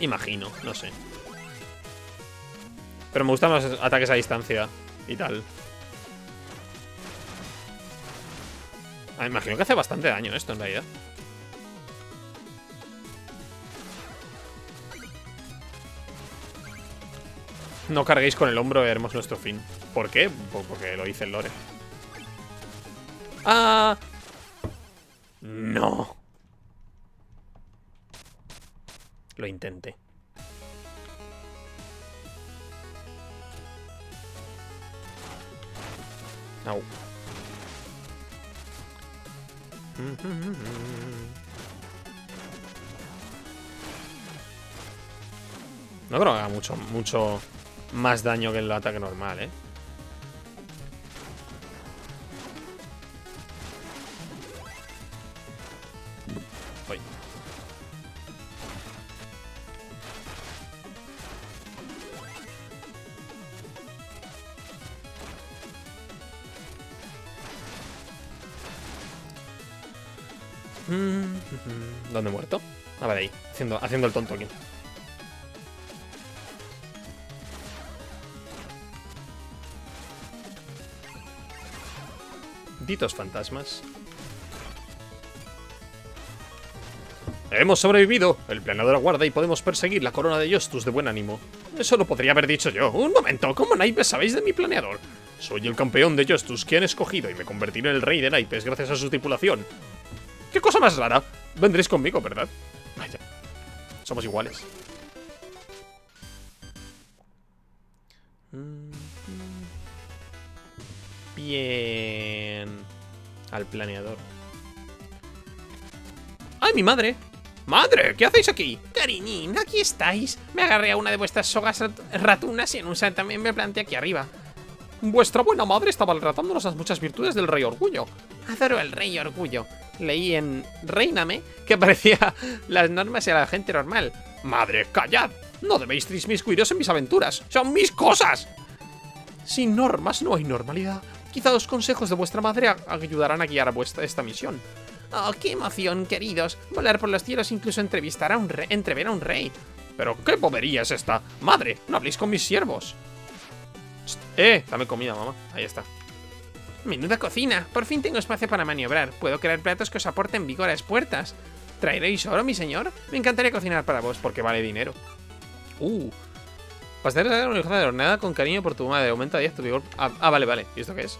Imagino, no sé. Pero me gustan los ataques a distancia y tal. Me imagino que hace bastante daño esto, en realidad. No carguéis con el hombro, veremos nuestro fin. ¿Por qué? Porque lo dice el lore. ¡Ah! ¡No! Lo intenté. Au. No creo que haga mucho más daño que el ataque normal, ¿eh? Voy. ¿Dónde he muerto? Ah, vale, ahí. Haciendo el tonto aquí. malditos fantasmas. ¡Hemos sobrevivido! El planeador aguarda y podemos perseguir la corona de Hostus de buen ánimo. Eso lo podría haber dicho yo. ¡Un momento! ¿Cómo naipes sabéis de mi planeador? Soy el campeón de Hostus que han escogido y me convertiré en el rey de naipes gracias a su tripulación. ¡Qué cosa más rara! Vendréis conmigo, ¿verdad? Vaya. Somos iguales. Bien. Al planeador. ¡Ay, mi madre! ¡Madre! ¿Qué hacéis aquí? Cariñín, aquí estáis. Me agarré a una de vuestras sogas ratunas y en un también me planté aquí arriba. Vuestra buena madre estaba relatándonos las muchas virtudes del Rey Orgullo. Adoro al Rey Orgullo. Leí en Reíname que parecía las normas y a la gente normal. ¡Madre, callad! No debéis trismiscuiros en mis aventuras. ¡Son mis cosas! Sin normas no hay normalidad. Quizá los consejos de vuestra madre ayudarán a guiar a esta misión. ¡Oh, qué emoción, queridos! Volar por los cielos, incluso entrever a un rey. ¿Pero qué bobería es esta? ¡Madre, no habléis con mis siervos! Dame comida, mamá. Ahí está. ¡Menuda cocina! Por fin tengo espacio para maniobrar. Puedo crear platos que os aporten vigor a las puertas. ¿Traeréis oro, mi señor? Me encantaría cocinar para vos, porque vale dinero. Pastel de una hojada de horneada con cariño por tu madre. Aumenta 10 tu vigor. Ah, vale, vale. ¿Y esto qué es?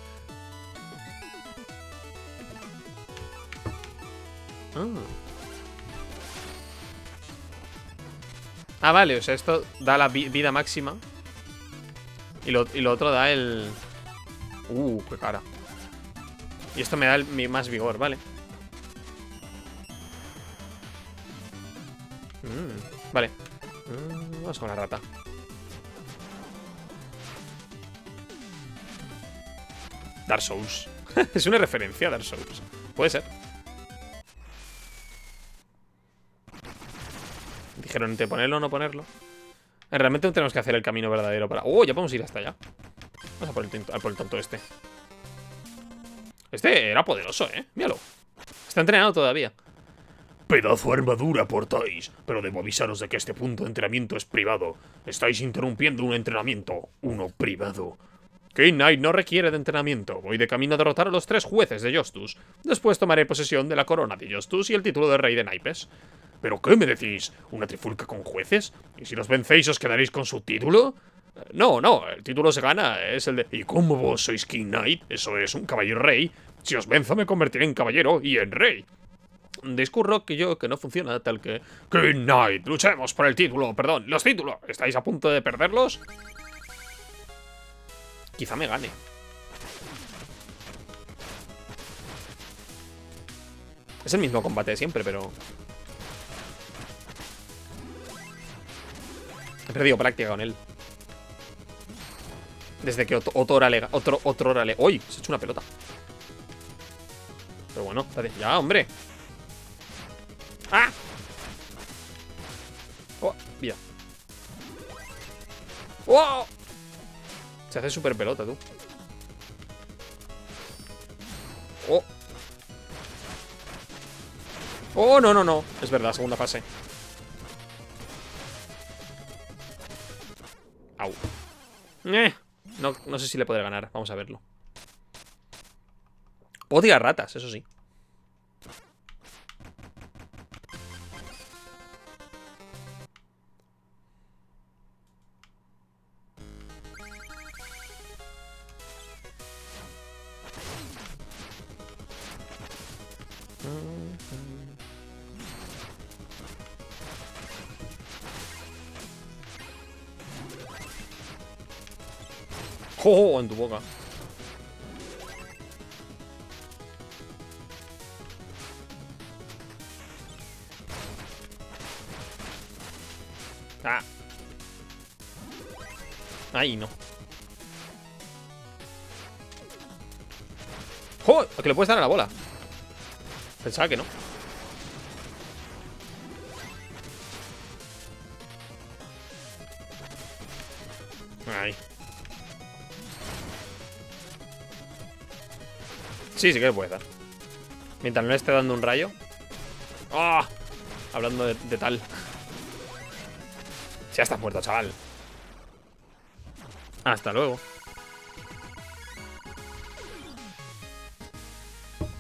Ah, vale, o sea, esto da la vida máxima. Y lo otro da el... qué cara. Y esto me da más vigor, vale. Vale. Vamos con la rata. Dark Souls. Es una referencia a Dark Souls. Puede ser. Dijeron entre ponerlo o no ponerlo. Realmente no tenemos que hacer el camino verdadero para... Ya podemos ir hasta allá. Vamos a por el tonto este. Este era poderoso, míralo. Está entrenado todavía. Pedazo de armadura portáis, pero debo avisaros de que este punto de entrenamiento es privado. Estáis interrumpiendo un entrenamiento, uno privado. King Knight no requiere de entrenamiento. Voy de camino a derrotar a los 3 jueces de Hostus. Después tomaré posesión de la corona de Hostus y el título de rey de naipes. ¿Pero qué me decís? ¿Una trifulca con jueces? ¿Y si los vencéis os quedaréis con su título? No, el título se gana, es el de... ¿Y cómo vos sois King Knight? Eso es, un caballero rey. Si os venzo me convertiré en caballero y en rey. Discurro que yo, que no funciona, tal que... King Knight, luchemos por el título, perdón, los títulos. ¿Estáis a punto de perderlos? Quizá me gane. Es el mismo combate de siempre, pero... He perdido práctica con él. Desde que otro hora le... ¡Uy! Se ha hecho una pelota. Pero bueno, espérate. ¡Ya, hombre! ¡Ah! ¡Oh! Mira. ¡Wow! Se hace súper pelota, tú. ¡Oh! ¡Oh, no, no, no! Es verdad, segunda fase. Au. No sé si le podré ganar. Vamos a verlo. Puedo tirar ratas, eso sí. En tu boca. Ah. Ahí no. ¡Oh! Que le puedes dar a la bola. Pensaba que no. Ay. Sí, sí que le puedes dar. Mientras no le esté dando un rayo. ¡Ah! ¡Oh! Hablando de tal. Ya estás muerto, chaval. Hasta luego.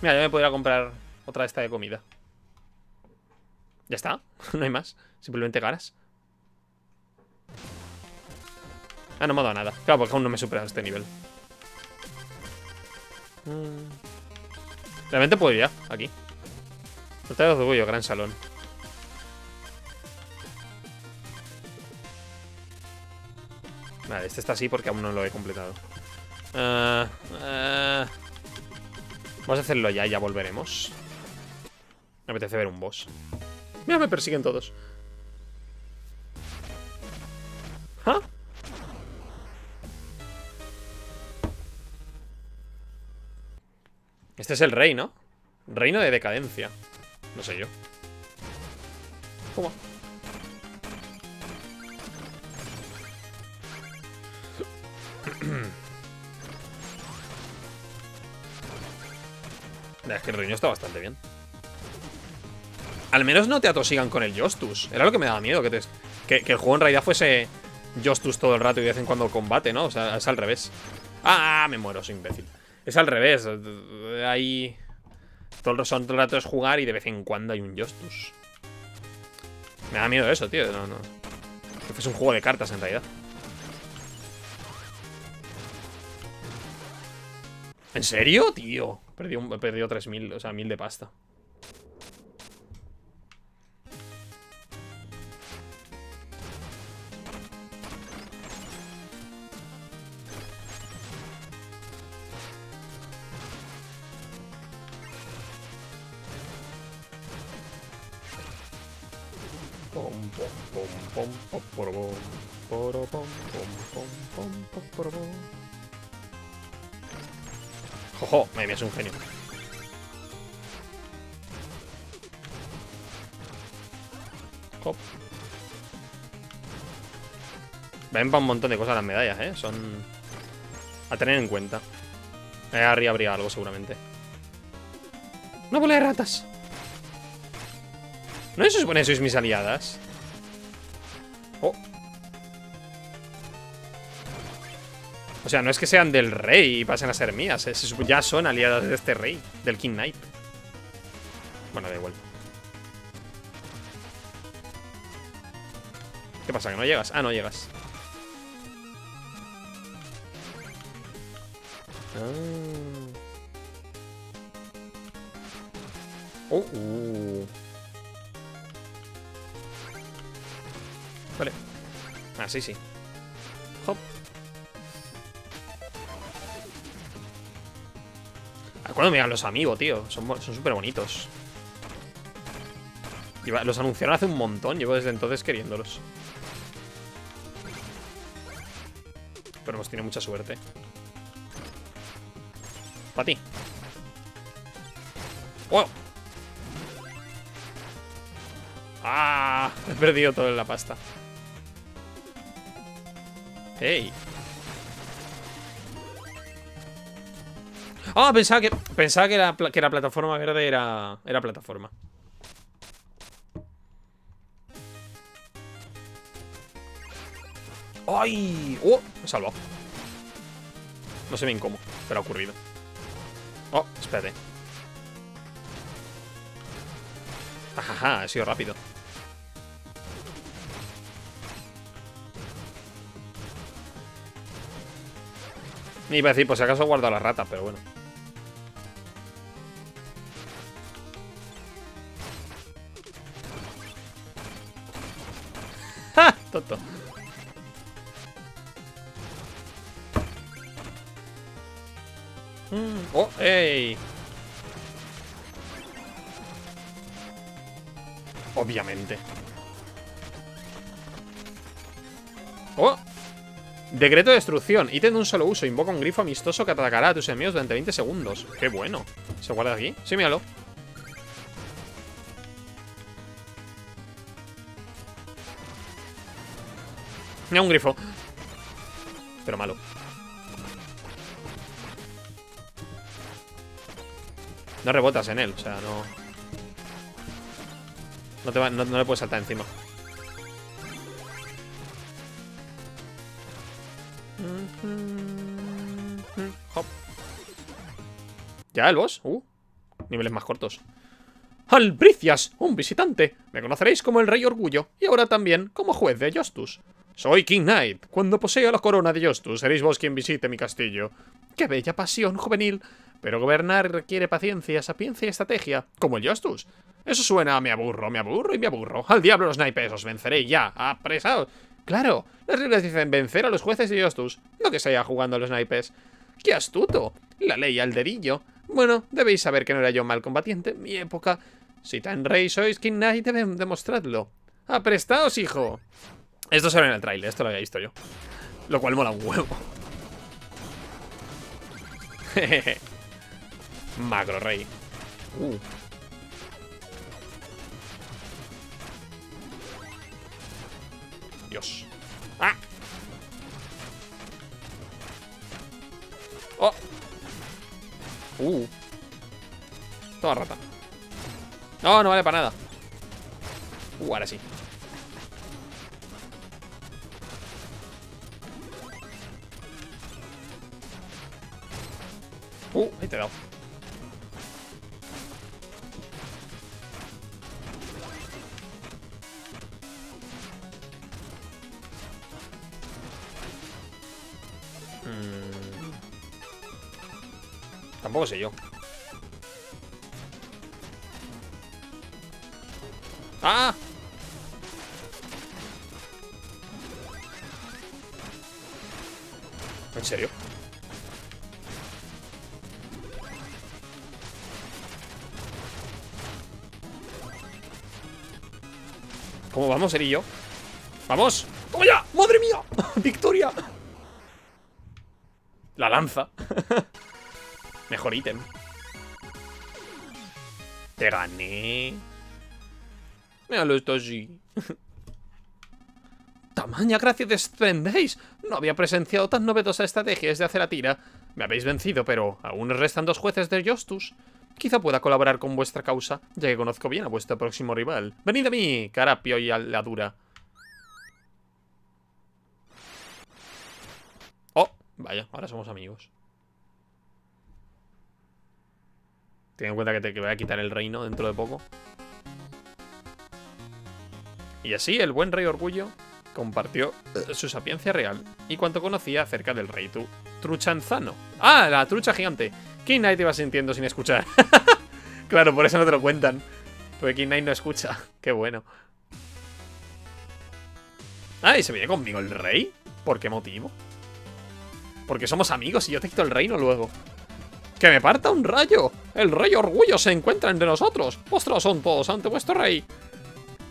Mira, yo me podría comprar otra de esta de comida. Ya está, no hay más. Simplemente ganas. Ah, no me ha dado nada. Claro, porque aún no me he superado este nivel. Realmente puedo ir ya, aquí. No te doy yo, gran salón. Vale, este está así porque aún no lo he completado. Vamos a hacerlo ya y ya volveremos. Me apetece ver un boss. Mira, me persiguen todos. ¿Ah? Este es el rey, ¿no? Reino de decadencia. No sé yo. ¿Cómo? Es que el reino está bastante bien. Al menos no te atosigan con el Hostus. Era lo que me daba miedo, que el juego en realidad fuese Hostus todo el rato y de vez en cuando el combate, ¿no? O sea, es al revés. ¡Ah! Me muero, soy imbécil. Es al revés. Hay... Todo el rato es jugar y de vez en cuando hay un Hostus. Me da miedo eso, tío. No, no. Es un juego de cartas en realidad. ¿En serio, tío? He perdido 3.000, o sea, 1.000 de pasta. Jojo, madre mía, es un genio. Hop. Ven para un montón de cosas las medallas, ¿eh? Son... a tener en cuenta. Arriba habría algo, seguramente. ¡Una bola de ratas! ¿No se supone que sois mis aliadas? Oh. O sea, no es que sean del rey y pasen a ser mías, ¿eh? Ya son aliadas de este rey, del King Knight. Bueno, da igual. ¿Qué pasa? ¿Que no llegas? Ah, no llegas. Ah. Vale. Ah, sí, sí. Hop. Acuérdame a los amigos, tío. Son súper bonitos. Los anunciaron hace un montón. Llevo desde entonces queriéndolos. Pero hemos tenido mucha suerte. Para ti. ¡Wow! ¡Ah! He perdido todo en la pasta. ¡Hey! Ah, pensaba que la plataforma verde era plataforma. ¡Ay! ¡Oh! Me he salvado. No sé bien cómo, pero ha ocurrido. Oh, espérate. Ajaja, he sido rápido. Ni iba a decir, pues si acaso he guardado las ratas, pero bueno. ¡Ja! Tonto. ¡Oh! ¡Ey! Obviamente. ¡Oh! Decreto de destrucción. Ítem de un solo uso. Invoca un grifo amistoso que atacará a tus enemigos durante 20 segundos. ¡Qué bueno! ¿Se guarda aquí? Sí, míralo. Mira, un grifo. Pero malo. No rebotas en él, o sea, no... No le puedes saltar encima. Hop. ¿Ya el boss? niveles más cortos. ¡Albricias! ¡Un visitante! Me conoceréis como el Rey Orgullo y ahora también como juez de Hostus. Soy King Knight. Cuando posea la corona de Hostus, seréis vos quien visite mi castillo. ¡Qué bella pasión juvenil! Pero gobernar requiere paciencia, sapiencia y estrategia, como el Hostus. Eso suena a me aburro y me aburro. ¡Al diablo los naipes! ¡Os venceré ya! ¡Apresaos! Claro, las reglas dicen vencer a los jueces de Hostus, no que sea jugando a los naipes. ¡Qué astuto! La ley alderillo. Bueno, debéis saber que no era yo mal combatiente en mi época. Si tan rey sois, King Knight, deben demostrarlo. ¡Aprestaos, hijo! Esto sale en el trailer, esto lo había visto yo. Lo cual mola un huevo. Jejeje. Macro rey. Dios. ¡Ah! ¡Oh! Toda rata. No, no vale para nada. Ahora sí. Ahí te he dado. Tampoco sé yo. ¡Ah! ¿En serio? ¿Cómo vamos, Erillo? ¡Vamos! ¡Toma ya! ¡Madre mía! ¡Victoria! La lanza. Mejor ítem. Te gané. Míralo, esto sí. Tamaña gracia desprendéis. No había presenciado tan novedosa estrategia desde hace la tira. Me habéis vencido, pero aún restan dos jueces de Hostus. Quizá pueda colaborar con vuestra causa, ya que conozco bien a vuestro próximo rival. Venid a mí, Carapio y Aladura. Oh, vaya, ahora somos amigos. Ten en cuenta que voy a quitar el reino dentro de poco. Y así el buen rey Orgullo compartió su sapiencia real y cuanto conocía acerca del rey Truchanzano. ¡Ah! La trucha gigante. King Knight iba sintiendo sin escuchar. Claro, por eso no te lo cuentan. Porque King Knight no escucha. Qué bueno. Ah, ¿y se viene conmigo el rey? ¿Por qué motivo? Porque somos amigos y yo te quito el reino luego. ¡Que me parta un rayo! ¡El rey Orgullo se encuentra entre nosotros! ¡Vosotros son todos ante vuestro rey!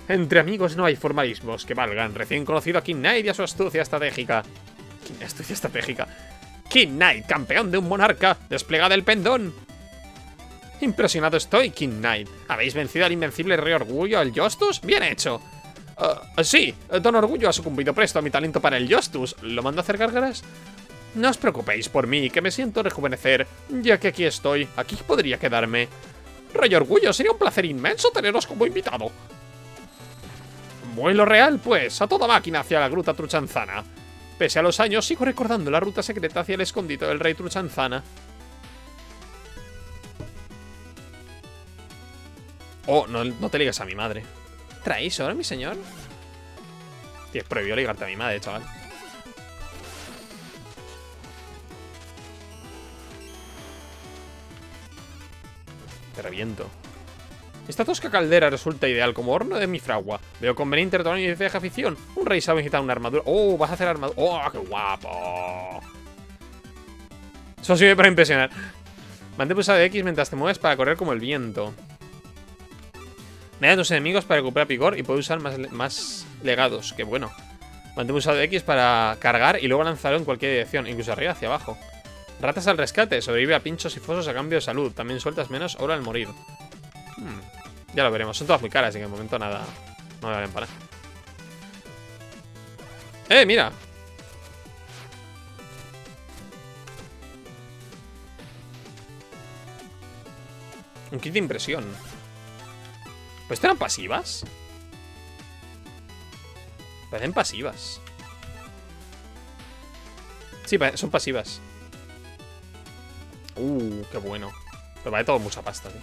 Entre amigos no hay formalismos que valgan. Recién conocido a King Knight y a su astucia estratégica. Astucia estratégica. King Knight, campeón de un monarca. ¡Desplegad el pendón! Impresionado estoy, King Knight. ¿Habéis vencido al invencible rey Orgullo, el Hostus? ¡Bien hecho! Sí, don Orgullo ha sucumbido presto a mi talento para el Hostus. ¿Lo mando a hacer gárgaras? No os preocupéis por mí, que me siento rejuvenecer, ya que aquí estoy, aquí podría quedarme. Rey Orgullo, sería un placer inmenso teneros como invitado. Vuelo real, pues, a toda máquina hacia la gruta Truchanzana. Pese a los años, sigo recordando la ruta secreta hacia el escondite del rey Truchanzana. Oh, no te ligas a mi madre. ¿Traidor, mi señor? Te es prohibido ligarte a mi madre, chaval. Te reviento. Esta tosca caldera resulta ideal como horno de mi fragua. Veo conveniente retornar mi vieja afición. Un rey sabe necesitar una armadura. ¡Oh! Vas a hacer armadura. ¡Oh! ¡Qué guapo! Eso sirve para impresionar. Mantén pulsado de X mientras te mueves para correr como el viento. Mira a tus enemigos para recuperar picor y puedes usar más legados. ¡Qué bueno! Mantén pulsado de X para cargar y luego lanzarlo en cualquier dirección, incluso arriba hacia abajo. Ratas al rescate, sobrevive a pinchos y fosos a cambio de salud. También sueltas menos oro al morir. Ya lo veremos, son todas muy caras, así que de momento nada. No me valen para nada. ¡Eh, mira! Un kit de impresión. ¿Pues eran pasivas? Parecen pasivas. Sí, son pasivas. Qué bueno. Pero vale todo mucha pasta, tío.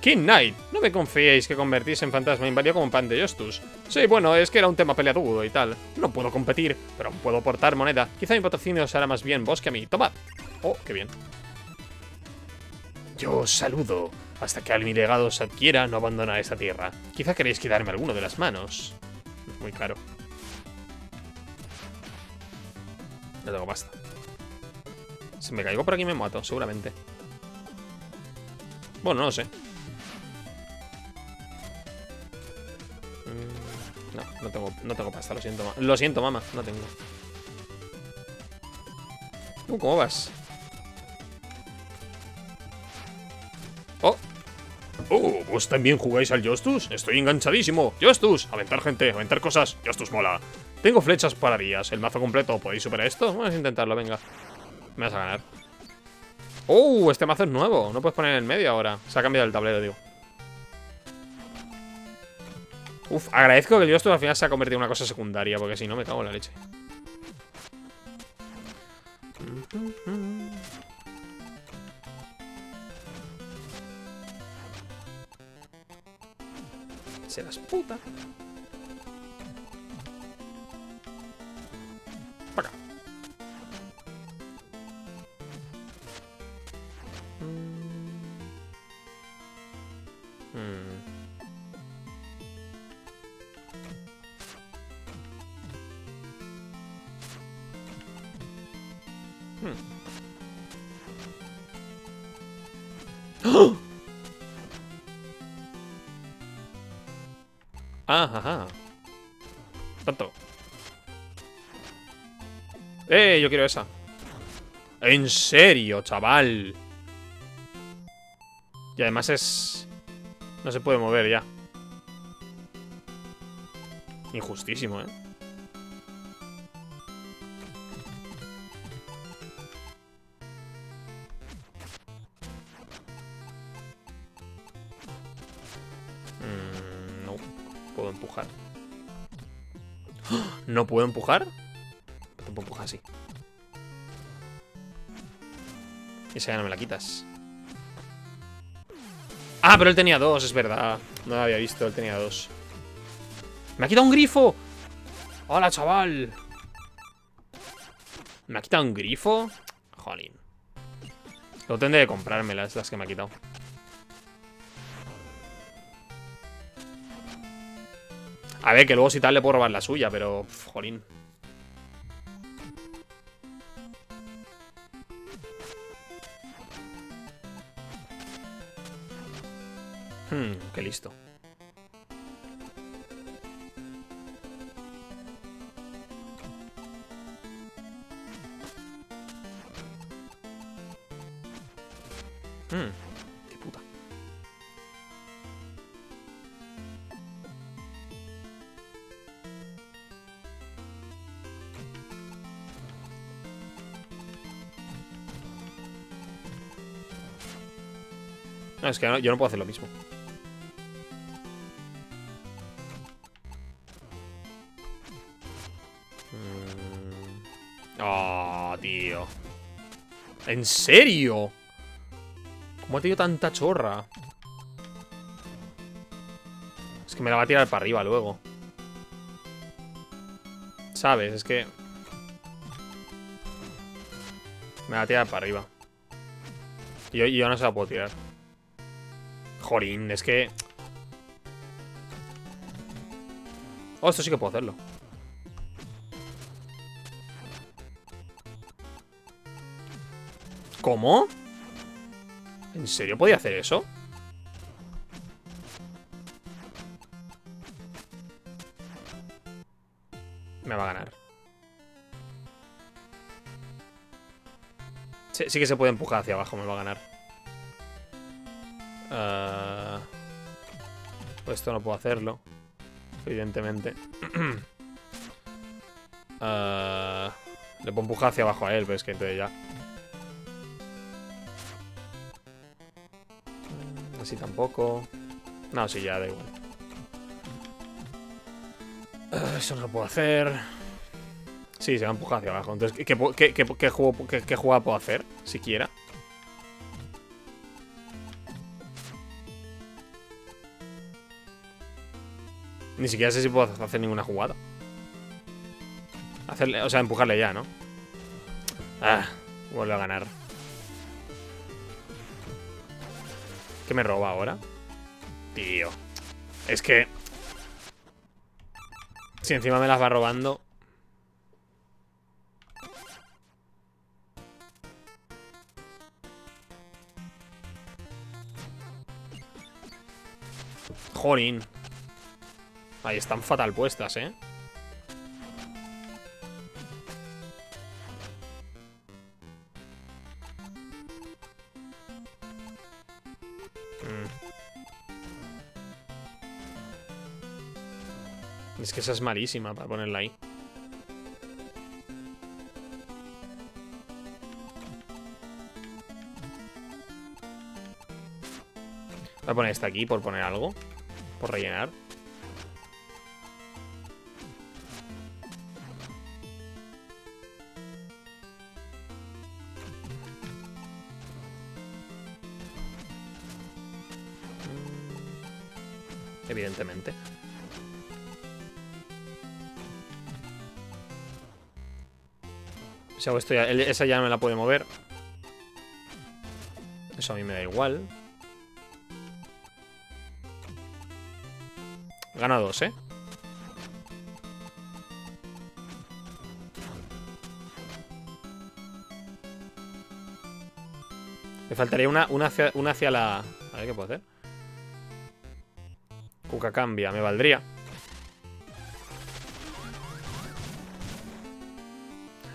King Knight. No me confiéis que convertís en fantasma inválido como un pan de Hostus. Sí, bueno, es que era un tema peleadudo y tal. No puedo competir, pero puedo aportar moneda. Quizá mi patrocinio os hará más bien vos que a mí. Tomad. Oh, qué bien. Yo os saludo. Hasta que mi legado se adquiera, no abandonaré esta tierra. Quizá queréis quitarme alguno de las manos. Muy caro. No tengo pasta. Si me caigo por aquí me mato, seguramente. Bueno, no lo sé. No, no tengo pasta, lo siento. Lo siento, mamá, no tengo. ¿Cómo vas? Oh. ¿Vos también jugáis al Hostus? Estoy enganchadísimo. Hostus, aventar gente, aventar cosas. Hostus mola. Tengo flechas para días. El mazo completo, ¿podéis superar esto? Vamos a intentarlo, venga. Me vas a ganar. ¡Oh! Este mazo es nuevo. No puedes poner en medio ahora. Se ha cambiado el tablero, digo. Uf, agradezco que el Hostus al final se ha convertido en una cosa secundaria, porque si no me cago en la leche. Se las puta. Para acá. Ajá. Tanto. Yo quiero esa. En serio, chaval. Y además es... No se puede mover ya. Injustísimo, ¿eh? No puedo empujar. ¿No puedo empujar? No te puedo empujar así. Esa ya no me la quitas. Ah, pero él tenía dos, es verdad. No lo había visto, él tenía dos. ¡Me ha quitado un grifo! ¡Hola, chaval! ¿Me ha quitado un grifo? Jolín. Lo tendré que comprármelas, las que me ha quitado. A ver, que luego si tal le puedo robar la suya, pero... jolín. Qué listo. Qué puta. No, es que yo no puedo hacer lo mismo. Tío. ¿En serio? ¿Cómo ha tenido tanta chorra? Es que me la va a tirar para arriba luego. ¿Sabes? Es que... me la va a tirar para arriba. Y yo no se la puedo tirar. Jolín, es que... oh, esto sí que puedo hacerlo. ¿Cómo? ¿En serio podía hacer eso? Me va a ganar. Sí, sí que se puede empujar hacia abajo, me va a ganar. Pues esto no puedo hacerlo, evidentemente. Le puedo empujar hacia abajo a él, pero es que entonces ya... así tampoco. No, sí, ya da igual. Eso no lo puedo hacer. Sí, se va a empujar hacia abajo. Entonces, ¿qué jugada puedo hacer? Siquiera. Ni siquiera sé si puedo hacer ninguna jugada. Hacerle, o sea, empujarle ya, ¿no? Ah, vuelvo a ganar. ¿Qué me roba ahora? Tío. Es que... si encima me las va robando... Jolín. Ahí están fatal puestas, ¿eh? Es que esa es malísima para ponerla ahí. Voy a poner esta aquí por poner algo. Por rellenar. Evidentemente. Si hago esto ya, esa ya no me la puede mover. Eso a mí me da igual. Gana dos, ¿eh? Me faltaría una hacia la... A ver, ¿qué puedo hacer? Cuca cambia, me valdría.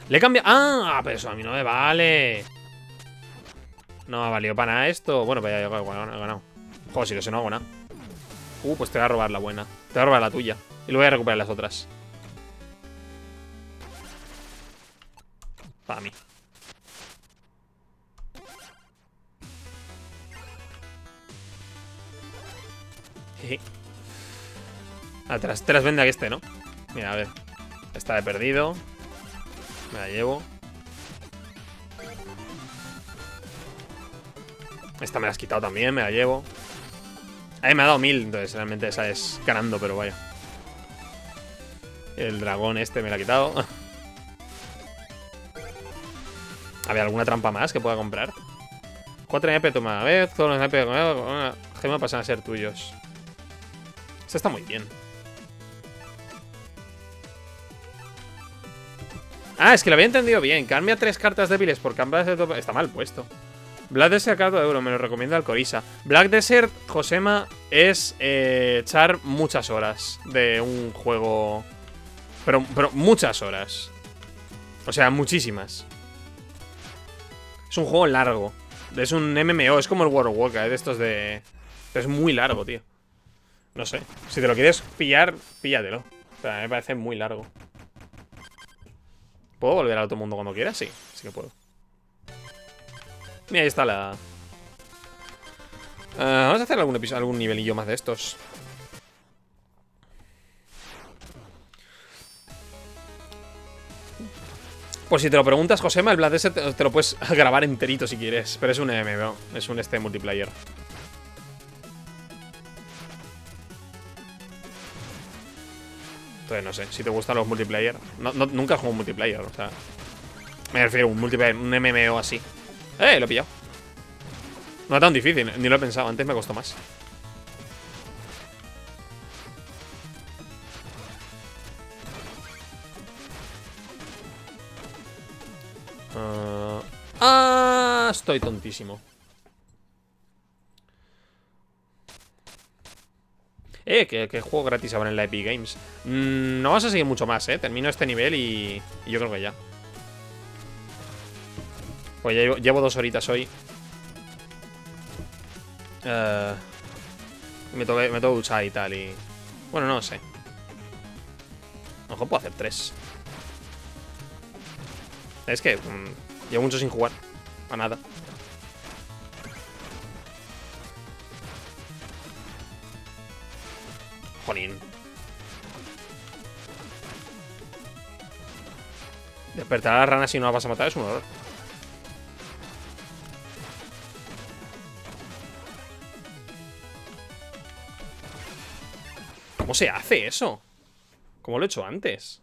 Le he cambiado... ¡Ah! Pero eso a mí no me vale. No me ha valido para nada esto. Bueno, pues ya he ganado. Joder, si no, no hago nada. Pues te voy a robar la buena. Te voy a robar la tuya. Y luego voy a recuperar las otras. Para mí. Jeje. Atrás. Te las vende a que esté, ¿no? Mira, a ver. Esta la he perdido. Me la llevo. Esta me la has quitado también, me la llevo. Ahí me ha dado 1000, entonces realmente esa es ganando, pero vaya. El dragón este me la ha quitado. A ver, ¿alguna trampa más que pueda comprar? 4 NP toma a vez, todos los NP con gema pasan a ser tuyos. Esta está muy bien. Ah, es que lo había entendido bien. Cambia 3 cartas débiles por cambiar de tope. Está mal puesto. Black Desert a €4, me lo recomienda Alcoriza. Black Desert, Josema, es echar muchas horas de un juego. Pero muchas horas. O sea, muchísimas. Es un juego largo. Es un MMO, es como el World of Warcraft, de estos de... Es muy largo, tío. No sé. Si te lo quieres pillar, píllatelo. Pero a mí me parece muy largo. ¿Puedo volver al otro mundo cuando quiera? Sí, sí que puedo. Mira, ahí está la... vamos a hacer algún nivelillo más de estos. Pues si te lo preguntas, Josema, el Black Desert te lo puedes grabar enterito si quieres. Pero es un MMO, es un multiplayer. Entonces, no sé, si te gustan los multiplayer... nunca juego un multiplayer, o sea... Me refiero a un multiplayer, un MMO así. Lo he pillado. No es tan difícil, ni lo he pensado. Antes me costó más. Estoy tontísimo. Que juego gratis ahora en la Epic Games. No vas a seguir mucho más, ¿eh? Termino este nivel y yo creo que ya. Pues llevo 2 horitas hoy. Me tengo que duchar y tal. Y bueno, no sé. A lo mejor puedo hacer 3. Es que llevo mucho sin jugar. A nada. Jolín. Despertar a las ranas si no las vas a matar es un horror. ¿Cómo se hace eso? ¿Cómo lo he hecho antes?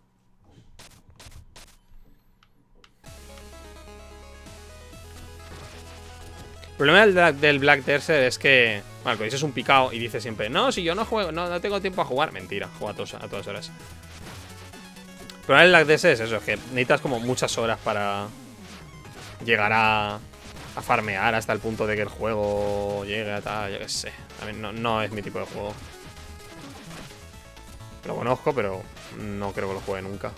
El problema del Black Desert es que... Bueno, lo dices un picado y dice siempre: no, si yo no juego, no tengo tiempo a jugar. Mentira, juega a todas horas. El problema del Black Desert es eso, es que necesitas como muchas horas para llegar a farmear hasta el punto de que el juego llegue a tal, yo qué sé. A mí no es mi tipo de juego. Lo conozco, pero no creo que lo juegue nunca.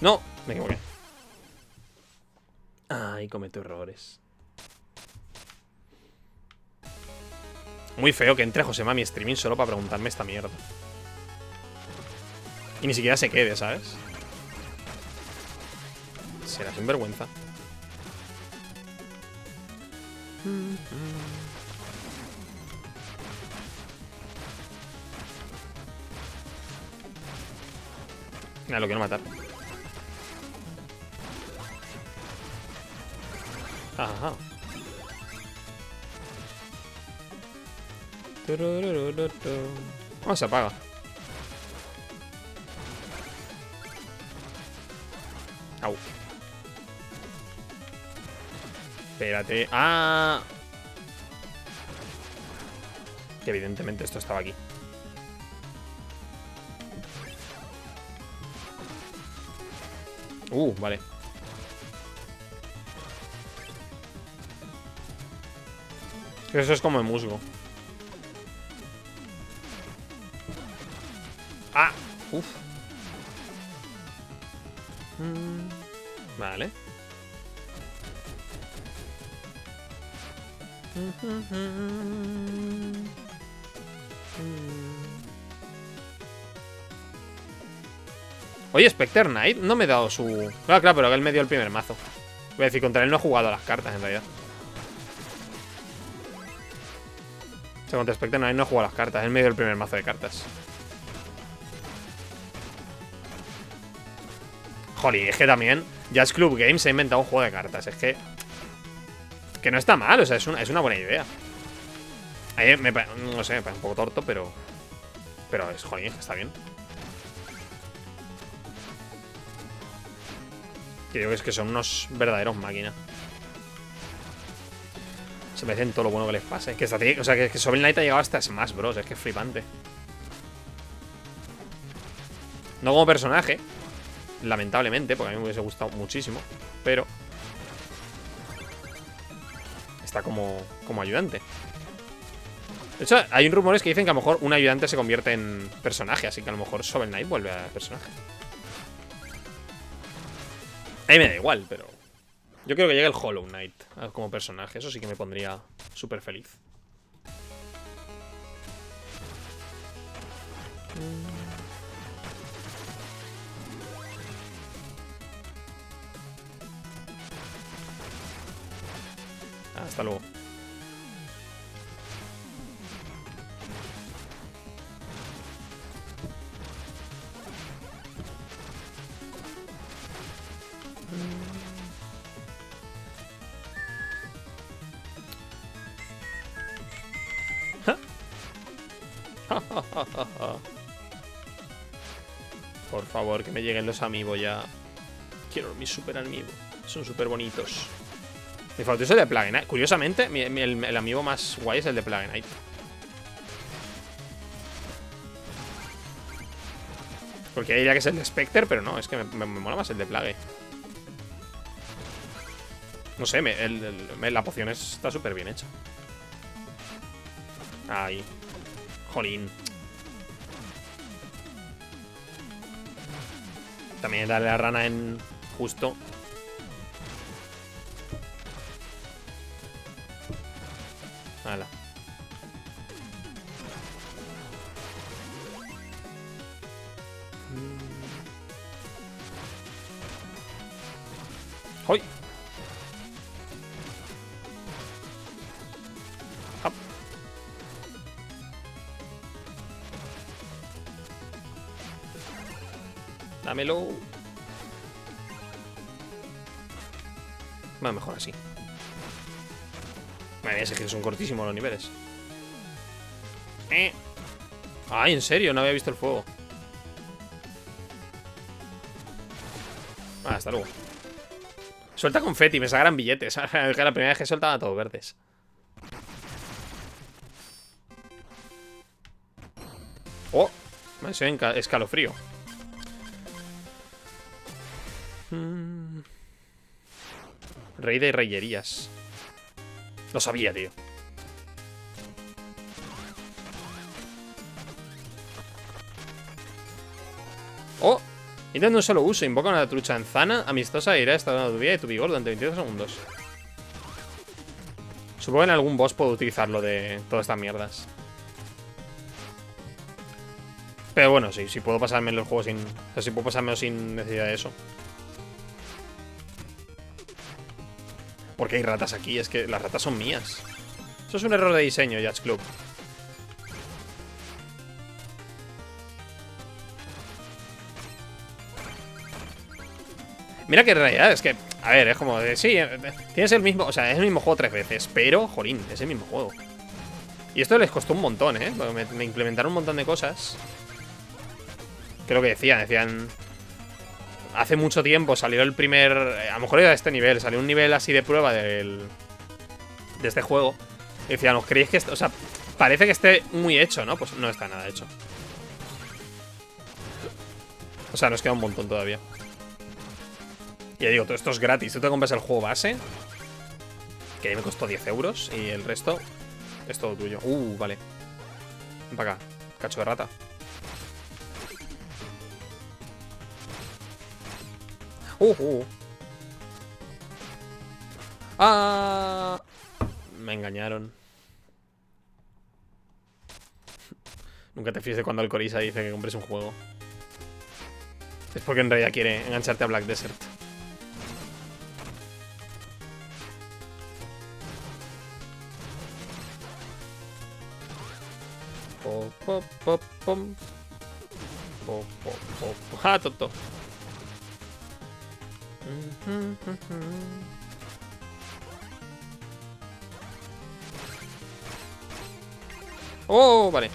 No, me equivoqué. Ay, cometo errores. Muy feo que entre Josema a mi streaming solo para preguntarme esta mierda. Y ni siquiera se quede, ¿sabes? Será sinvergüenza. Nada, lo quiero matar. Ajá. Oh, se apaga. Au. Espérate. Ah. Que evidentemente esto estaba aquí. Vale. Eso es como el musgo. Ah, uff. Vale. Oye, Specter Knight no me he dado su... Claro, pero él me dio el primer mazo. Voy a decir, contra él no he jugado a las cartas en realidad. O sea, contra Specter Knight no he jugado a las cartas. Él me dio el primer mazo de cartas. Jolín, es que también Jazz Club Games ha inventado un juego de cartas. Es que... Que no está mal, o sea, es una buena idea. Ahí me... No sé, me parece un poco torto, pero... Pero es jolín, es que está bien. Creo que es que son unos verdaderos máquinas. Se merecen todo lo bueno que les pase. Que o sea, que Shovel Knight ha llegado hasta Smash Bros. Es que es flipante. No como personaje, lamentablemente, porque a mí me hubiese gustado muchísimo. Pero está como ayudante. De hecho, hay rumores que dicen que a lo mejor un ayudante se convierte en personaje. Así que a lo mejor Shovel Knight vuelve a personaje. A mí me da igual, pero... Yo creo que llegue el Hollow Knight como personaje. Eso sí que me pondría súper feliz. Hasta luego. Por favor, que me lleguen los amiibos ya. Quiero mis super amiibos. Son súper bonitos. Mi favorito es el de Plague Knight. Curiosamente, el amiibo más guay es el de Plague Knight. Porque diría que es el de Specter, pero no, es que me mola más el de Plague. No sé, la poción está súper bien hecha. Ahí. Jolín. También darle a la rana en justo. Hala. ¡Hoy! Dámelo. Va mejor así. Madre mía, es que son cortísimos los niveles. Ay, en serio, no había visto el fuego. Ah, hasta luego. Suelta confeti, me sacarán billetes. La primera vez que soltaba todos verdes. Oh, me soy escalofrío. Rey de reyerías. Lo sabía, tío. Oh, intenta un solo uso. Invoca una trucha anzana amistosa e irá estando tu vida y tu vigor durante 22 segundos. Supongo que en algún boss puedo utilizarlo de todas estas mierdas. Pero bueno, sí puedo pasarme los juegos sin. O sea, sí puedo pasármelo sin necesidad de eso. Porque hay ratas aquí, es que las ratas son mías. Eso es un error de diseño, Jazz Club. Mira que en realidad es que, a ver, es como de, sí, tienes el mismo, o sea, es el mismo juego 3 veces, pero, jolín, es el mismo juego. Y esto les costó un montón, ¿eh? Porque me implementaron un montón de cosas. Creo que decían... Hace mucho tiempo salió el primer... A lo mejor era este nivel. Salió un nivel así de prueba de este juego. Y decían, ¿os creéis que esto...? O sea, parece que esté muy hecho, ¿no? Pues no está nada hecho. O sea, nos queda un montón todavía. Y ya digo, todo esto es gratis. Tú te compras el juego base, que me costó 10 euros, y el resto es todo tuyo. Vale. Ven para acá, cacho de rata. Ah, me engañaron. Nunca te fíes de cuando el Corisa dice que compres un juego. Es porque en realidad quiere engancharte a Black Desert. Pop, pop, pop, pop. Pop, pop, pop. Ah, tonto. Oh, vale.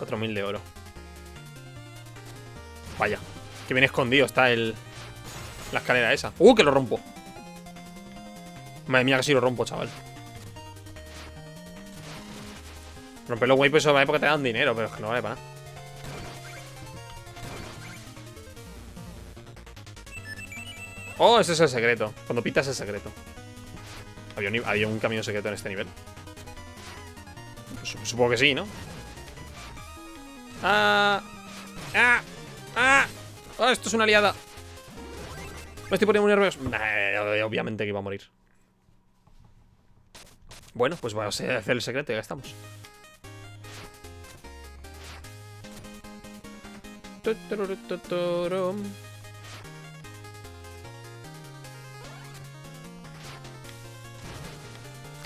$4000 de oro. Vaya, que bien escondido está la escalera esa. Que lo rompo. Madre mía, que si lo rompo, chaval. Romperlo, güey, pues eso vale porque te dan dinero, pero es que no vale para nada. Oh, ese es el secreto. Cuando pitas el secreto. ¿Había un camino secreto en este nivel? Pues, supongo que sí, ¿no? Oh, esto es una liada. Me estoy poniendo muy nervioso. Nah, obviamente que iba a morir. Bueno, pues vamos a hacer el secreto y ya estamos.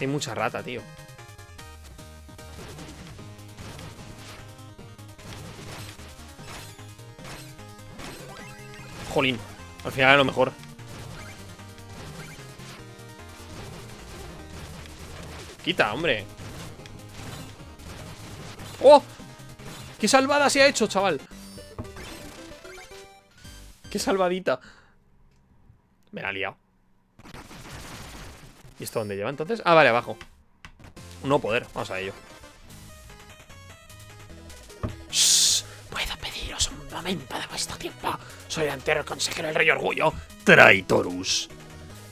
Hay mucha rata, tío. Jolín. Al final era lo mejor. Quita, hombre. ¡Oh! ¡Qué salvada se ha hecho, chaval! ¡Qué salvadita! Me la ha liado. ¿Y esto dónde lleva entonces? Ah, vale, abajo. No poder, vamos a ello. Shh, puedo pediros un momento de vuestro tiempo. Soy el entero consejero del Rey Orgullo, Traitorus.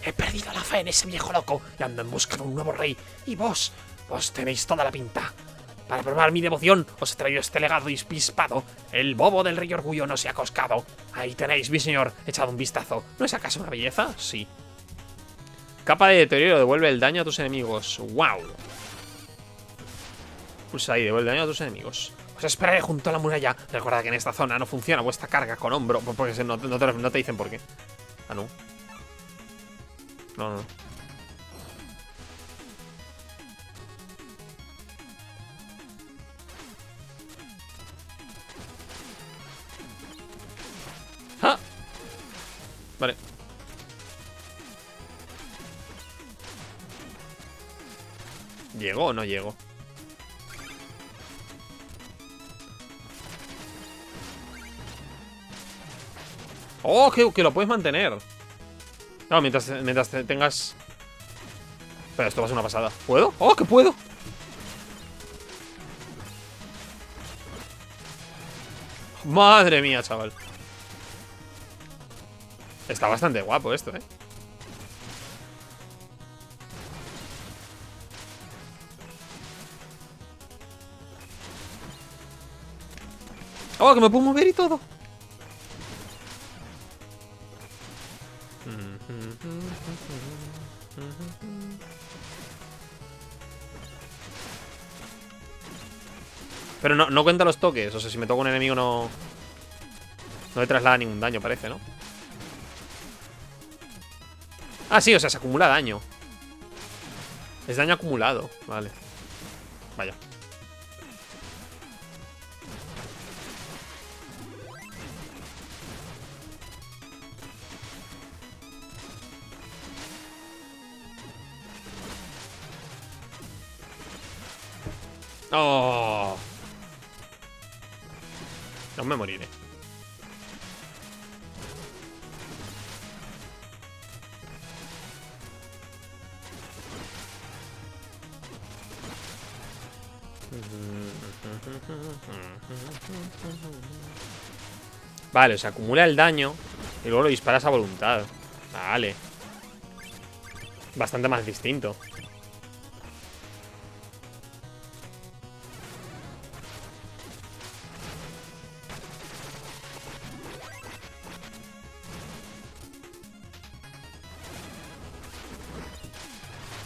He perdido la fe en ese viejo loco y ando en busca de un nuevo rey. Y vos tenéis toda la pinta. Para probar mi devoción, os he traído este legado dispispado. El bobo del Rey Orgullo no se ha coscado. Ahí tenéis, mi señor, echad un vistazo. ¿No es acaso una belleza? Sí. Capa de deterioro, devuelve el daño a tus enemigos. ¡Wow! Pulsa ahí, devuelve el daño a tus enemigos. Os esperaré junto a la muralla. Recuerda que en esta zona no funciona vuestra carga con hombro. Porque no te dicen por qué. Ah, no. No. ¿Llegó o no llegó? ¡Oh! Que lo puedes mantener. No, mientras tengas... Pero esto va a ser una pasada. ¿Puedo? ¡Oh, que puedo! ¡Madre mía, chaval! Está bastante guapo esto, ¿eh? ¡Oh, que me puedo mover y todo! Pero no cuenta los toques. O sea, si me toca un enemigo no... No le traslada ningún daño, parece, ¿no? Ah, sí, o sea, se acumula daño. Es daño acumulado. Vale. Vaya. Oh. No me moriré. Vale, o sea, acumula el daño y luego lo disparas a voluntad. Vale. Bastante más distinto.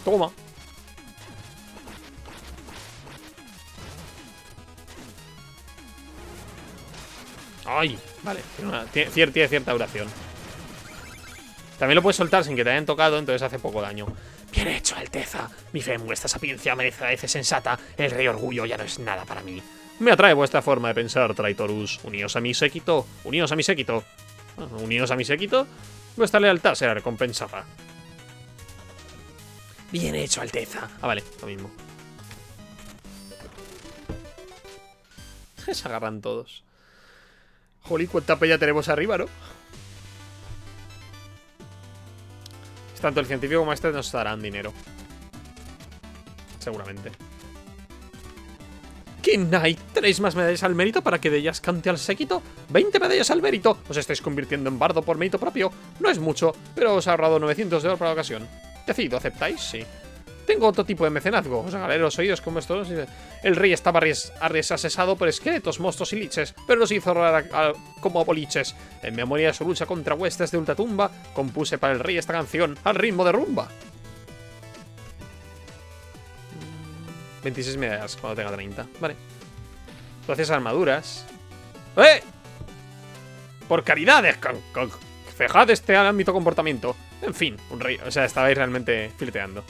Toma. Ay, vale, tiene cierta duración. También lo puedes soltar sin que te hayan tocado, entonces hace poco daño. Bien hecho, Alteza. Mi fe en vuestra sapiencia merece sensata. El rey orgullo ya no es nada para mí. Me atrae vuestra forma de pensar, Traitorus. Uníos a mi séquito. Uníos a mi séquito. Uníos a mi séquito. Vuestra lealtad será recompensada. Bien hecho, Alteza. Ah, vale, lo mismo. Se agarran todos. Jolín, cuánta pella tenemos arriba, ¿no? Tanto el científico como este nos darán dinero. Seguramente. King Knight, ¿tenéis más medallas al mérito para que de ellas cante al séquito? ¡20 medallas al mérito! Os estáis convirtiendo en bardo por mérito propio. No es mucho, pero os ha ahorrado 900 de oro por la ocasión. Decidido, ¿aceptáis? Sí. Tengo otro tipo de mecenazgo. Os agarré los oídos como estos. El rey estaba arresasesado por esqueletos, monstruos y liches, pero los hizo rolar como boliches. En memoria de su lucha contra huestes de ultratumba, compuse para el rey esta canción al ritmo de rumba. 26 medallas cuando tenga 30. Vale. Tú haces armaduras. ¡Eh! Por caridades, cejad este ámbito comportamiento. En fin, un rey. O sea, estabais realmente fileteando.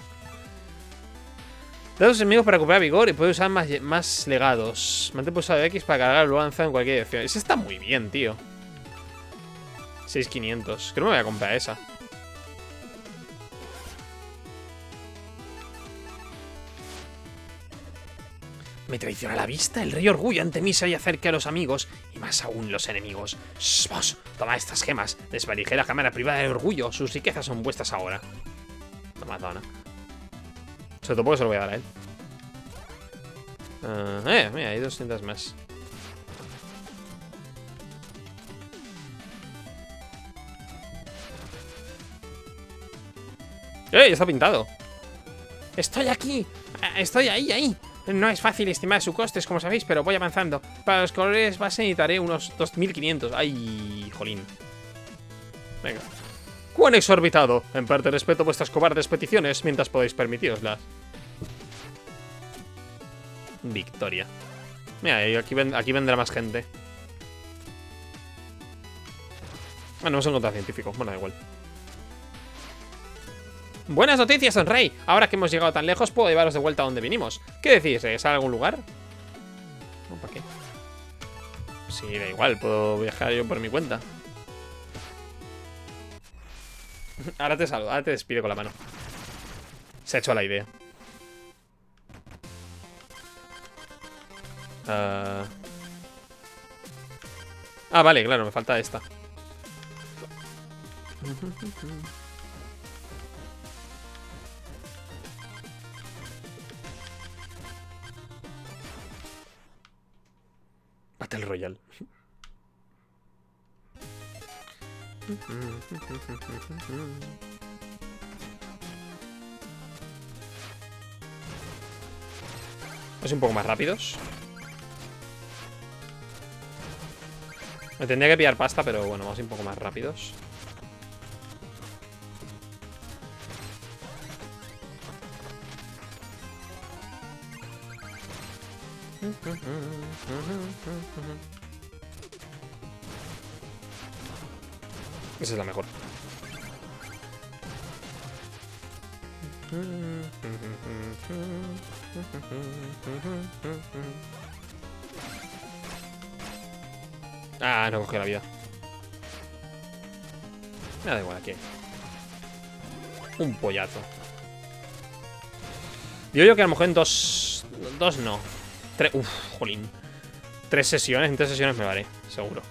Da a los enemigos para recuperar vigor y puede usar más legados. Mantén pulsado X para cargar el lanza en cualquier dirección. Esa está muy bien, tío. 6500. Creo que no me voy a comprar esa. Me traiciona la vista. El rey orgullo ante mí se y acerca a los amigos y más aún los enemigos. ¡Vos! Toma estas gemas. Desvalijé la cámara privada del orgullo. Sus riquezas son vuestras ahora. No me ha dado nada. Sobre todo porque se lo voy a dar a él. Mira, hay 200 más. ¡Eh! Está pintado. ¡Estoy aquí! ¡Estoy ahí! No es fácil estimar sus costes, como sabéis, pero voy avanzando. Para los colores base necesitaré unos 2500. ¡Ay, jolín! Venga. ¡Cuán exorbitado! En parte respeto vuestras cobardes peticiones mientras podéis permitiroslas. Victoria. Mira, aquí vendrá más gente. Ah, no hemos encontrado científico. Bueno, da igual. Buenas noticias, don Rey. Ahora que hemos llegado tan lejos, puedo llevaros de vuelta a donde vinimos. ¿Qué decís? ¿Regresar a algún lugar? No, ¿para qué? Sí, da igual. Puedo viajar yo por mi cuenta. Ahora te despido con la mano. Se ha hecho la idea. Ah, vale, claro, me falta esta. Battle Royale. Es un poco más rápidos. Me tendría que pillar pasta, pero bueno, vamos a ir un poco más rápidos. Esa es la mejor. Ah, no cogió la vida. Me da igual, aquí hay un pollazo. Digo yo que a lo mejor en dos no. Tres. Uff, jolín. En tres sesiones me vale, seguro.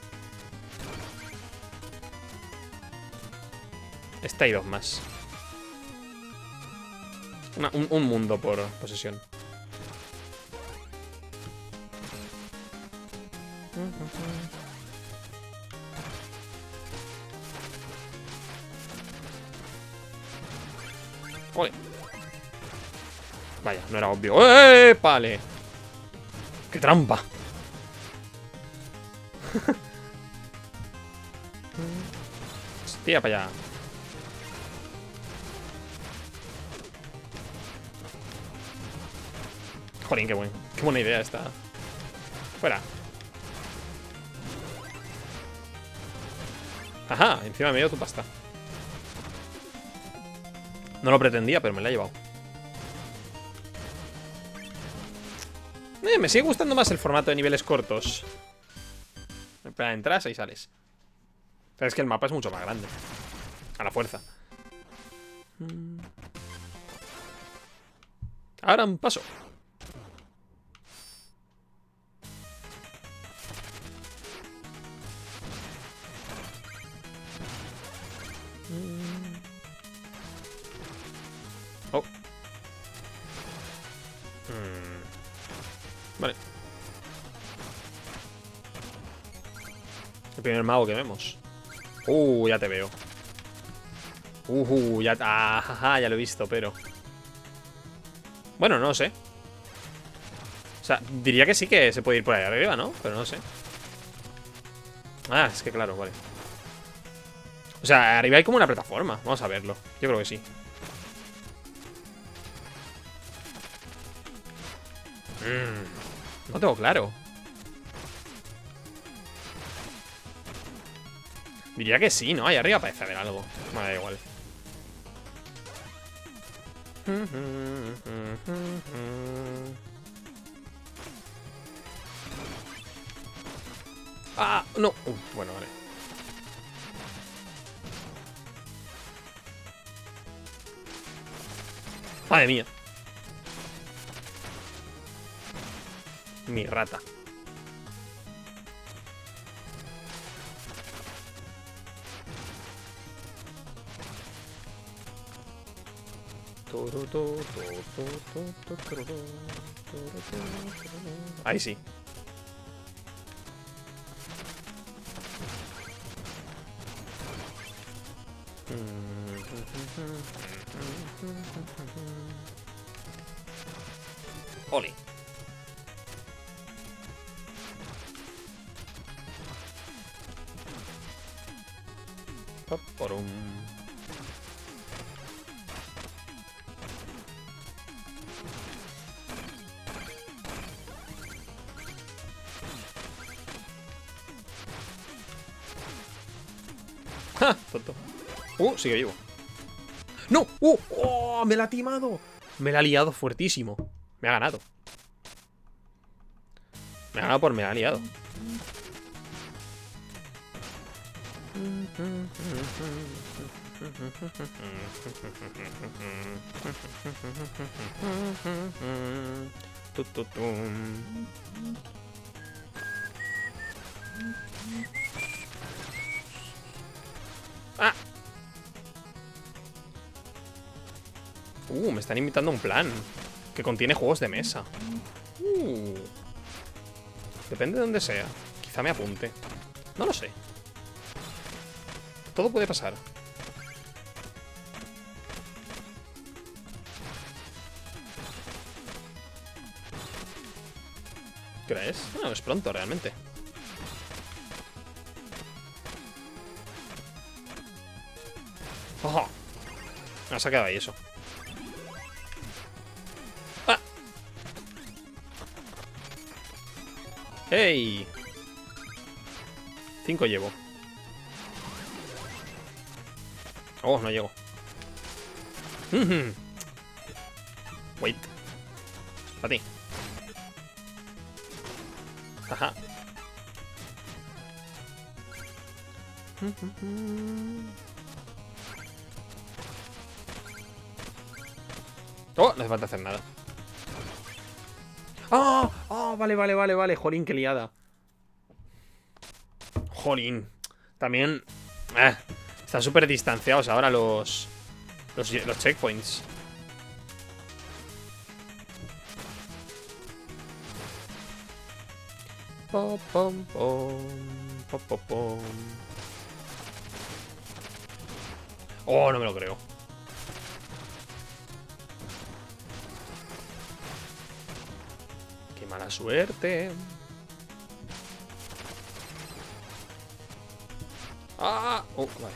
Esta y dos más. Un mundo por posesión. Oye. Vaya, no era obvio. ¡Eh, pale! ¡Qué trampa! Hostia, para allá. Jolín, qué buena idea esta. Fuera. Ajá, encima me dio tu pasta. No lo pretendía, pero me la he llevado. Me sigue gustando más el formato de niveles cortos. Entras y sales. Pero es que el mapa es mucho más grande. A la fuerza. Ahora un paso. Oh. Vale. El primer mago que vemos. Ya te veo. Ya. Ajá, ya lo he visto, pero. Bueno, no sé. O sea, diría que sí que se puede ir por ahí arriba, ¿no? Pero no sé. Ah, es que claro, vale. O sea, arriba hay como una plataforma. Vamos a verlo. Yo creo que sí. No tengo claro. Diría que sí, ¿no? Ahí arriba parece haber algo. Me da igual. Ah, no. Bueno, vale. Madre mía. Mi rata. Ahí sí. Oli. ¡Ja! Tonto. Sigue vivo. ¡No! ¡Oh! ¡Me la ha timado! Me la ha liado fuertísimo. Me ha ganado. Me ha ganado por me la ha liado. están invitando a un plan que contiene juegos de mesa. Depende de dónde sea. Quizá me apunte. No lo sé. Todo puede pasar. ¿Qué hora es? No, es pronto realmente. ¡Ojo! Me ha sacado ahí eso. ¡Ah! ¡Ey! 5 llevo. Oh, no llego. Wait. Para ti. Ajá. Oh, no hace falta hacer nada. ¡Ah! ¡Oh! Vale. Jolín, qué liada. Jolín. También... están súper distanciados ahora los checkpoints. Oh, no me lo creo. Mala suerte. ¡Ah! Oh, vale.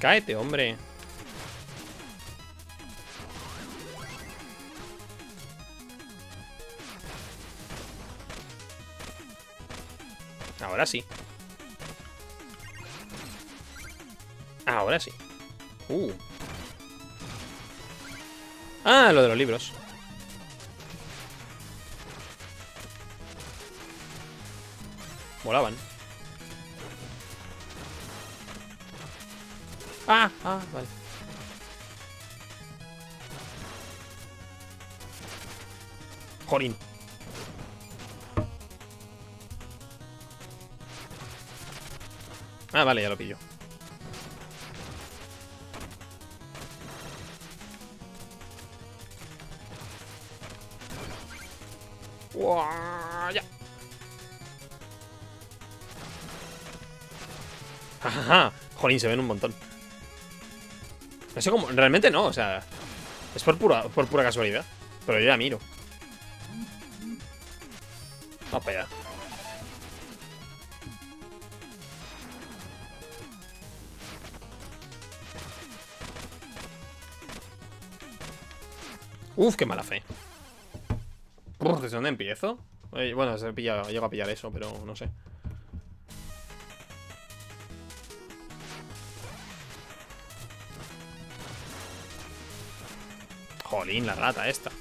Cáete, hombre. Ahora sí. Ahora sí. Ah, lo de los libros. Volaban. Vale. Jolín. Ah, vale, ya lo pillo. Ya. Jajaja. Jolín, se ven un montón. No sé cómo. Realmente no, o sea. Es por pura casualidad. Pero yo ya miro. Vamos para allá. Uf, qué mala fe. ¿Desde dónde empiezo? Bueno, se pilla, llego a pillar eso, pero no sé. Jolín, la rata esta.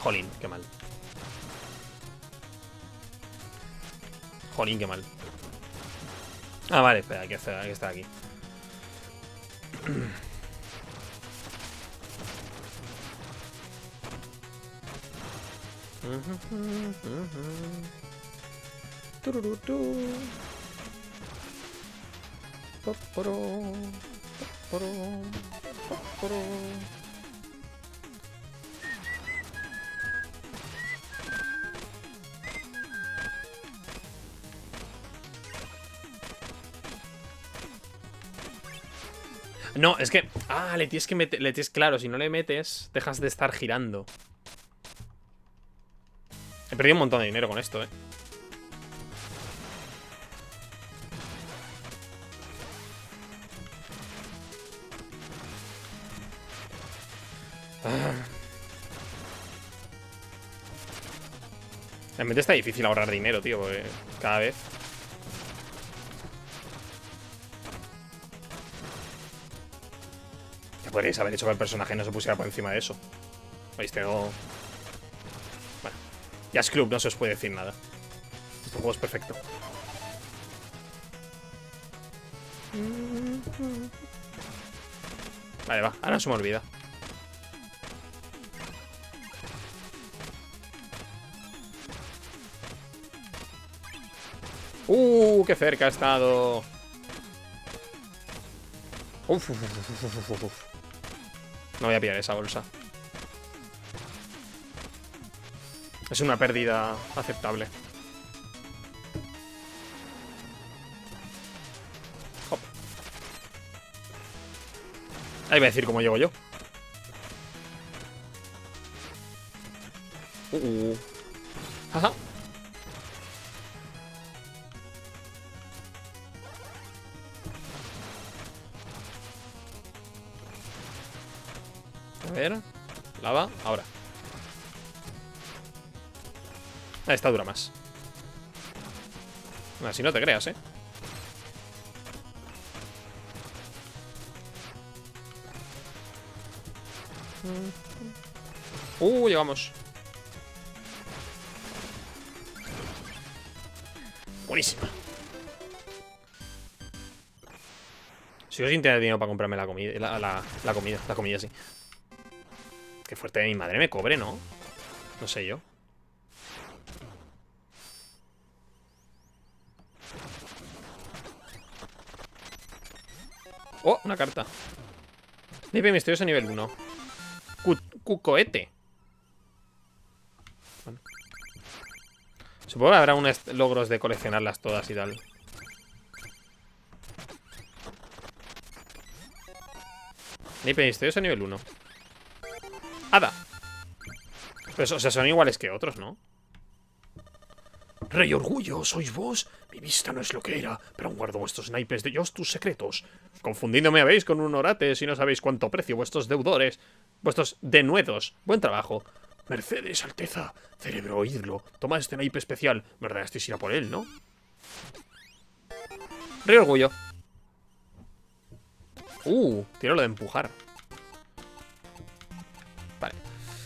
Jolín, qué mal. Jolín, qué mal. Ah, vale, espera, hay que estar aquí. No, es que... Ah, le tienes que meter... Le tienes... Claro, si no le metes, dejas de estar girando. He perdido un montón de dinero con esto, eh. Realmente está difícil ahorrar dinero, tío, porque cada vez... Podríais haber hecho que el personaje no se pusiera por encima de eso. ¿Veis? Tengo... Bueno. Jazz Club no se os puede decir nada. Este juego es perfecto. Vale, va, ahora se me olvida. Qué cerca ha estado. Uf. No voy a pillar esa bolsa. Es una pérdida aceptable. Hop. Ahí voy a decir cómo llego yo. Ajá. A ver, lava, ahora. Esta dura más. Así no te creas, ¿eh? Llegamos. Buenísima. Si yo sin tener dinero para comprarme la comida, la comida, sí. Qué fuerte de mi madre me cobre, ¿no? No sé yo. Oh, una carta. DP misterioso nivel 1. Cucoete. Bueno. Supongo que habrá unos logros de coleccionarlas todas y tal. DP misterioso nivel 1. Hada. Pues, o sea, son iguales que otros, ¿no? Rey Orgullo, ¿sois vos? Mi vista no es lo que era, pero aún guardo vuestros naipes de Hostus secretos. Confundiéndome habéis con un orate si no sabéis cuánto aprecio vuestros deudores, vuestros denuedos. Buen trabajo. Mercedes, Alteza, cerebro, oídlo. Toma este naipe especial. ¿Verdad? Estáis irá por él, ¿no? Rey Orgullo. Tiene lo de empujar. Vale,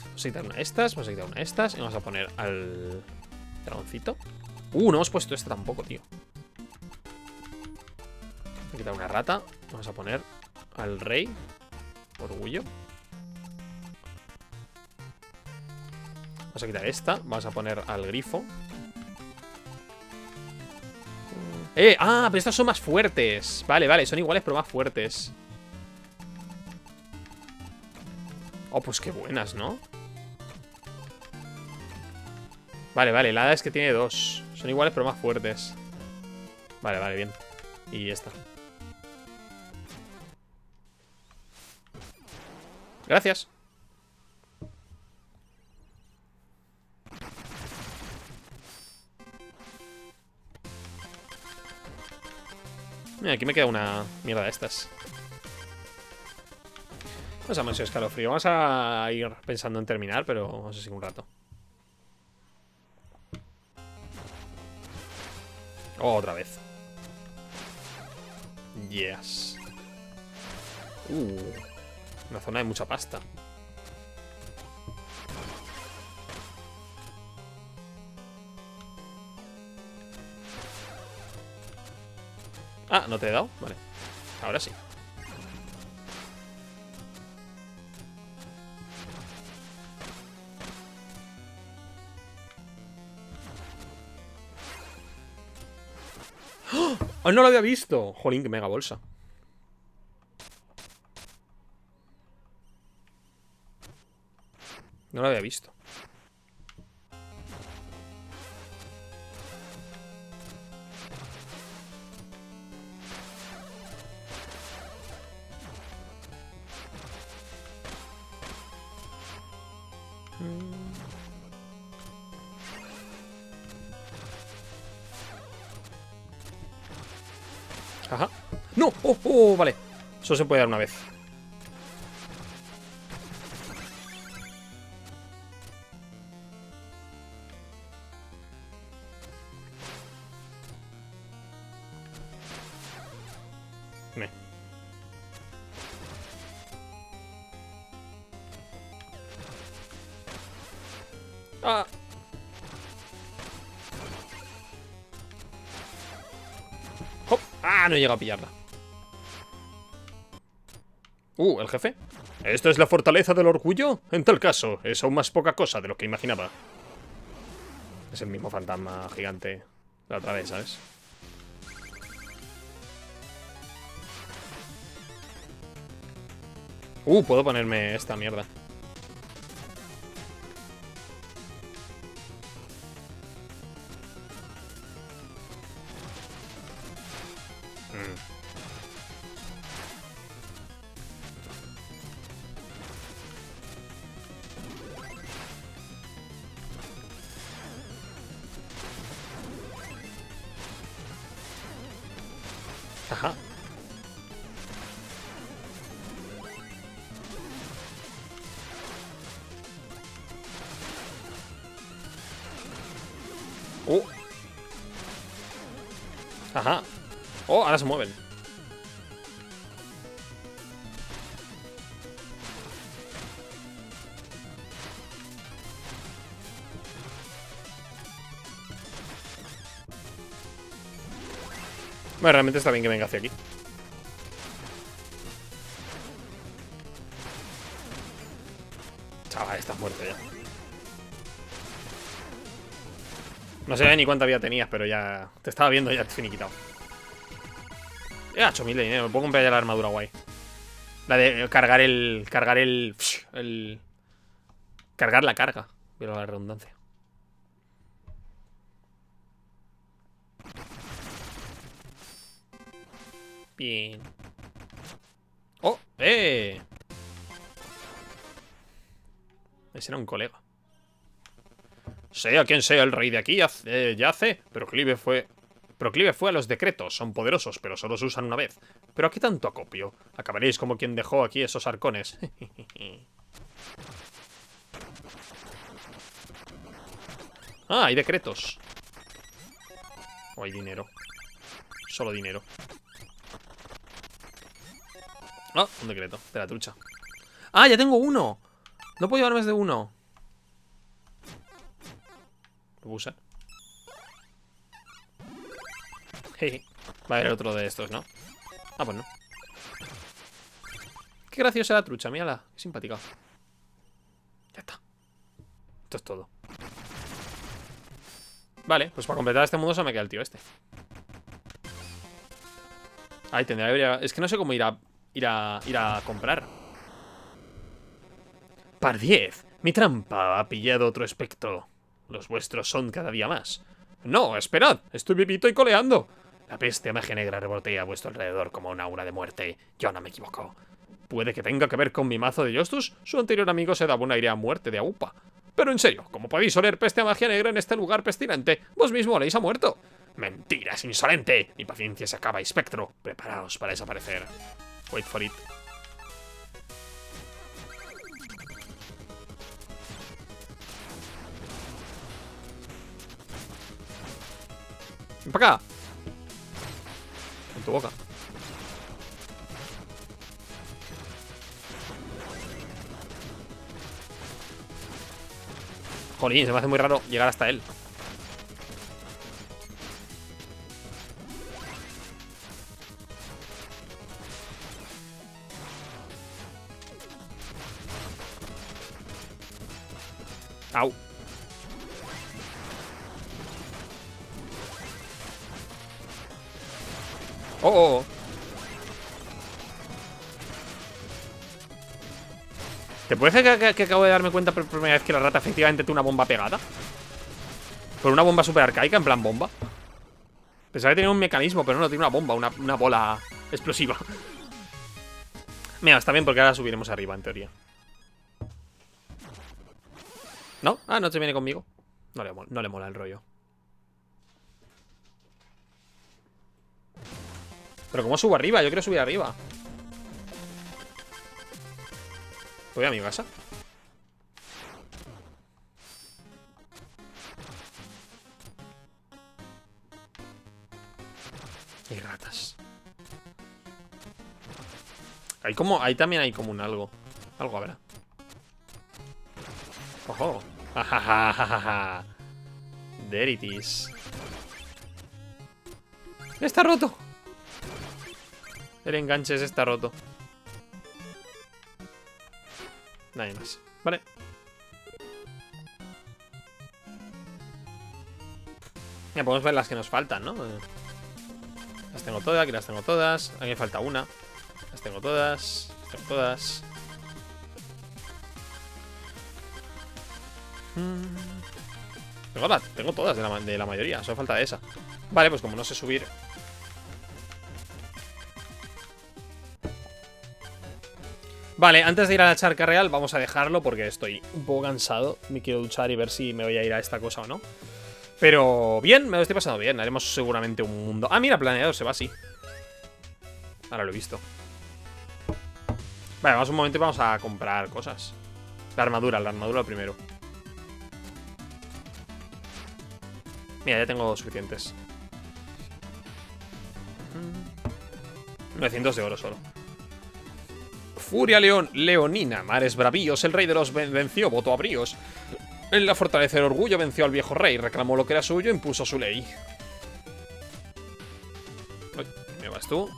vamos a quitar una de estas, vamos a quitar una de estas. Y vamos a poner al dragoncito. No hemos puesto esta tampoco, tío. Vamos a quitar una rata. Vamos a poner al rey Orgullo. Vamos a quitar esta. Vamos a poner al grifo. Pero estas son más fuertes. Vale, son iguales pero más fuertes. Pues qué buenas, ¿no? Vale, la hada es que tiene dos. Son iguales pero más fuertes. Vale, bien. Y esta. Gracias. Mira, aquí me queda una mierda de estas. Vamos a mansión escalofrío. Vamos a ir pensando en terminar, pero vamos a seguir un rato. Otra vez. Yes. Una zona de mucha pasta. ¿No te he dado? Vale. Ahora sí. No lo había visto. Jolín, qué mega bolsa. No lo había visto. Ajá. ¡No! ¡Oh! Vale. Solo se puede dar una vez. No llega a pillarla. El jefe. ¿Esta es la fortaleza del orgullo? En tal caso, es aún más poca cosa de lo que imaginaba. Es el mismo fantasma gigante la otra vez, ¿sabes? Puedo ponerme esta mierda. Ajá. Ajá. Ahora se mueven. Bueno, realmente está bien que venga hacia aquí. Chaval, estás muerto ya. No sé ni cuánta vida tenías, pero ya... Te estaba viendo ya finiquitado. He hecho 1000 de dinero. Me puedo comprar ya la armadura guay. La de cargar el... Cargar la carga. Pero la redundancia. Bien. ¡Eh! Ese era un colega. Sea quien sea el rey de aquí, yace. Proclive fue a los decretos. Son poderosos, pero solo se usan una vez. ¿Pero a qué tanto acopio? Acabaréis como quien dejó aquí esos arcones. Ah, hay decretos. O hay dinero. Solo dinero. Un decreto de la trucha. ¡Ah, ya tengo uno! No puedo llevar más de uno. Lo voy a usar. Jeje. Va a haber otro de estos, ¿no? Ah, pues no. Qué graciosa la trucha, mírala. Qué simpática. Ya está. Esto es todo. Vale, pues para completar este mundo se me queda el tío este. Ahí tendría que ir. Es que no sé cómo ir a comprar. Par 10. Mi trampa ha pillado otro espectro. Los vuestros son cada día más. No, esperad, estoy vivito y coleando. La peste magia negra rebotea a vuestro alrededor como una aura de muerte. Yo no me equivoco. Puede que tenga que ver con mi mazo de Hostus. Su anterior amigo se daba un aire a muerte de aupa. Pero en serio, como podéis oler peste a magia negra en este lugar pestilente, vos mismo oléis a muerto. Mentiras, insolente. Mi paciencia se acaba, espectro. Preparaos para desaparecer. Wait for it. Ven para acá. En tu boca. Jolín, se me hace muy raro llegar hasta él. Au. ¿Te puede ser que acabo de darme cuenta por primera vez que la rata efectivamente tuvo una bomba pegada? Por una bomba super arcaica, en plan bomba. Pensaba que tenía un mecanismo, pero no, tiene una bomba, una bola explosiva. Mira, está bien porque ahora subiremos arriba, en teoría. ¿No? Ah, no se viene conmigo. No le mola el rollo. Pero ¿cómo subo arriba? Yo quiero subir arriba. Voy a mi casa. Y ratas. Ahí también hay como un algo. Algo habrá. Ojo. Ajajajaja. There it is. Está roto. El enganche está roto. Nada más, ¿vale? Ya podemos ver las que nos faltan, ¿no? Las tengo todas, aquí las tengo todas. Aquí me falta una. Las tengo todas, las tengo todas. Tengo todas de la mayoría, solo falta de esa. Vale, pues como no sé subir... Vale, antes de ir a la charca real vamos a dejarlo porque estoy un poco cansado. Me quiero duchar y ver si me voy a ir a esta cosa o no. Pero bien, me lo estoy pasando bien. Haremos seguramente un mundo... Ah, mira, planeador se va así. Ahora lo he visto. Vale, vamos un momento y vamos a comprar cosas. La armadura primero. Mira, ya tengo suficientes. 900 de oro solo. Furia León, Leonina, mares bravíos, el rey de los venció, votó a bríos. En la fortaleza del orgullo venció al viejo rey, reclamó lo que era suyo, impuso su ley. Uy, ¿me vas tú?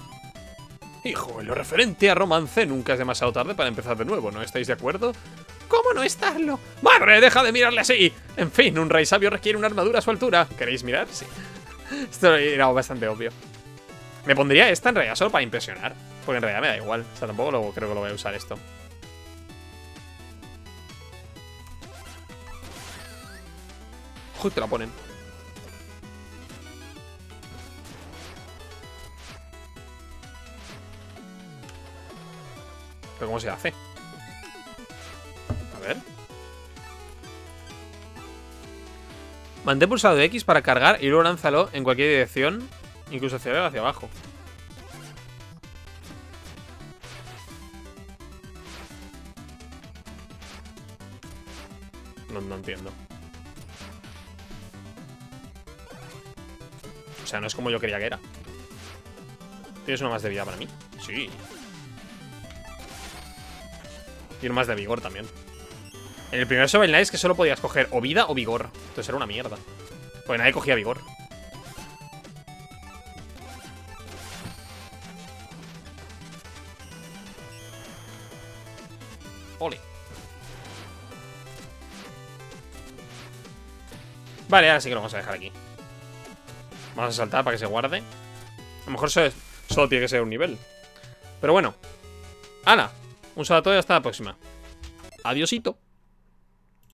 Hijo, en lo referente a romance nunca es demasiado tarde para empezar de nuevo, ¿no estáis de acuerdo? ¿Cómo no estarlo? ¡Madre, deja de mirarle así! En fin, un rey sabio requiere una armadura a su altura. ¿Queréis mirar? Sí. Esto era bastante obvio. Me pondría esta en realidad solo para impresionar. Porque en realidad me da igual. O sea, tampoco creo que lo voy a usar esto. Justo la ponen. ¿Pero cómo se hace? A ver. Mantén pulsado X para cargar y luego lánzalo en cualquier dirección, incluso hacia abajo. No entiendo. O sea, no es como yo quería que era. ¿Tienes uno más de vida para mí? Sí. Y uno más de vigor también. En el primer Shovel Knight es que solo podías coger o vida o vigor. Entonces era una mierda. Porque nadie cogía vigor. Ole. Vale, ahora sí que lo vamos a dejar aquí. Vamos a saltar para que se guarde. A lo mejor solo tiene que ser un nivel. Pero bueno. ¡Hala! Un salto y hasta la próxima. Adiosito.